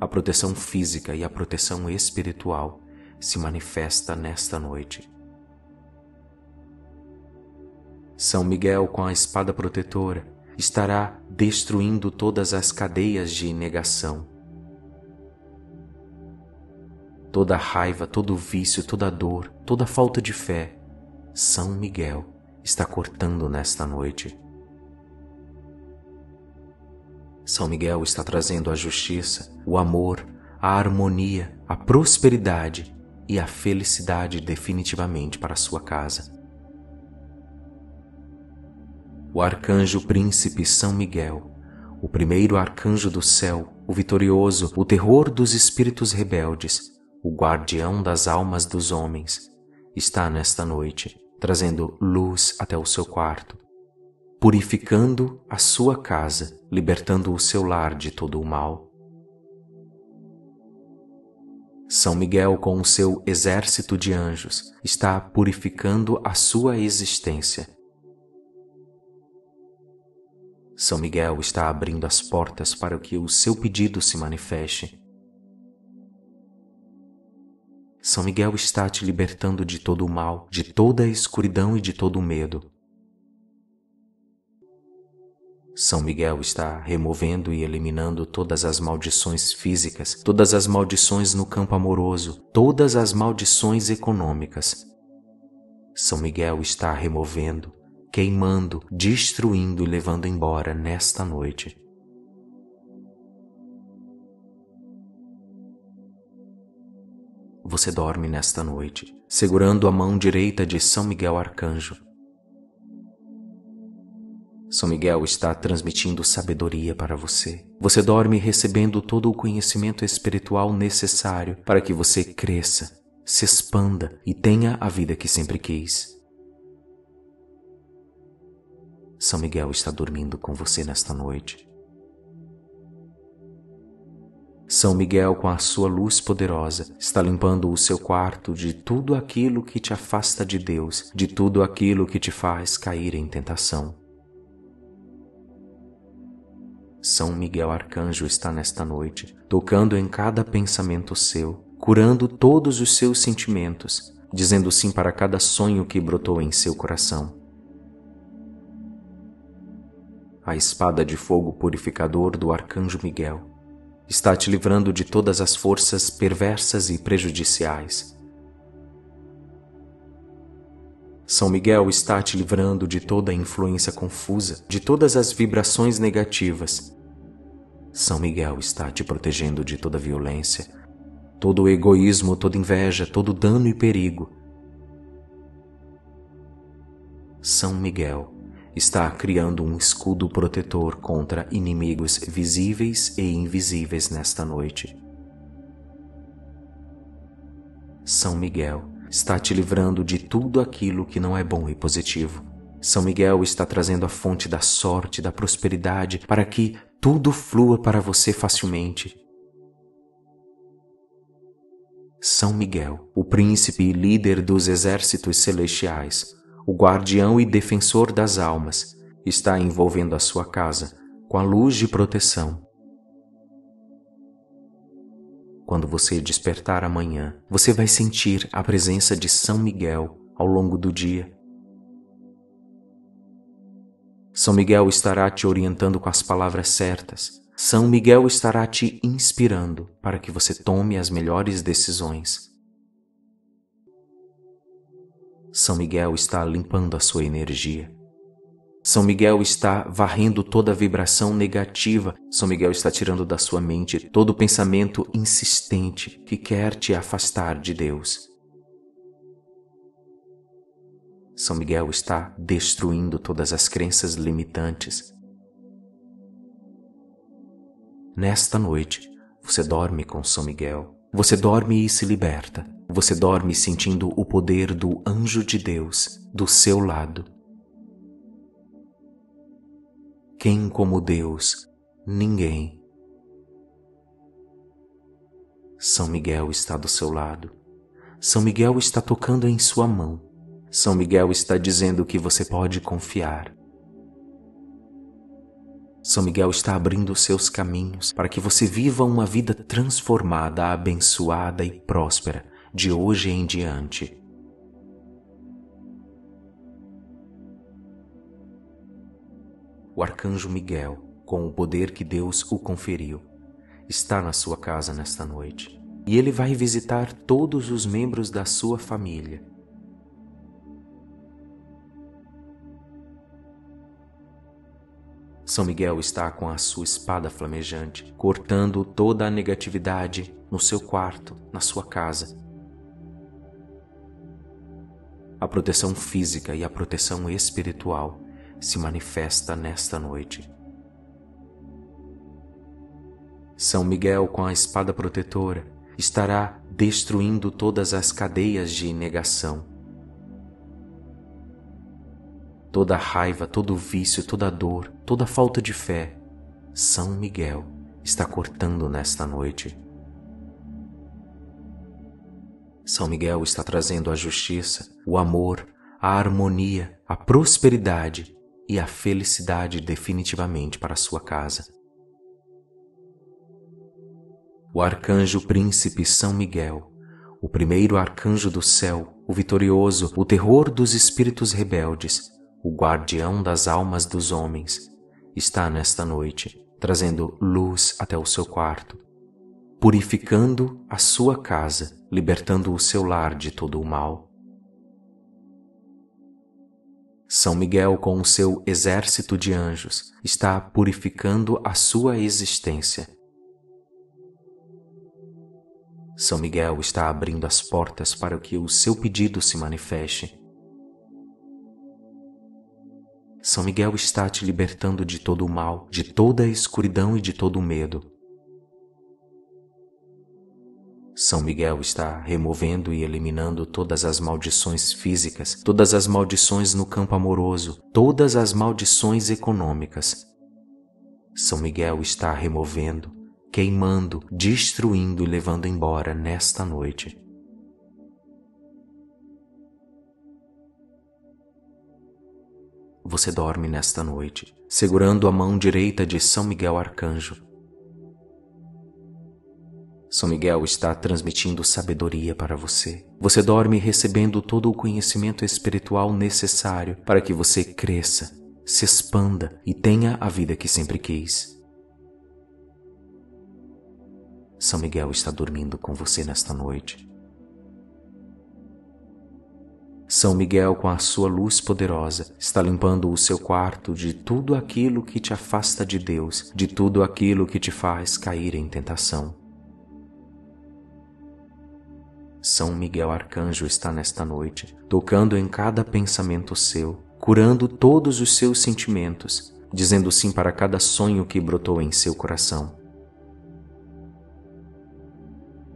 A proteção física e a proteção espiritual se manifesta nesta noite. São Miguel, com a espada protetora, estará destruindo todas as cadeias de negação. Toda a raiva, todo o vício, toda a dor, toda a falta de fé, São Miguel está cortando nesta noite. São Miguel está trazendo a justiça, o amor, a harmonia, a prosperidade e a felicidade definitivamente para sua casa. O Arcanjo Príncipe São Miguel, o primeiro Arcanjo do Céu, o vitorioso, o terror dos espíritos rebeldes, o guardião das almas dos homens, está nesta noite, trazendo luz até o seu quarto, purificando a sua casa, libertando o seu lar de todo o mal. São Miguel, com o seu exército de anjos, está purificando a sua existência. São Miguel está abrindo as portas para que o seu pedido se manifeste. São Miguel está te libertando de todo o mal, de toda a escuridão e de todo o medo. São Miguel está removendo e eliminando todas as maldições físicas, todas as maldições no campo amoroso, todas as maldições econômicas. São Miguel está removendo, queimando, destruindo e levando embora nesta noite. Você dorme nesta noite, segurando a mão direita de São Miguel Arcanjo. São Miguel está transmitindo sabedoria para você. Você dorme recebendo todo o conhecimento espiritual necessário para que você cresça, se expanda e tenha a vida que sempre quis. São Miguel está dormindo com você nesta noite. São Miguel, com a sua luz poderosa, está limpando o seu quarto de tudo aquilo que te afasta de Deus, de tudo aquilo que te faz cair em tentação. São Miguel Arcanjo está nesta noite, tocando em cada pensamento seu, curando todos os seus sentimentos, dizendo sim para cada sonho que brotou em seu coração. A espada de fogo purificador do Arcanjo Miguel está te livrando de todas as forças perversas e prejudiciais. São Miguel está te livrando de toda a influência confusa, de todas as vibrações negativas. São Miguel está te protegendo de toda violência, todo o egoísmo, toda inveja, todo dano e perigo. São Miguel está criando um escudo protetor contra inimigos visíveis e invisíveis nesta noite. São Miguel está te livrando de tudo aquilo que não é bom e positivo. São Miguel está trazendo a fonte da sorte, da prosperidade, para que tudo flua para você facilmente. São Miguel, o príncipe e líder dos exércitos celestiais, o guardião e defensor das almas, está envolvendo a sua casa com a luz de proteção. Quando você despertar amanhã, você vai sentir a presença de São Miguel ao longo do dia. São Miguel estará te orientando com as palavras certas. São Miguel estará te inspirando para que você tome as melhores decisões. São Miguel está limpando a sua energia. São Miguel está varrendo toda a vibração negativa. São Miguel está tirando da sua mente todo o pensamento insistente que quer te afastar de Deus. São Miguel está destruindo todas as crenças limitantes. Nesta noite, você dorme com São Miguel. Você dorme e se liberta. Você dorme sentindo o poder do anjo de Deus do seu lado. Quem como Deus? Ninguém. São Miguel está do seu lado. São Miguel está tocando em sua mão. São Miguel está dizendo que você pode confiar. São Miguel está abrindo seus caminhos para que você viva uma vida transformada, abençoada e próspera de hoje em diante. O Arcanjo Miguel, com o poder que Deus o conferiu, está na sua casa nesta noite e ele vai visitar todos os membros da sua família. São Miguel está com a sua espada flamejante, cortando toda a negatividade no seu quarto, na sua casa. A proteção física e a proteção espiritual se manifesta nesta noite. São Miguel, com a espada protetora, estará destruindo todas as cadeias de negação. Toda a raiva, todo o vício, toda a dor, toda a falta de fé, São Miguel está cortando nesta noite. São Miguel está trazendo a justiça, o amor, a harmonia, a prosperidade e a felicidade definitivamente para sua casa. O Arcanjo Príncipe São Miguel, o primeiro Arcanjo do Céu, o vitorioso, o terror dos espíritos rebeldes, o guardião das almas dos homens, está nesta noite, trazendo luz até o seu quarto, purificando a sua casa, libertando o seu lar de todo o mal. São Miguel, com o seu exército de anjos, está purificando a sua existência. São Miguel está abrindo as portas para que o seu pedido se manifeste. São Miguel está te libertando de todo o mal, de toda a escuridão e de todo o medo. São Miguel está removendo e eliminando todas as maldições físicas, todas as maldições no campo amoroso, todas as maldições econômicas. São Miguel está removendo, queimando, destruindo e levando embora nesta noite. Você dorme nesta noite, segurando a mão direita de São Miguel Arcanjo. São Miguel está transmitindo sabedoria para você. Você dorme recebendo todo o conhecimento espiritual necessário para que você cresça, se expanda e tenha a vida que sempre quis. São Miguel está dormindo com você nesta noite. São Miguel, com a sua luz poderosa, está limpando o seu quarto de tudo aquilo que te afasta de Deus, de tudo aquilo que te faz cair em tentação. São Miguel Arcanjo está nesta noite, tocando em cada pensamento seu, curando todos os seus sentimentos, dizendo sim para cada sonho que brotou em seu coração.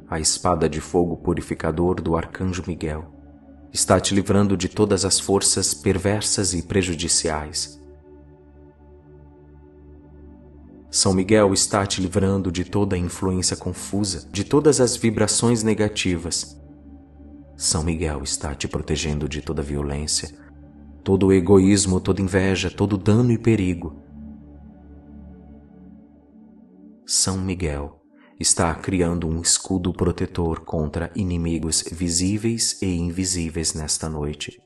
A espada de fogo purificador do Arcanjo Miguel está te livrando de todas as forças perversas e prejudiciais. São Miguel está te livrando de toda a influência confusa, de todas as vibrações negativas. São Miguel está te protegendo de toda violência, todo egoísmo, toda inveja, todo dano e perigo. São Miguel está criando um escudo protetor contra inimigos visíveis e invisíveis nesta noite.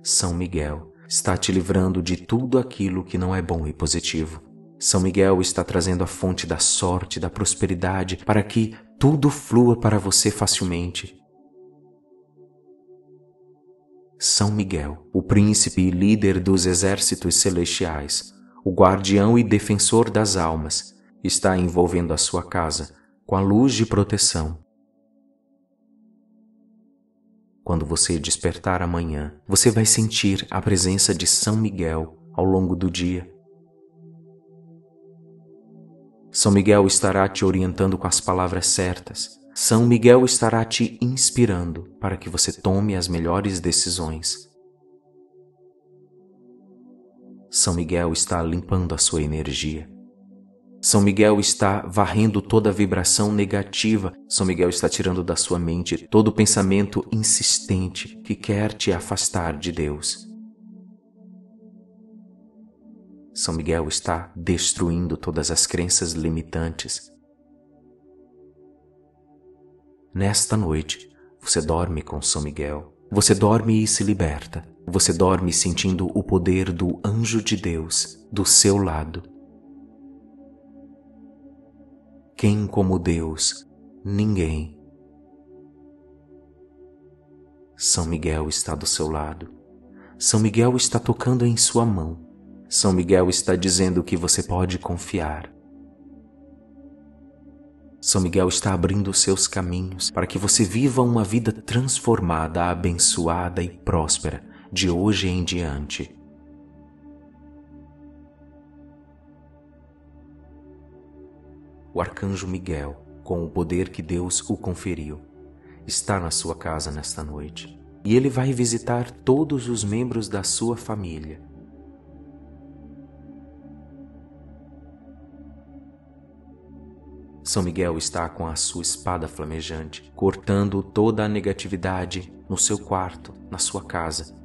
São Miguel está te livrando de tudo aquilo que não é bom e positivo. São Miguel está trazendo a fonte da sorte, da prosperidade, para que tudo flua para você facilmente. São Miguel, o príncipe e líder dos exércitos celestiais, o guardião e defensor das almas, está envolvendo a sua casa com a luz de proteção. Quando você despertar amanhã, você vai sentir a presença de São Miguel ao longo do dia. São Miguel estará te orientando com as palavras certas. São Miguel estará te inspirando para que você tome as melhores decisões. São Miguel está limpando a sua energia. São Miguel está varrendo toda a vibração negativa. São Miguel está tirando da sua mente todo pensamento insistente que quer te afastar de Deus. São Miguel está destruindo todas as crenças limitantes. Nesta noite, você dorme com São Miguel. Você dorme e se liberta. Você dorme sentindo o poder do anjo de Deus do seu lado. Quem como Deus? Ninguém. São Miguel está do seu lado. São Miguel está tocando em sua mão. São Miguel está dizendo que você pode confiar. São Miguel está abrindo seus caminhos para que você viva uma vida transformada, abençoada e próspera de hoje em diante. O Arcanjo Miguel, com o poder que Deus o conferiu, está na sua casa nesta noite e ele vai visitar todos os membros da sua família. São Miguel está com a sua espada flamejante, cortando toda a negatividade no seu quarto, na sua casa.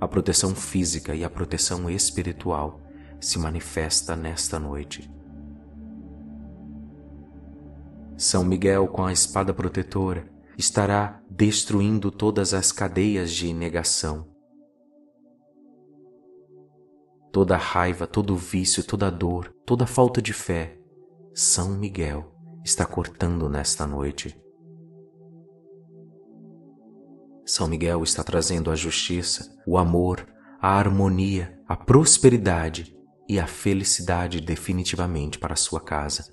A proteção física e a proteção espiritual se manifesta nesta noite. São Miguel, com a espada protetora, estará destruindo todas as cadeias de negação. Toda a raiva, todo o vício, toda a dor, toda a falta de fé, São Miguel está cortando nesta noite. São Miguel está trazendo a justiça, o amor, a harmonia, a prosperidade e a felicidade definitivamente para sua casa.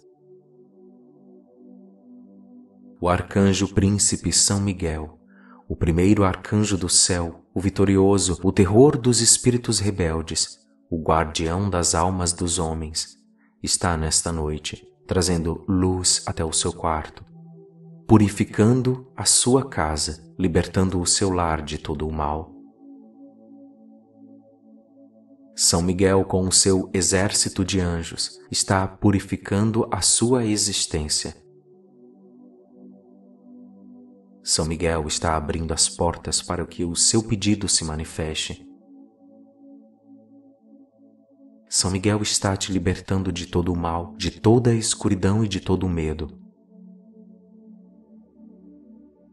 O Arcanjo Príncipe São Miguel, o primeiro Arcanjo do Céu, o vitorioso, o terror dos espíritos rebeldes, o guardião das almas dos homens, está nesta noite, trazendo luz até o seu quarto, purificando a sua casa, libertando o seu lar de todo o mal. São Miguel, com o seu exército de anjos, está purificando a sua existência. São Miguel está abrindo as portas para que o seu pedido se manifeste. São Miguel está te libertando de todo o mal, de toda a escuridão e de todo o medo.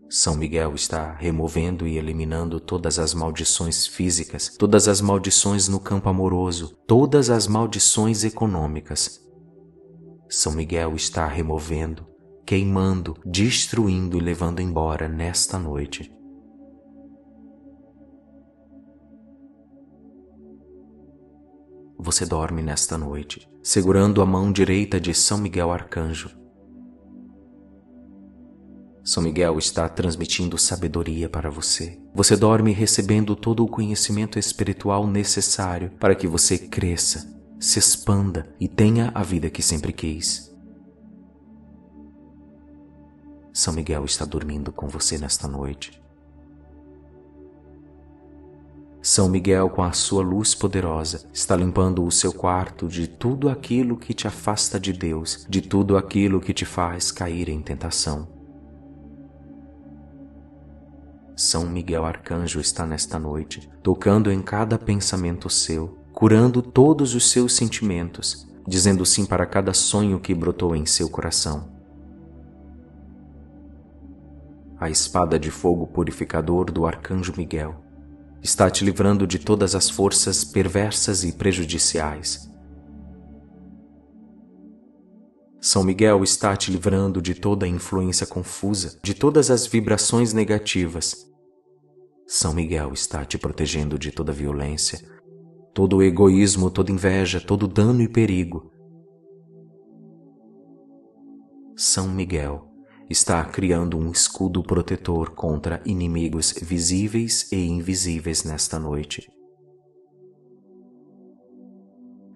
São Miguel está removendo e eliminando todas as maldições físicas, todas as maldições no campo amoroso, todas as maldições econômicas. São Miguel está removendo, queimando, destruindo e levando embora nesta noite. Você dorme nesta noite, segurando a mão direita de São Miguel Arcanjo. São Miguel está transmitindo sabedoria para você. Você dorme recebendo todo o conhecimento espiritual necessário para que você cresça, se expanda e tenha a vida que sempre quis. São Miguel está dormindo com você nesta noite. São Miguel, com a sua luz poderosa, está limpando o seu quarto de tudo aquilo que te afasta de Deus, de tudo aquilo que te faz cair em tentação. São Miguel Arcanjo está nesta noite, tocando em cada pensamento seu, curando todos os seus sentimentos, dizendo sim para cada sonho que brotou em seu coração. A espada de fogo purificador do Arcanjo Miguel está te livrando de todas as forças perversas e prejudiciais. São Miguel está te livrando de toda a influência confusa, de todas as vibrações negativas. São Miguel está te protegendo de toda violência, todo egoísmo, toda inveja, todo dano e perigo. São Miguel está criando um escudo protetor contra inimigos visíveis e invisíveis nesta noite.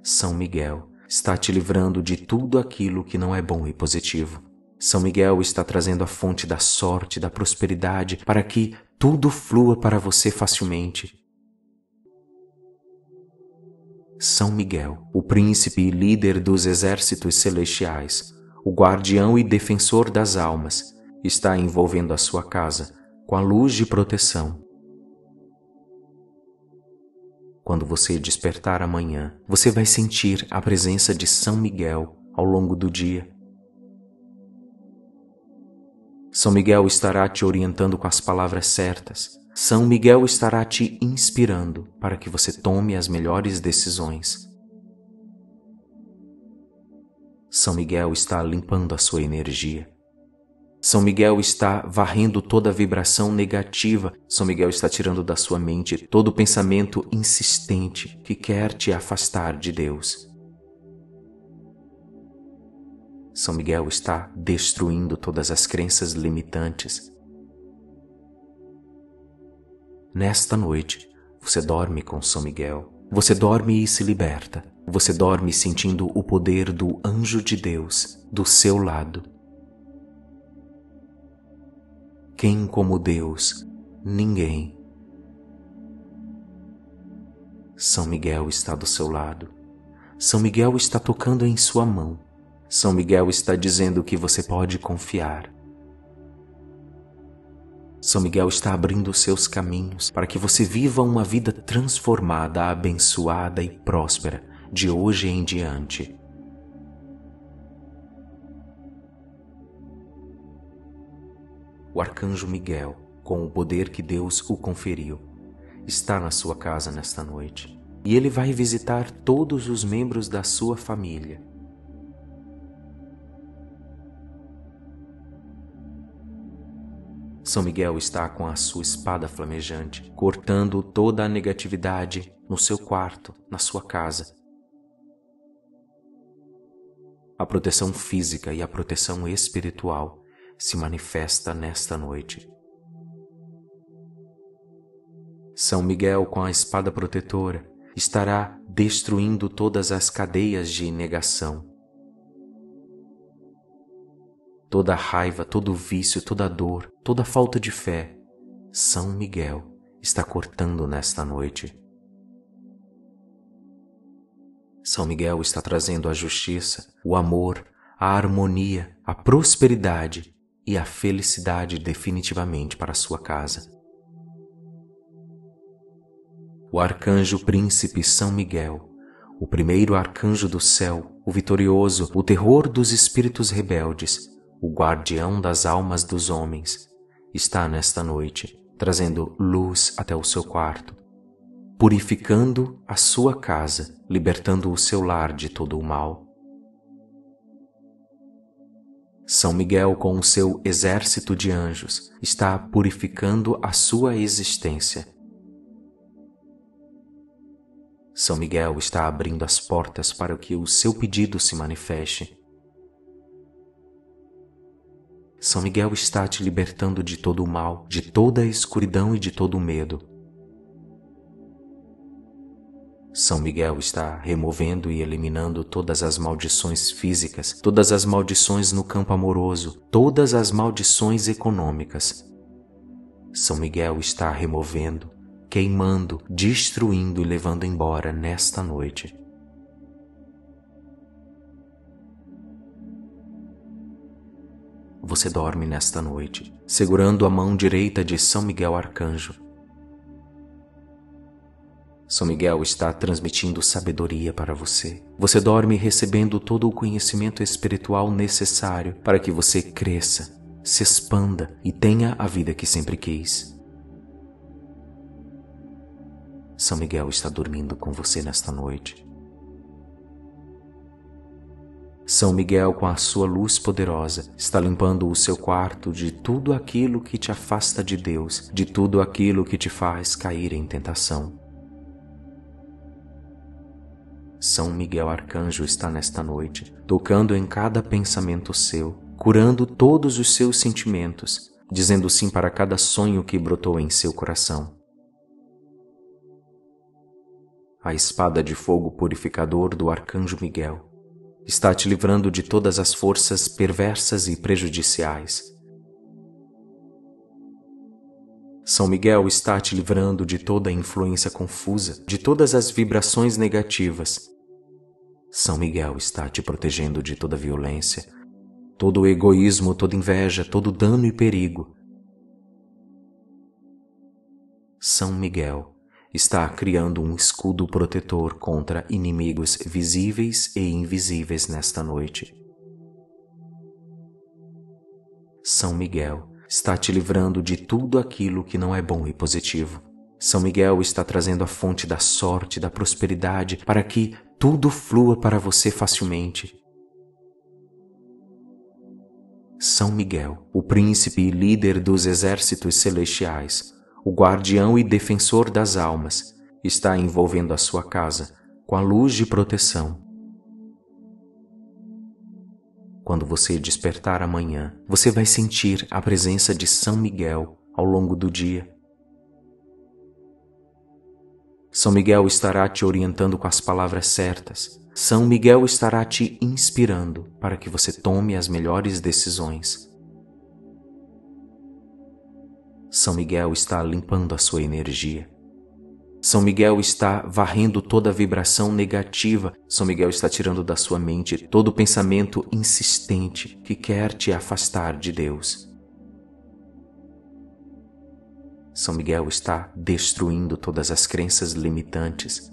São Miguel está te livrando de tudo aquilo que não é bom e positivo. São Miguel está trazendo a fonte da sorte, da prosperidade, para que tudo flua para você facilmente. São Miguel, o príncipe e líder dos exércitos celestiais, o guardião e defensor das almas, está envolvendo a sua casa com a luz de proteção. Quando você despertar amanhã, você vai sentir a presença de São Miguel ao longo do dia. São Miguel estará te orientando com as palavras certas. São Miguel estará te inspirando para que você tome as melhores decisões. São Miguel está limpando a sua energia. São Miguel está varrendo toda a vibração negativa. São Miguel está tirando da sua mente todo o pensamento insistente que quer te afastar de Deus. São Miguel está destruindo todas as crenças limitantes. Nesta noite, você dorme com São Miguel. Você dorme e se liberta. Você dorme sentindo o poder do anjo de Deus do seu lado. Quem como Deus? Ninguém. São Miguel está do seu lado. São Miguel está tocando em sua mão. São Miguel está dizendo que você pode confiar. São Miguel está abrindo seus caminhos para que você viva uma vida transformada, abençoada e próspera de hoje em diante. O Arcanjo Miguel, com o poder que Deus o conferiu, está na sua casa nesta noite e ele vai visitar todos os membros da sua família. São Miguel está com a sua espada flamejante, cortando toda a negatividade no seu quarto, na sua casa. A proteção física e a proteção espiritual se manifesta nesta noite. São Miguel, com a espada protetora, estará destruindo todas as cadeias de negação. Toda a raiva, todo o vício, toda a dor, toda a falta de fé, São Miguel está cortando nesta noite. São Miguel está trazendo a justiça, o amor, a harmonia, a prosperidade e a felicidade definitivamente para sua casa. O Arcanjo Príncipe São Miguel, o primeiro Arcanjo do Céu, o vitorioso, o terror dos espíritos rebeldes, o guardião das almas dos homens, está nesta noite, trazendo luz até o seu quarto, purificando a sua casa, libertando o seu lar de todo o mal. São Miguel, com o seu exército de anjos, está purificando a sua existência. São Miguel está abrindo as portas para que o seu pedido se manifeste. São Miguel está te libertando de todo o mal, de toda a escuridão e de todo o medo. São Miguel está removendo e eliminando todas as maldições físicas, todas as maldições no campo amoroso, todas as maldições econômicas. São Miguel está removendo, queimando, destruindo e levando embora nesta noite. Você dorme nesta noite, segurando a mão direita de São Miguel Arcanjo. São Miguel está transmitindo sabedoria para você. Você dorme recebendo todo o conhecimento espiritual necessário para que você cresça, se expanda e tenha a vida que sempre quis. São Miguel está dormindo com você nesta noite. São Miguel, com a sua luz poderosa, está limpando o seu quarto de tudo aquilo que te afasta de Deus, de tudo aquilo que te faz cair em tentação. São Miguel Arcanjo está nesta noite, tocando em cada pensamento seu, curando todos os seus sentimentos, dizendo sim para cada sonho que brotou em seu coração. A espada de fogo purificador do Arcanjo Miguel está te livrando de todas as forças perversas e prejudiciais. São Miguel está te livrando de toda a influência confusa, de todas as vibrações negativas. São Miguel está te protegendo de toda violência, todo egoísmo, toda inveja, todo dano e perigo. São Miguel está criando um escudo protetor contra inimigos visíveis e invisíveis nesta noite. São Miguel está te livrando de tudo aquilo que não é bom e positivo. São Miguel está trazendo a fonte da sorte, da prosperidade, para que tudo flua para você facilmente. São Miguel, o príncipe e líder dos exércitos celestiais, o guardião e defensor das almas, está envolvendo a sua casa com a luz de proteção. Quando você despertar amanhã, você vai sentir a presença de São Miguel ao longo do dia. São Miguel estará te orientando com as palavras certas. São Miguel estará te inspirando para que você tome as melhores decisões. São Miguel está limpando a sua energia. São Miguel está varrendo toda a vibração negativa. São Miguel está tirando da sua mente todo o pensamento insistente que quer te afastar de Deus. São Miguel está destruindo todas as crenças limitantes.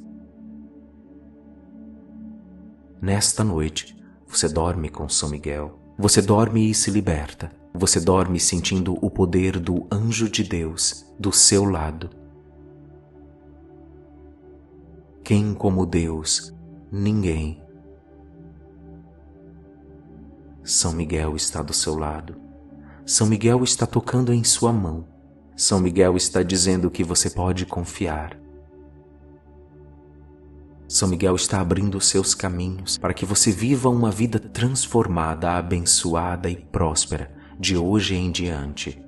Nesta noite, você dorme com São Miguel. Você dorme e se liberta. Você dorme sentindo o poder do anjo de Deus do seu lado. Quem como Deus? Ninguém. São Miguel está do seu lado. São Miguel está tocando em sua mão. São Miguel está dizendo que você pode confiar. São Miguel está abrindo seus caminhos para que você viva uma vida transformada, abençoada e próspera de hoje em diante.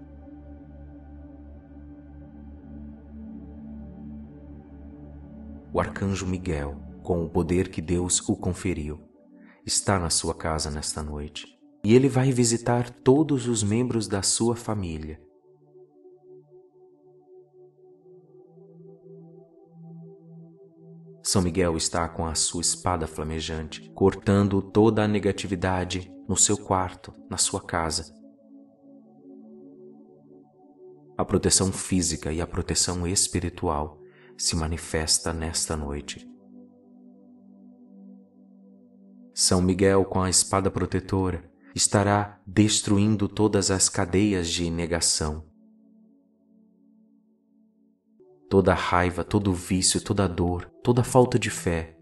O Arcanjo Miguel, com o poder que Deus o conferiu, está na sua casa nesta noite e ele vai visitar todos os membros da sua família. São Miguel está com a sua espada flamejante, cortando toda a negatividade no seu quarto, na sua casa. A proteção física e a proteção espiritual se manifesta nesta noite. São Miguel, com a espada protetora, estará destruindo todas as cadeias de negação. Toda a raiva, todo o vício, toda a dor, toda a falta de fé,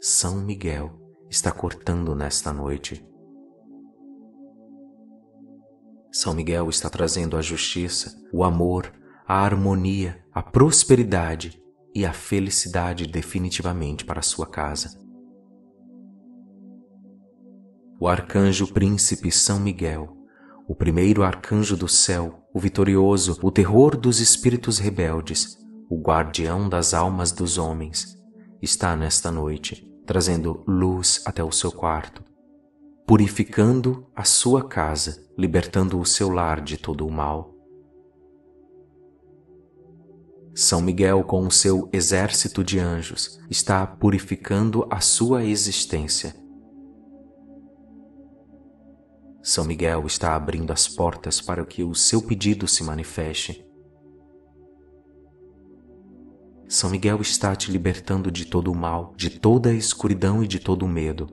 São Miguel está cortando nesta noite. São Miguel está trazendo a justiça, o amor, a harmonia, a prosperidade e a felicidade definitivamente para sua casa. O Arcanjo Príncipe São Miguel, o primeiro arcanjo do céu, o vitorioso, o terror dos espíritos rebeldes, o guardião das almas dos homens, está nesta noite, trazendo luz até o seu quarto, purificando a sua casa, libertando o seu lar de todo o mal. São Miguel, com o seu exército de anjos, está purificando a sua existência. São Miguel está abrindo as portas para que o seu pedido se manifeste. São Miguel está te libertando de todo o mal, de toda a escuridão e de todo o medo.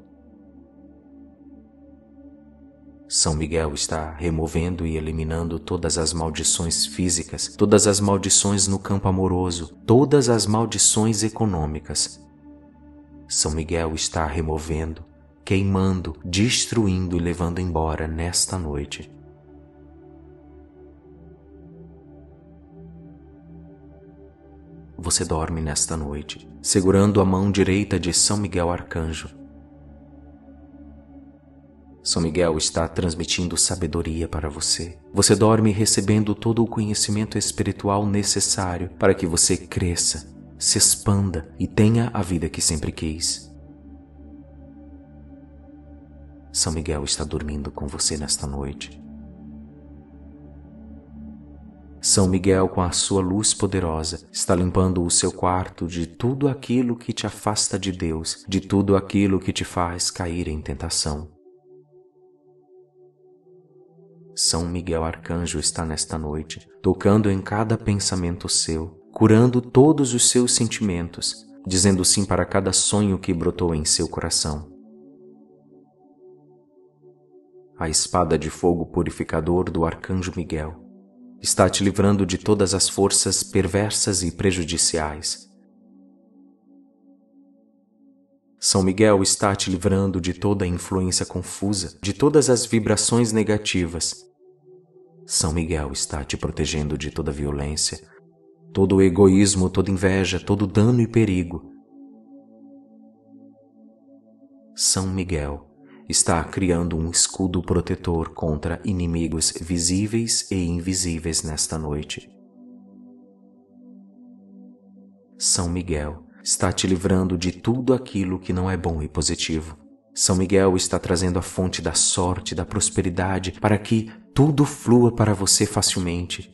São Miguel está removendo e eliminando todas as maldições físicas, todas as maldições no campo amoroso, todas as maldições econômicas. São Miguel está removendo, queimando, destruindo e levando embora nesta noite. Você dorme nesta noite, segurando a mão direita de São Miguel Arcanjo. São Miguel está transmitindo sabedoria para você. Você dorme recebendo todo o conhecimento espiritual necessário para que você cresça, se expanda e tenha a vida que sempre quis. São Miguel está dormindo com você nesta noite. São Miguel, com a sua luz poderosa, está limpando o seu quarto de tudo aquilo que te afasta de Deus, de tudo aquilo que te faz cair em tentação. São Miguel Arcanjo está nesta noite, tocando em cada pensamento seu, curando todos os seus sentimentos, dizendo sim para cada sonho que brotou em seu coração. A espada de fogo purificador do Arcanjo Miguel está te livrando de todas as forças perversas e prejudiciais. São Miguel está te livrando de toda a influência confusa, de todas as vibrações negativas. São Miguel está te protegendo de toda violência, todo egoísmo, toda inveja, todo dano e perigo. São Miguel está criando um escudo protetor contra inimigos visíveis e invisíveis nesta noite. São Miguel está te livrando de tudo aquilo que não é bom e positivo. São Miguel está trazendo a fonte da sorte, da prosperidade, para que tudo flua para você facilmente.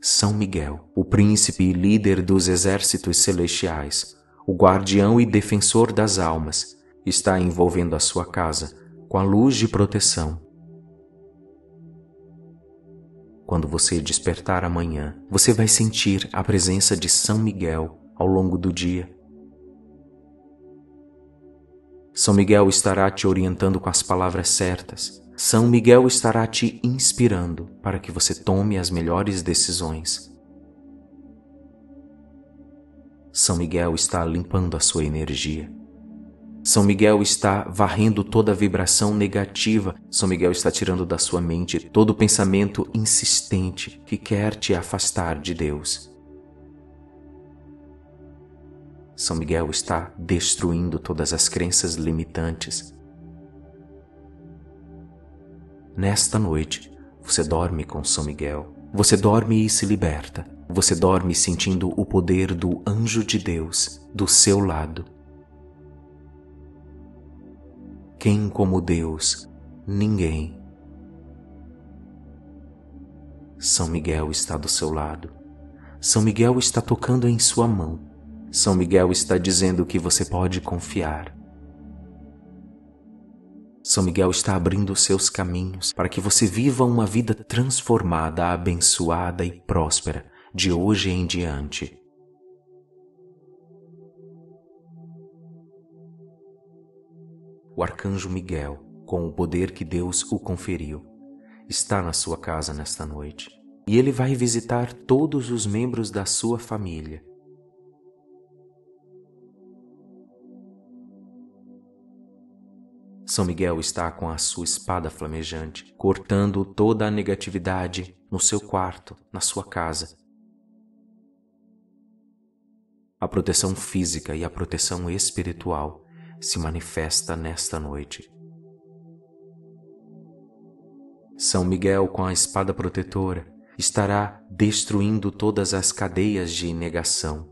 São Miguel, o príncipe e líder dos exércitos celestiais, o guardião e defensor das almas, está envolvendo a sua casa com a luz de proteção. Quando você despertar amanhã, você vai sentir a presença de São Miguel ao longo do dia. São Miguel estará te orientando com as palavras certas. São Miguel estará te inspirando para que você tome as melhores decisões. São Miguel está limpando a sua energia. São Miguel está varrendo toda a vibração negativa. São Miguel está tirando da sua mente todo o pensamento insistente que quer te afastar de Deus. São Miguel está destruindo todas as crenças limitantes. Nesta noite, você dorme com São Miguel. Você dorme e se liberta. Você dorme sentindo o poder do anjo de Deus do seu lado. Quem como Deus? Ninguém. São Miguel está do seu lado. São Miguel está tocando em sua mão. São Miguel está dizendo que você pode confiar. São Miguel está abrindo seus caminhos para que você viva uma vida transformada, abençoada e próspera de hoje em diante. O Arcanjo Miguel, com o poder que Deus o conferiu, está na sua casa nesta noite e ele vai visitar todos os membros da sua família. São Miguel está com a sua espada flamejante, cortando toda a negatividade no seu quarto, na sua casa. A proteção física e a proteção espiritual se manifesta nesta noite. São Miguel, com a espada protetora, estará destruindo todas as cadeias de negação.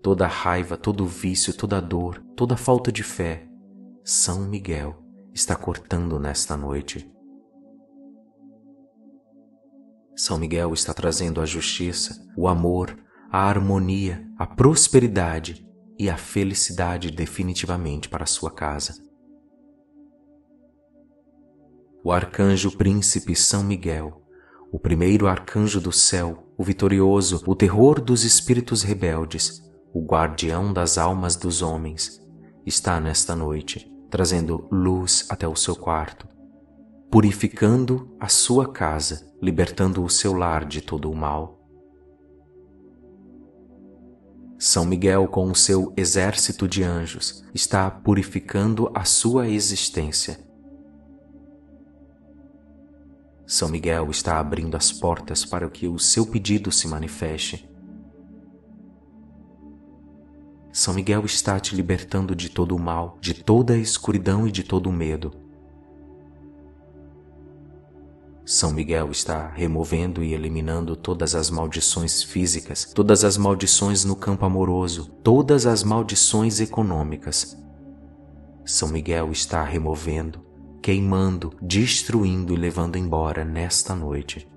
Toda a raiva, todo o vício, toda a dor, toda a falta de fé, São Miguel está cortando nesta noite. São Miguel está trazendo a justiça, o amor, a harmonia, a prosperidade e a felicidade definitivamente para sua casa. O arcanjo príncipe São Miguel, o primeiro arcanjo do céu, o vitorioso, o terror dos espíritos rebeldes, o guardião das almas dos homens, está nesta noite trazendo luz até o seu quarto, purificando a sua casa, libertando o seu lar de todo o mal. São Miguel, com o seu exército de anjos, está purificando a sua existência. São Miguel está abrindo as portas para que o seu pedido se manifeste. São Miguel está te libertando de todo o mal, de toda a escuridão e de todo o medo. São Miguel está removendo e eliminando todas as maldições físicas, todas as maldições no campo amoroso, todas as maldições econômicas. São Miguel está removendo, queimando, destruindo e levando embora nesta noite.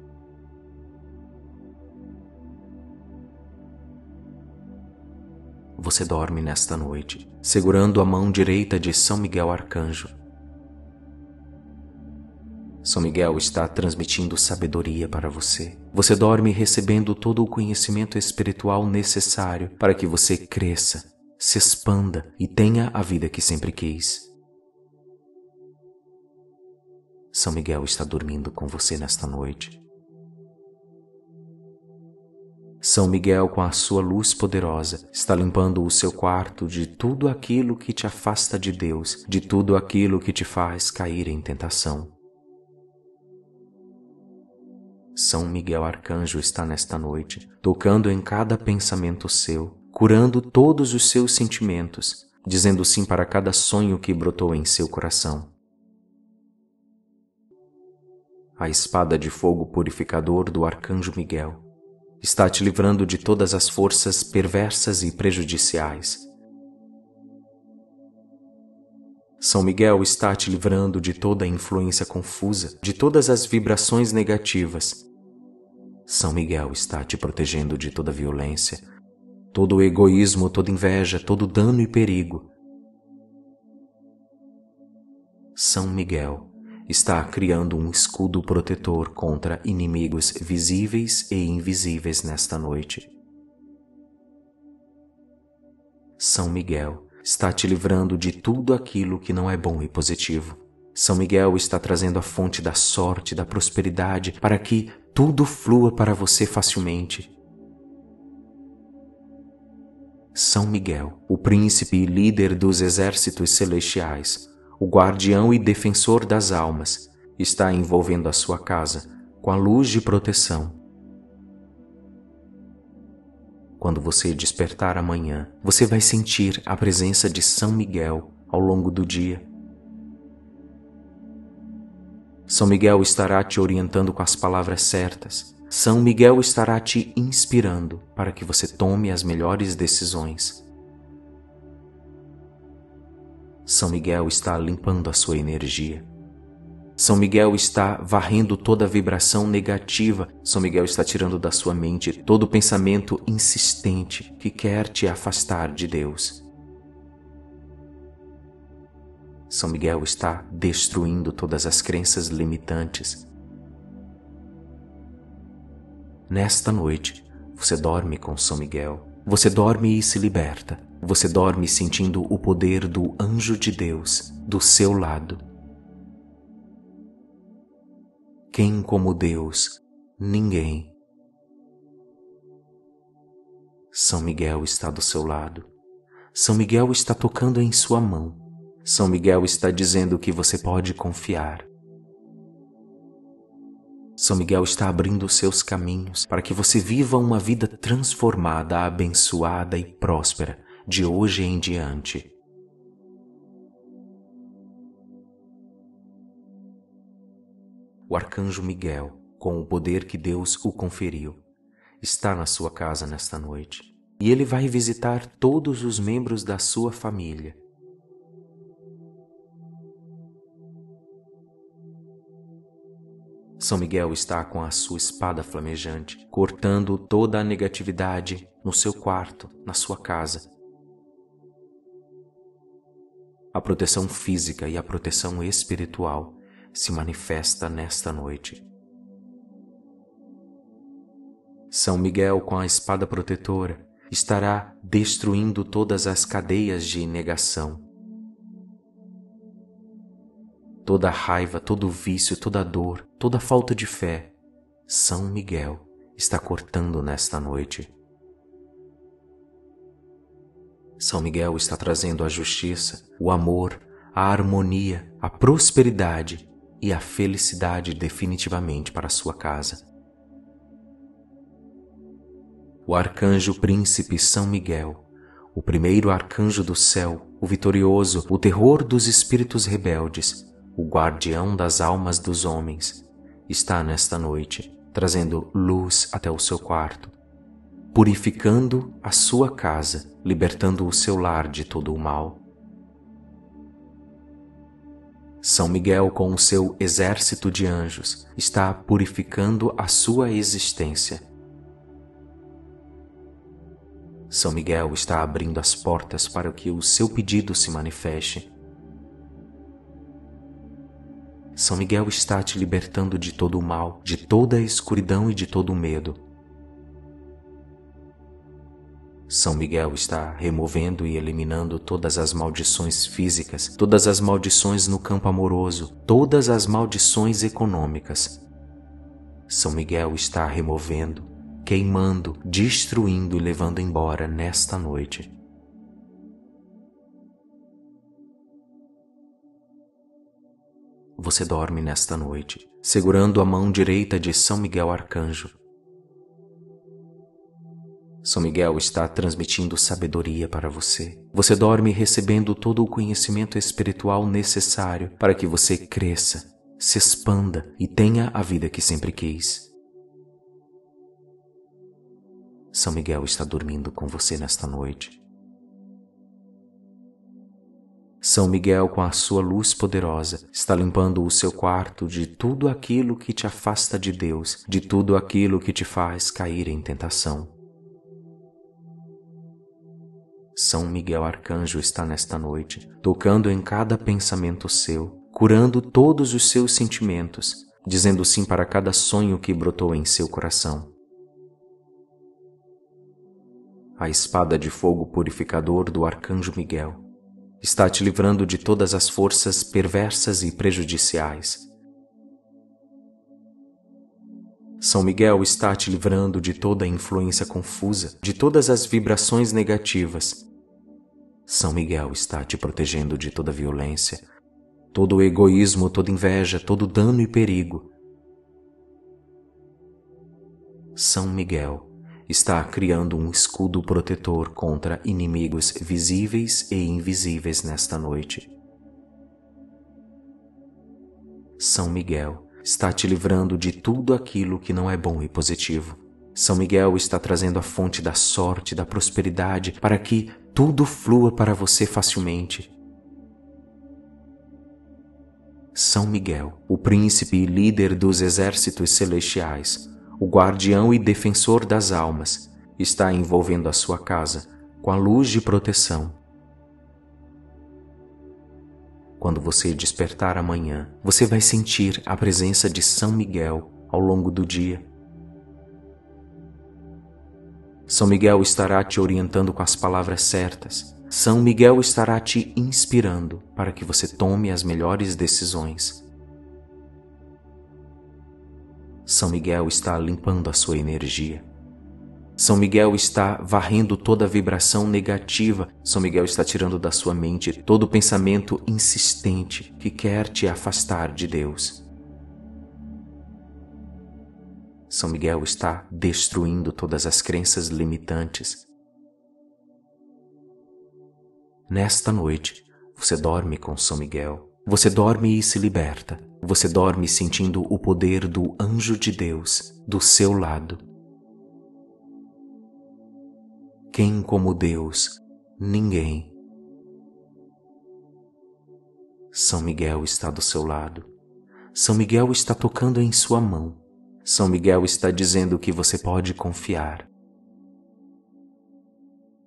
Você dorme nesta noite, segurando a mão direita de São Miguel Arcanjo. São Miguel está transmitindo sabedoria para você. Você dorme recebendo todo o conhecimento espiritual necessário para que você cresça, se expanda e tenha a vida que sempre quis. São Miguel está dormindo com você nesta noite. São Miguel, com a sua luz poderosa, está limpando o seu quarto de tudo aquilo que te afasta de Deus, de tudo aquilo que te faz cair em tentação. São Miguel Arcanjo está nesta noite, tocando em cada pensamento seu, curando todos os seus sentimentos, dizendo sim para cada sonho que brotou em seu coração. A espada de fogo purificador do Arcanjo Miguel está te livrando de todas as forças perversas e prejudiciais. São Miguel está te livrando de toda a influência confusa, de todas as vibrações negativas. São Miguel está te protegendo de toda violência, todo o egoísmo, toda inveja, todo dano e perigo. São Miguel está criando um escudo protetor contra inimigos visíveis e invisíveis nesta noite. São Miguel está te livrando de tudo aquilo que não é bom e positivo. São Miguel está trazendo a fonte da sorte, da prosperidade, para que tudo flua para você facilmente. São Miguel, o príncipe e líder dos exércitos celestiais, o guardião e defensor das almas, está envolvendo a sua casa com a luz de proteção. Quando você despertar amanhã, você vai sentir a presença de São Miguel ao longo do dia. São Miguel estará te orientando com as palavras certas. São Miguel estará te inspirando para que você tome as melhores decisões. São Miguel está limpando a sua energia. São Miguel está varrendo toda a vibração negativa. São Miguel está tirando da sua mente todo o pensamento insistente que quer te afastar de Deus. São Miguel está destruindo todas as crenças limitantes. Nesta noite, você dorme com São Miguel. Você dorme e se liberta. Você dorme sentindo o poder do anjo de Deus do seu lado. Quem como Deus? Ninguém. São Miguel está do seu lado. São Miguel está tocando em sua mão. São Miguel está dizendo que você pode confiar. São Miguel está abrindo seus caminhos para que você viva uma vida transformada, abençoada e próspera de hoje em diante. O Arcanjo Miguel, com o poder que Deus o conferiu, está na sua casa nesta noite e ele vai visitar todos os membros da sua família. São Miguel está com a sua espada flamejante, cortando toda a negatividade no seu quarto, na sua casa. A proteção física e a proteção espiritual se manifesta nesta noite. São Miguel, com a espada protetora, estará destruindo todas as cadeias de negação. Toda raiva, todo vício, toda dor, toda falta de fé, São Miguel está cortando nesta noite. São Miguel está trazendo a justiça, o amor, a harmonia, a prosperidade e a felicidade definitivamente para sua casa. O arcanjo príncipe São Miguel, o primeiro arcanjo do céu, o vitorioso, o terror dos espíritos rebeldes, o guardião das almas dos homens, está nesta noite trazendo luz até o seu quarto, purificando a sua casa, libertando o seu lar de todo o mal. São Miguel, com o seu exército de anjos, está purificando a sua existência. São Miguel está abrindo as portas para que o seu pedido se manifeste. São Miguel está te libertando de todo o mal, de toda a escuridão e de todo o medo. São Miguel está removendo e eliminando todas as maldições físicas, todas as maldições no campo amoroso, todas as maldições econômicas. São Miguel está removendo, queimando, destruindo e levando embora nesta noite. Você dorme nesta noite, segurando a mão direita de São Miguel Arcanjo. São Miguel está transmitindo sabedoria para você. Você dorme recebendo todo o conhecimento espiritual necessário para que você cresça, se expanda e tenha a vida que sempre quis. São Miguel está dormindo com você nesta noite. São Miguel, com a sua luz poderosa, está limpando o seu quarto de tudo aquilo que te afasta de Deus, de tudo aquilo que te faz cair em tentação. São Miguel Arcanjo está nesta noite, tocando em cada pensamento seu, curando todos os seus sentimentos, dizendo sim para cada sonho que brotou em seu coração. A espada de fogo purificador do Arcanjo Miguel está te livrando de todas as forças perversas e prejudiciais. São Miguel está te livrando de toda a influência confusa, de todas as vibrações negativas. São Miguel está te protegendo de toda violência, todo o egoísmo, toda inveja, todo dano e perigo. São Miguel está criando um escudo protetor contra inimigos visíveis e invisíveis nesta noite. São Miguel está te livrando de tudo aquilo que não é bom e positivo. São Miguel está trazendo a fonte da sorte, da prosperidade, para que tudo flua para você facilmente. São Miguel, o príncipe e líder dos exércitos celestiais, o guardião e defensor das almas, está envolvendo a sua casa com a luz de proteção. Quando você despertar amanhã, você vai sentir a presença de São Miguel ao longo do dia. São Miguel estará te orientando com as palavras certas. São Miguel estará te inspirando para que você tome as melhores decisões. São Miguel está limpando a sua energia. São Miguel está varrendo toda a vibração negativa. São Miguel está tirando da sua mente todo o pensamento insistente que quer te afastar de Deus. São Miguel está destruindo todas as crenças limitantes. Nesta noite, você dorme com São Miguel. Você dorme e se liberta. Você dorme sentindo o poder do anjo de Deus do seu lado. Quem como Deus? Ninguém. São Miguel está do seu lado. São Miguel está tocando em sua mão. São Miguel está dizendo que você pode confiar.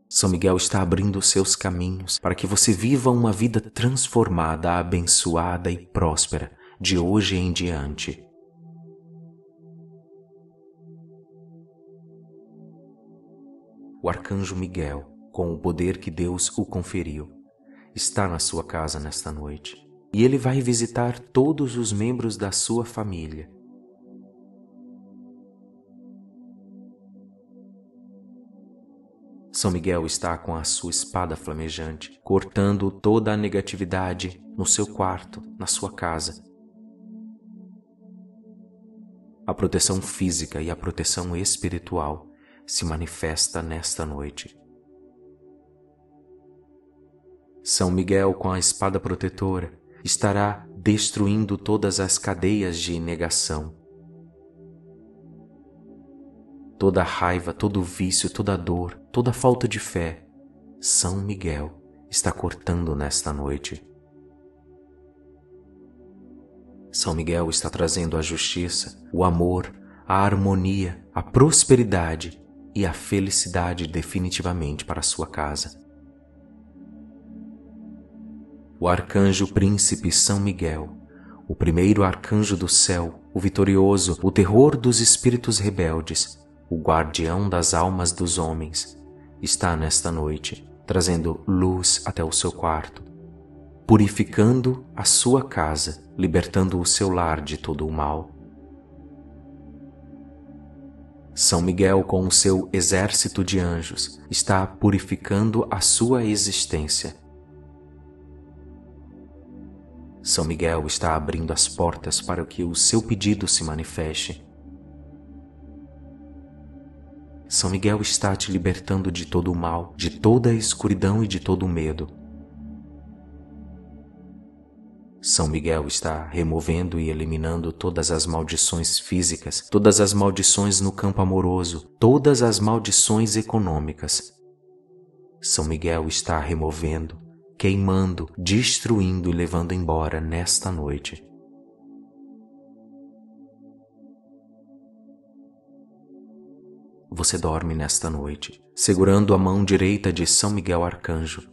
São Miguel está abrindo seus caminhos para que você viva uma vida transformada, abençoada e próspera de hoje em diante. O Arcanjo Miguel, com o poder que Deus o conferiu, está na sua casa nesta noite e ele vai visitar todos os membros da sua família. São Miguel está com a sua espada flamejante, cortando toda a negatividade no seu quarto, na sua casa. A proteção física e a proteção espiritual se manifesta nesta noite. São Miguel, com a espada protetora, estará destruindo todas as cadeias de negação. Toda raiva, todo vício, toda dor, toda falta de fé, São Miguel está cortando nesta noite. São Miguel está trazendo a justiça, o amor, a harmonia, a prosperidade e a felicidade definitivamente para sua casa. O Arcanjo Príncipe São Miguel, o primeiro arcanjo do céu, o vitorioso, o terror dos espíritos rebeldes, o guardião das almas dos homens, está nesta noite, trazendo luz até o seu quarto, purificando a sua casa, libertando o seu lar de todo o mal. São Miguel, com o seu exército de anjos, está purificando a sua existência. São Miguel está abrindo as portas para que o seu pedido se manifeste. São Miguel está te libertando de todo o mal, de toda a escuridão e de todo o medo. São Miguel está removendo e eliminando todas as maldições físicas, todas as maldições no campo amoroso, todas as maldições econômicas. São Miguel está removendo, queimando, destruindo e levando embora nesta noite. Você dorme nesta noite, segurando a mão direita de São Miguel Arcanjo.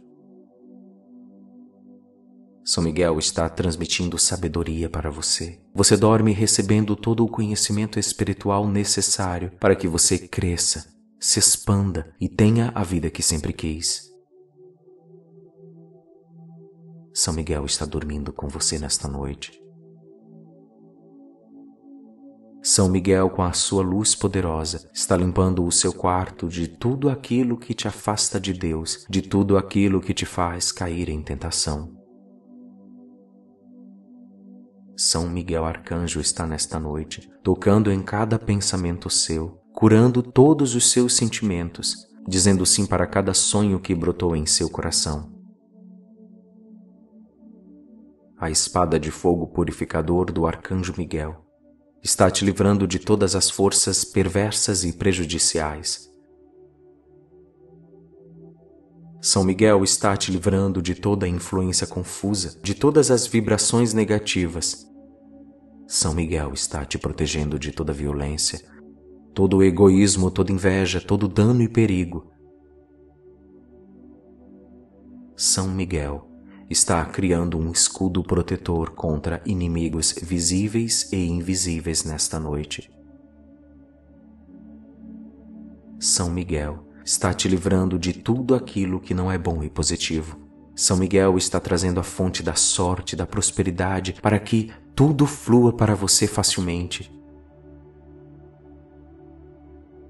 São Miguel está transmitindo sabedoria para você. Você dorme recebendo todo o conhecimento espiritual necessário para que você cresça, se expanda e tenha a vida que sempre quis. São Miguel está dormindo com você nesta noite. São Miguel, com a sua luz poderosa, está limpando o seu quarto de tudo aquilo que te afasta de Deus, de tudo aquilo que te faz cair em tentação. São Miguel Arcanjo está nesta noite, tocando em cada pensamento seu, curando todos os seus sentimentos, dizendo sim para cada sonho que brotou em seu coração. A espada de fogo purificador do Arcanjo Miguel está te livrando de todas as forças perversas e prejudiciais. São Miguel está te livrando de toda a influência confusa, de todas as vibrações negativas. São Miguel está te protegendo de toda violência, todo egoísmo, toda inveja, todo dano e perigo. São Miguel está criando um escudo protetor contra inimigos visíveis e invisíveis nesta noite. São Miguel está te livrando de tudo aquilo que não é bom e positivo. São Miguel está trazendo a fonte da sorte, da prosperidade, para que tudo flua para você facilmente.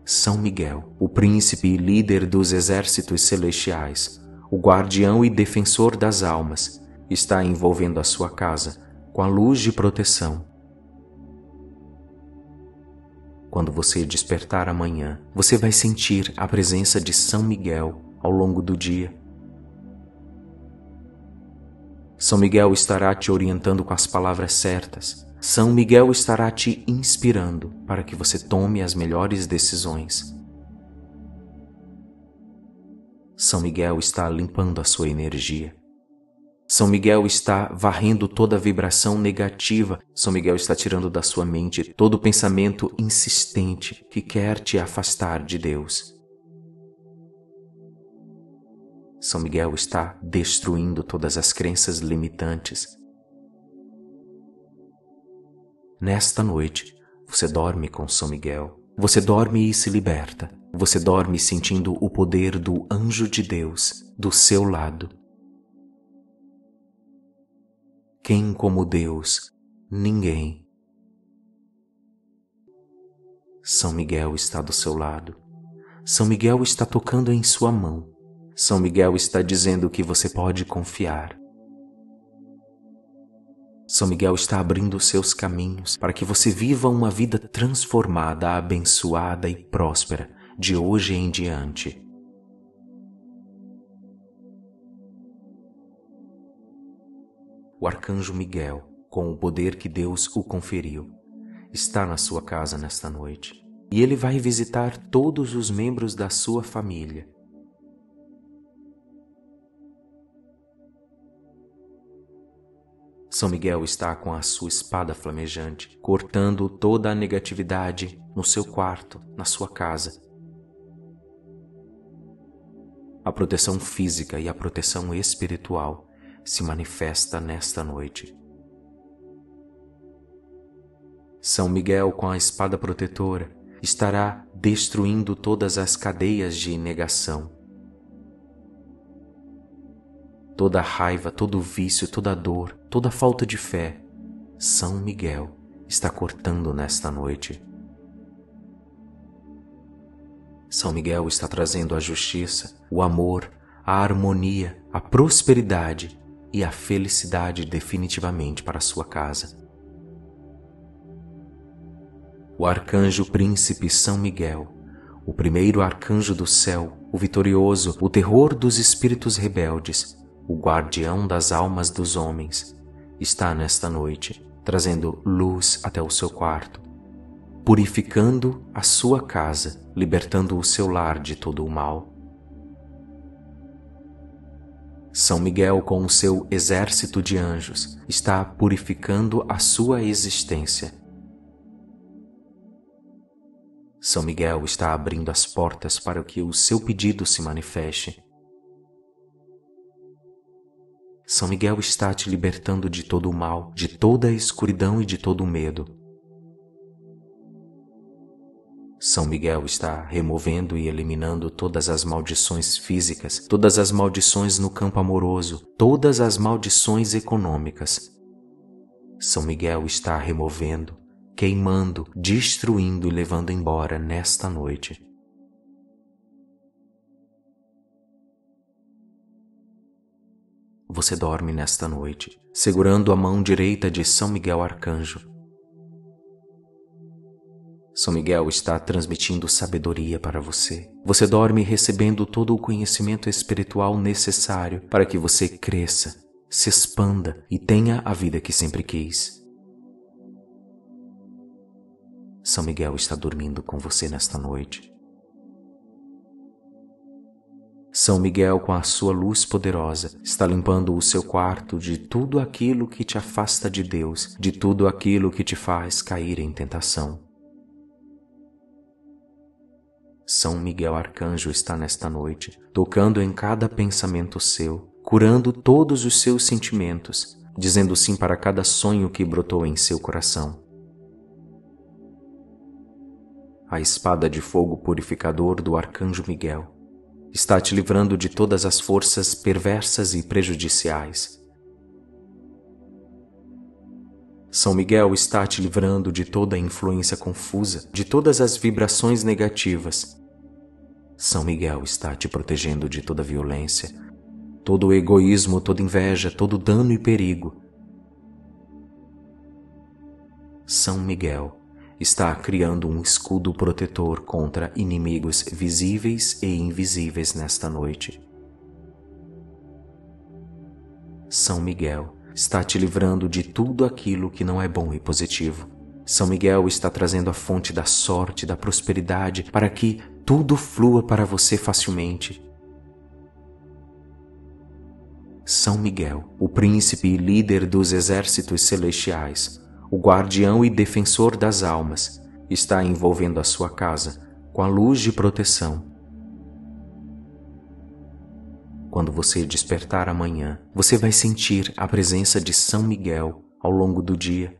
São Miguel, o príncipe e líder dos exércitos celestiais, o guardião e defensor das almas, está envolvendo a sua casa com a luz de proteção. Quando você despertar amanhã, você vai sentir a presença de São Miguel ao longo do dia. São Miguel estará te orientando com as palavras certas. São Miguel estará te inspirando para que você tome as melhores decisões. São Miguel está limpando a sua energia. São Miguel está varrendo toda a vibração negativa. São Miguel está tirando da sua mente todo o pensamento insistente que quer te afastar de Deus. São Miguel está destruindo todas as crenças limitantes. Nesta noite, você dorme com São Miguel. Você dorme e se liberta. Você dorme sentindo o poder do anjo de Deus do seu lado. Quem como Deus? Ninguém. São Miguel está do seu lado. São Miguel está tocando em sua mão. São Miguel está dizendo que você pode confiar. São Miguel está abrindo seus caminhos para que você viva uma vida transformada, abençoada e próspera de hoje em diante. O Arcanjo Miguel, com o poder que Deus o conferiu, está na sua casa nesta noite e ele vai visitar todos os membros da sua família. São Miguel está com a sua espada flamejante, cortando toda a negatividade no seu quarto, na sua casa. A proteção física e a proteção espiritual se manifesta nesta noite. São Miguel, com a espada protetora, estará destruindo todas as cadeias de negação. Toda a raiva, todo o vício, toda a dor, toda a falta de fé, São Miguel está cortando nesta noite. São Miguel está trazendo a justiça, o amor, a harmonia, a prosperidade e a felicidade definitivamente para sua casa. O Arcanjo Príncipe São Miguel, o primeiro Arcanjo do Céu, o vitorioso, o terror dos espíritos rebeldes, o guardião das almas dos homens, está nesta noite, trazendo luz até o seu quarto, purificando a sua casa, libertando o seu lar de todo o mal. São Miguel, com o seu exército de anjos, está purificando a sua existência. São Miguel está abrindo as portas para que o seu pedido se manifeste. São Miguel está te libertando de todo o mal, de toda a escuridão e de todo o medo. São Miguel está removendo e eliminando todas as maldições físicas, todas as maldições no campo amoroso, todas as maldições econômicas. São Miguel está removendo, queimando, destruindo e levando embora nesta noite. Você dorme nesta noite, segurando a mão direita de São Miguel Arcanjo. São Miguel está transmitindo sabedoria para você. Você dorme recebendo todo o conhecimento espiritual necessário para que você cresça, se expanda e tenha a vida que sempre quis. São Miguel está dormindo com você nesta noite. São Miguel, com a sua luz poderosa, está limpando o seu quarto de tudo aquilo que te afasta de Deus, de tudo aquilo que te faz cair em tentação. São Miguel Arcanjo está nesta noite, tocando em cada pensamento seu, curando todos os seus sentimentos, dizendo sim para cada sonho que brotou em seu coração. A espada de fogo purificador do Arcanjo Miguel está te livrando de todas as forças perversas e prejudiciais. São Miguel está te livrando de toda a influência confusa, de todas as vibrações negativas. São Miguel está te protegendo de toda violência, todo o egoísmo, toda inveja, todo dano e perigo. São Miguel está criando um escudo protetor contra inimigos visíveis e invisíveis nesta noite. São Miguel está te livrando de tudo aquilo que não é bom e positivo. São Miguel está trazendo a fonte da sorte, da prosperidade, para que tudo flua para você facilmente. São Miguel, o príncipe e líder dos exércitos celestiais, o guardião e defensor das almas, está envolvendo a sua casa com a luz de proteção. Quando você despertar amanhã, você vai sentir a presença de São Miguel ao longo do dia.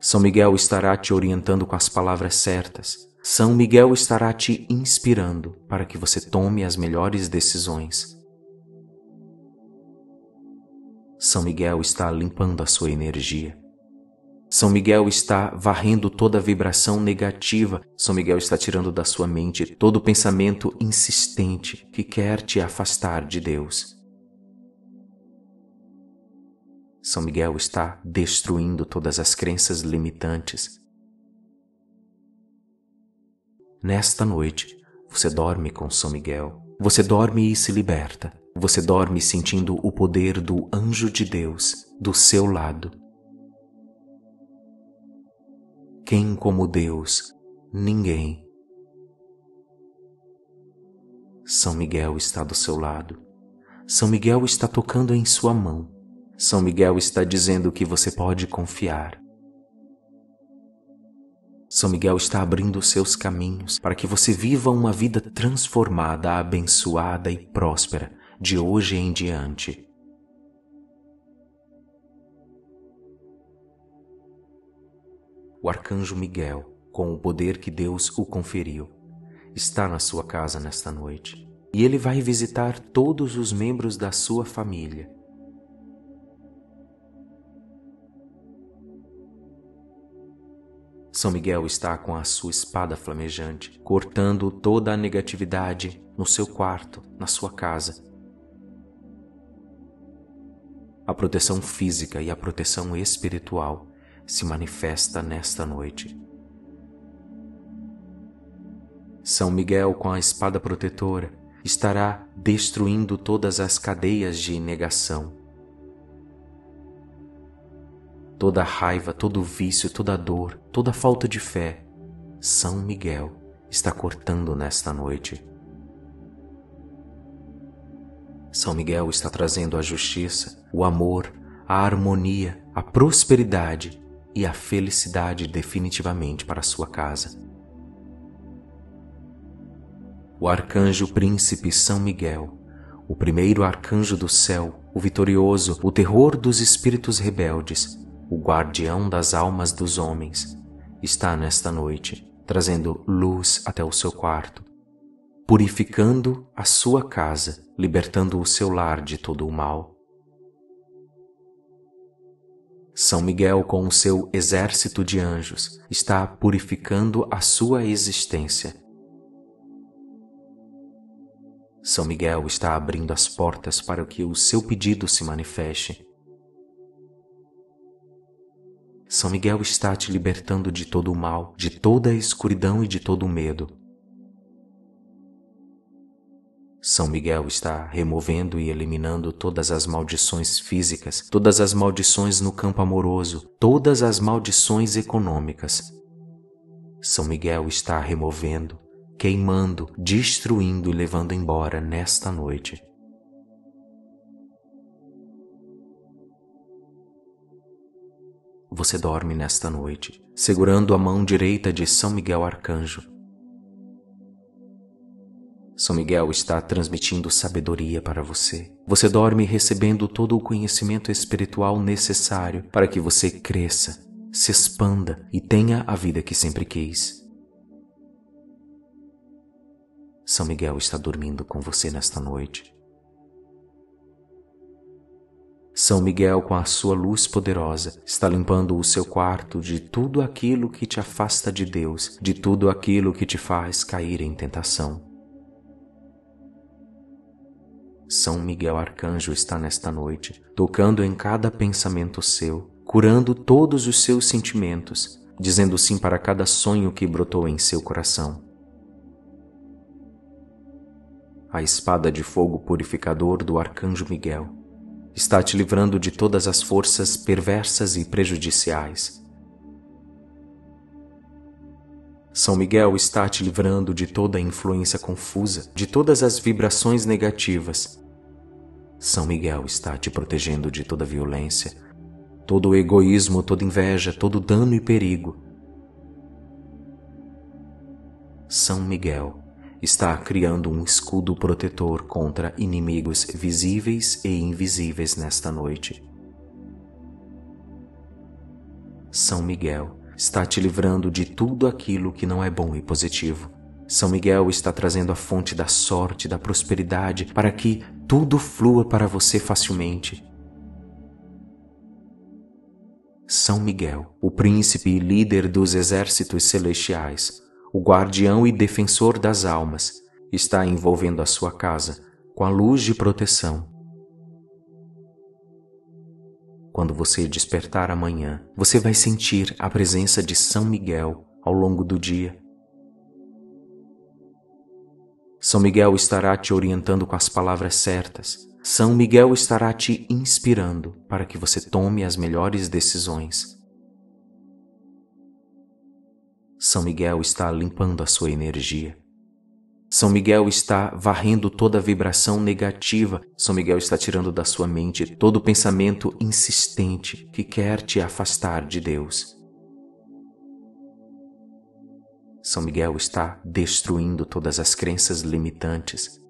São Miguel estará te orientando com as palavras certas. São Miguel estará te inspirando para que você tome as melhores decisões. São Miguel está limpando a sua energia. São Miguel está varrendo toda a vibração negativa. São Miguel está tirando da sua mente todo o pensamento insistente que quer te afastar de Deus. São Miguel está destruindo todas as crenças limitantes. Nesta noite, você dorme com São Miguel. Você dorme e se liberta. Você dorme sentindo o poder do anjo de Deus do seu lado. Quem como Deus? Ninguém. São Miguel está do seu lado. São Miguel está tocando em sua mão. São Miguel está dizendo que você pode confiar. São Miguel está abrindo seus caminhos para que você viva uma vida transformada, abençoada e próspera de hoje em diante. O Arcanjo Miguel, com o poder que Deus o conferiu, está na sua casa nesta noite e ele vai visitar todos os membros da sua família. São Miguel está com a sua espada flamejante, cortando toda a negatividade no seu quarto, na sua casa. A proteção física e a proteção espiritual se manifesta nesta noite. São Miguel, com a espada protetora, estará destruindo todas as cadeias de negação. Toda raiva, todo vício, toda dor, toda falta de fé, São Miguel está cortando nesta noite. São Miguel está trazendo a justiça, o amor, a harmonia, a prosperidade e a felicidade definitivamente para sua casa. O Arcanjo Príncipe São Miguel, o primeiro Arcanjo do Céu, o vitorioso, o terror dos espíritos rebeldes, o guardião das almas dos homens, está nesta noite, trazendo luz até o seu quarto, purificando a sua casa, libertando o seu lar de todo o mal. São Miguel, com o seu exército de anjos, está purificando a sua existência. São Miguel está abrindo as portas para que o seu pedido se manifeste. São Miguel está te libertando de todo o mal, de toda a escuridão e de todo o medo. São Miguel está removendo e eliminando todas as maldições físicas, todas as maldições no campo amoroso, todas as maldições econômicas. São Miguel está removendo, queimando, destruindo e levando embora nesta noite. Você dorme nesta noite, segurando a mão direita de São Miguel Arcanjo. São Miguel está transmitindo sabedoria para você. Você dorme recebendo todo o conhecimento espiritual necessário para que você cresça, se expanda e tenha a vida que sempre quis. São Miguel está dormindo com você nesta noite. São Miguel, com a sua luz poderosa, está limpando o seu quarto de tudo aquilo que te afasta de Deus, de tudo aquilo que te faz cair em tentação. São Miguel Arcanjo está nesta noite, tocando em cada pensamento seu, curando todos os seus sentimentos, dizendo sim para cada sonho que brotou em seu coração. A espada de fogo purificador do Arcanjo Miguel está te livrando de todas as forças perversas e prejudiciais. São Miguel está te livrando de toda a influência confusa, de todas as vibrações negativas. São Miguel está te protegendo de toda violência, todo o egoísmo, toda inveja, todo dano e perigo. São Miguel está criando um escudo protetor contra inimigos visíveis e invisíveis nesta noite. São Miguel está te livrando de tudo aquilo que não é bom e positivo. São Miguel está trazendo a fonte da sorte, da prosperidade, para que tudo flua para você facilmente. São Miguel, o príncipe e líder dos exércitos celestiais, o guardião e defensor das almas, está envolvendo a sua casa com a luz de proteção. Quando você despertar amanhã, você vai sentir a presença de São Miguel ao longo do dia. São Miguel estará te orientando com as palavras certas. São Miguel estará te inspirando para que você tome as melhores decisões. São Miguel está limpando a sua energia. São Miguel está varrendo toda a vibração negativa. São Miguel está tirando da sua mente todo o pensamento insistente que quer te afastar de Deus. São Miguel está destruindo todas as crenças limitantes.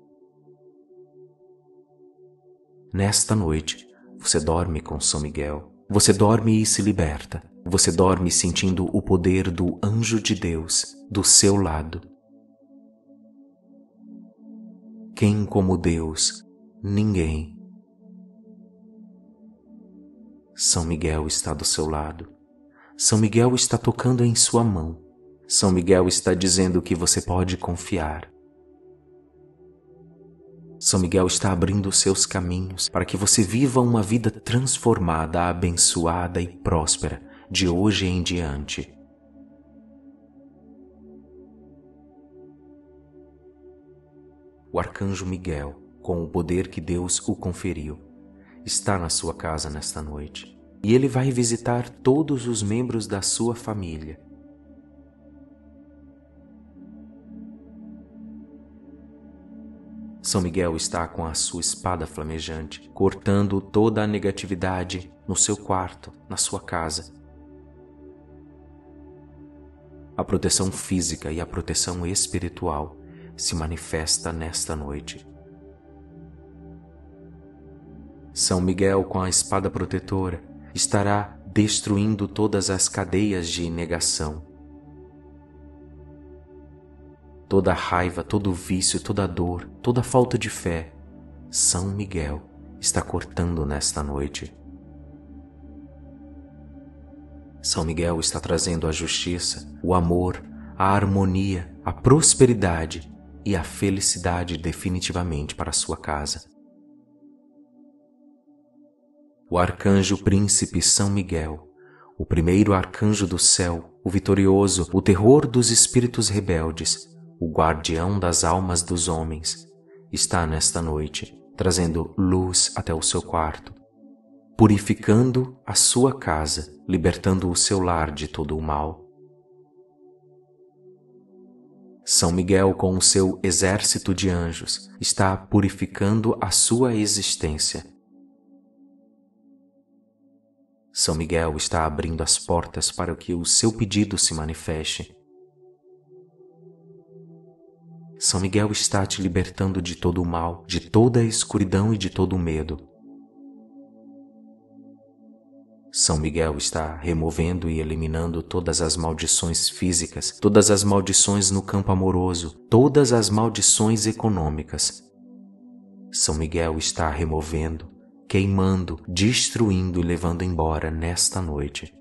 Nesta noite, você dorme com São Miguel. Você dorme e se liberta. Você dorme sentindo o poder do anjo de Deus do seu lado. Quem como Deus? Ninguém. São Miguel está do seu lado. São Miguel está tocando em sua mão. São Miguel está dizendo que você pode confiar. São Miguel está abrindo seus caminhos para que você viva uma vida transformada, abençoada e próspera de hoje em diante. O Arcanjo Miguel, com o poder que Deus o conferiu, está na sua casa nesta noite e ele vai visitar todos os membros da sua família. São Miguel está com a sua espada flamejante, cortando toda a negatividade no seu quarto, na sua casa. A proteção física e a proteção espiritual se manifesta nesta noite. São Miguel, com a espada protetora, estará destruindo todas as cadeias de negação. Toda a raiva, todo o vício, toda a dor, toda a falta de fé, São Miguel está cortando nesta noite. São Miguel está trazendo a justiça, o amor, a harmonia, a prosperidade e a felicidade definitivamente para a sua casa. O Arcanjo Príncipe São Miguel, o primeiro arcanjo do céu, o vitorioso, o terror dos espíritos rebeldes, o guardião das almas dos homens, está nesta noite, trazendo luz até o seu quarto, purificando a sua casa, libertando o seu lar de todo o mal. São Miguel, com o seu exército de anjos, está purificando a sua existência. São Miguel está abrindo as portas para que o seu pedido se manifeste. São Miguel está te libertando de todo o mal, de toda a escuridão e de todo o medo. São Miguel está removendo e eliminando todas as maldições físicas, todas as maldições no campo amoroso, todas as maldições econômicas. São Miguel está removendo, queimando, destruindo e levando embora nesta noite.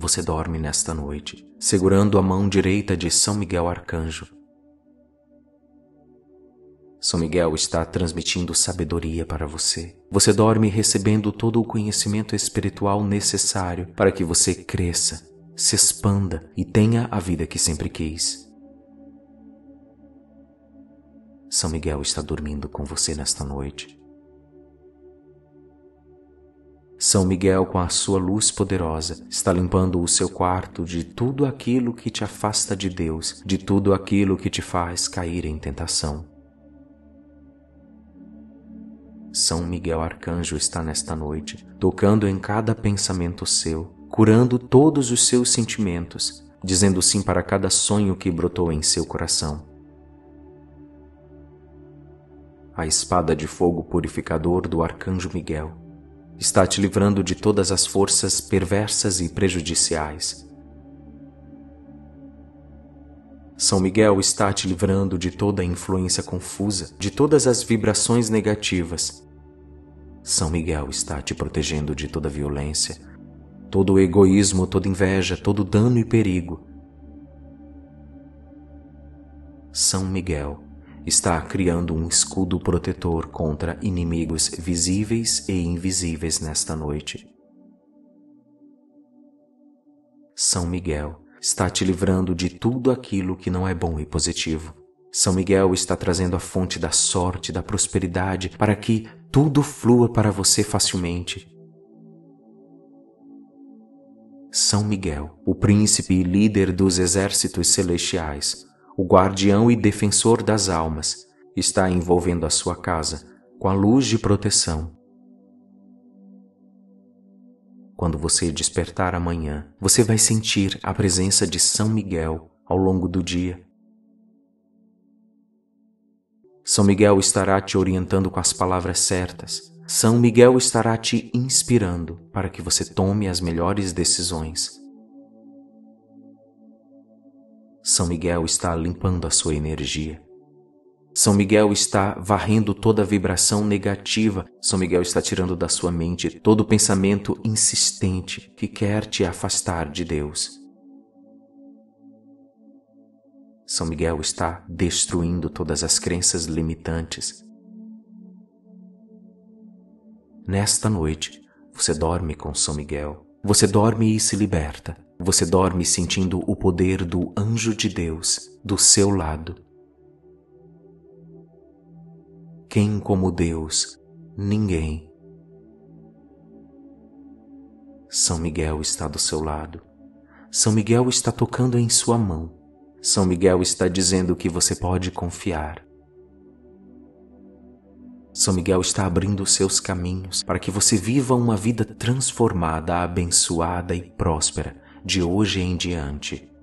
Você dorme nesta noite, segurando a mão direita de São Miguel Arcanjo. São Miguel está transmitindo sabedoria para você. Você dorme recebendo todo o conhecimento espiritual necessário para que você cresça, se expanda e tenha a vida que sempre quis. São Miguel está dormindo com você nesta noite. São Miguel, com a sua luz poderosa, está limpando o seu quarto de tudo aquilo que te afasta de Deus, de tudo aquilo que te faz cair em tentação. São Miguel Arcanjo está nesta noite, tocando em cada pensamento seu, curando todos os seus sentimentos, dizendo sim para cada sonho que brotou em seu coração. A espada de fogo purificador do Arcanjo Miguel está te livrando de todas as forças perversas e prejudiciais. São Miguel está te livrando de toda a influência confusa, de todas as vibrações negativas. São Miguel está te protegendo de toda violência, todo egoísmo, toda inveja, todo dano e perigo. São Miguel está criando um escudo protetor contra inimigos visíveis e invisíveis nesta noite. São Miguel está te livrando de tudo aquilo que não é bom e positivo. São Miguel está trazendo a fonte da sorte, da prosperidade, para que tudo flua para você facilmente. São Miguel, o príncipe e líder dos exércitos celestiais, o guardião e defensor das almas, está envolvendo a sua casa com a luz de proteção. Quando você despertar amanhã, você vai sentir a presença de São Miguel ao longo do dia. São Miguel estará te orientando com as palavras certas. São Miguel estará te inspirando para que você tome as melhores decisões. São Miguel está limpando a sua energia. São Miguel está varrendo toda a vibração negativa. São Miguel está tirando da sua mente todo o pensamento insistente que quer te afastar de Deus. São Miguel está destruindo todas as crenças limitantes. Nesta noite, você dorme com São Miguel. Você dorme e se liberta. Você dorme sentindo o poder do anjo de Deus do seu lado. Quem como Deus? Ninguém. São Miguel está do seu lado. São Miguel está tocando em sua mão. São Miguel está dizendo que você pode confiar. São Miguel está abrindo seus caminhos para que você viva uma vida transformada, abençoada e próspera de hoje em diante.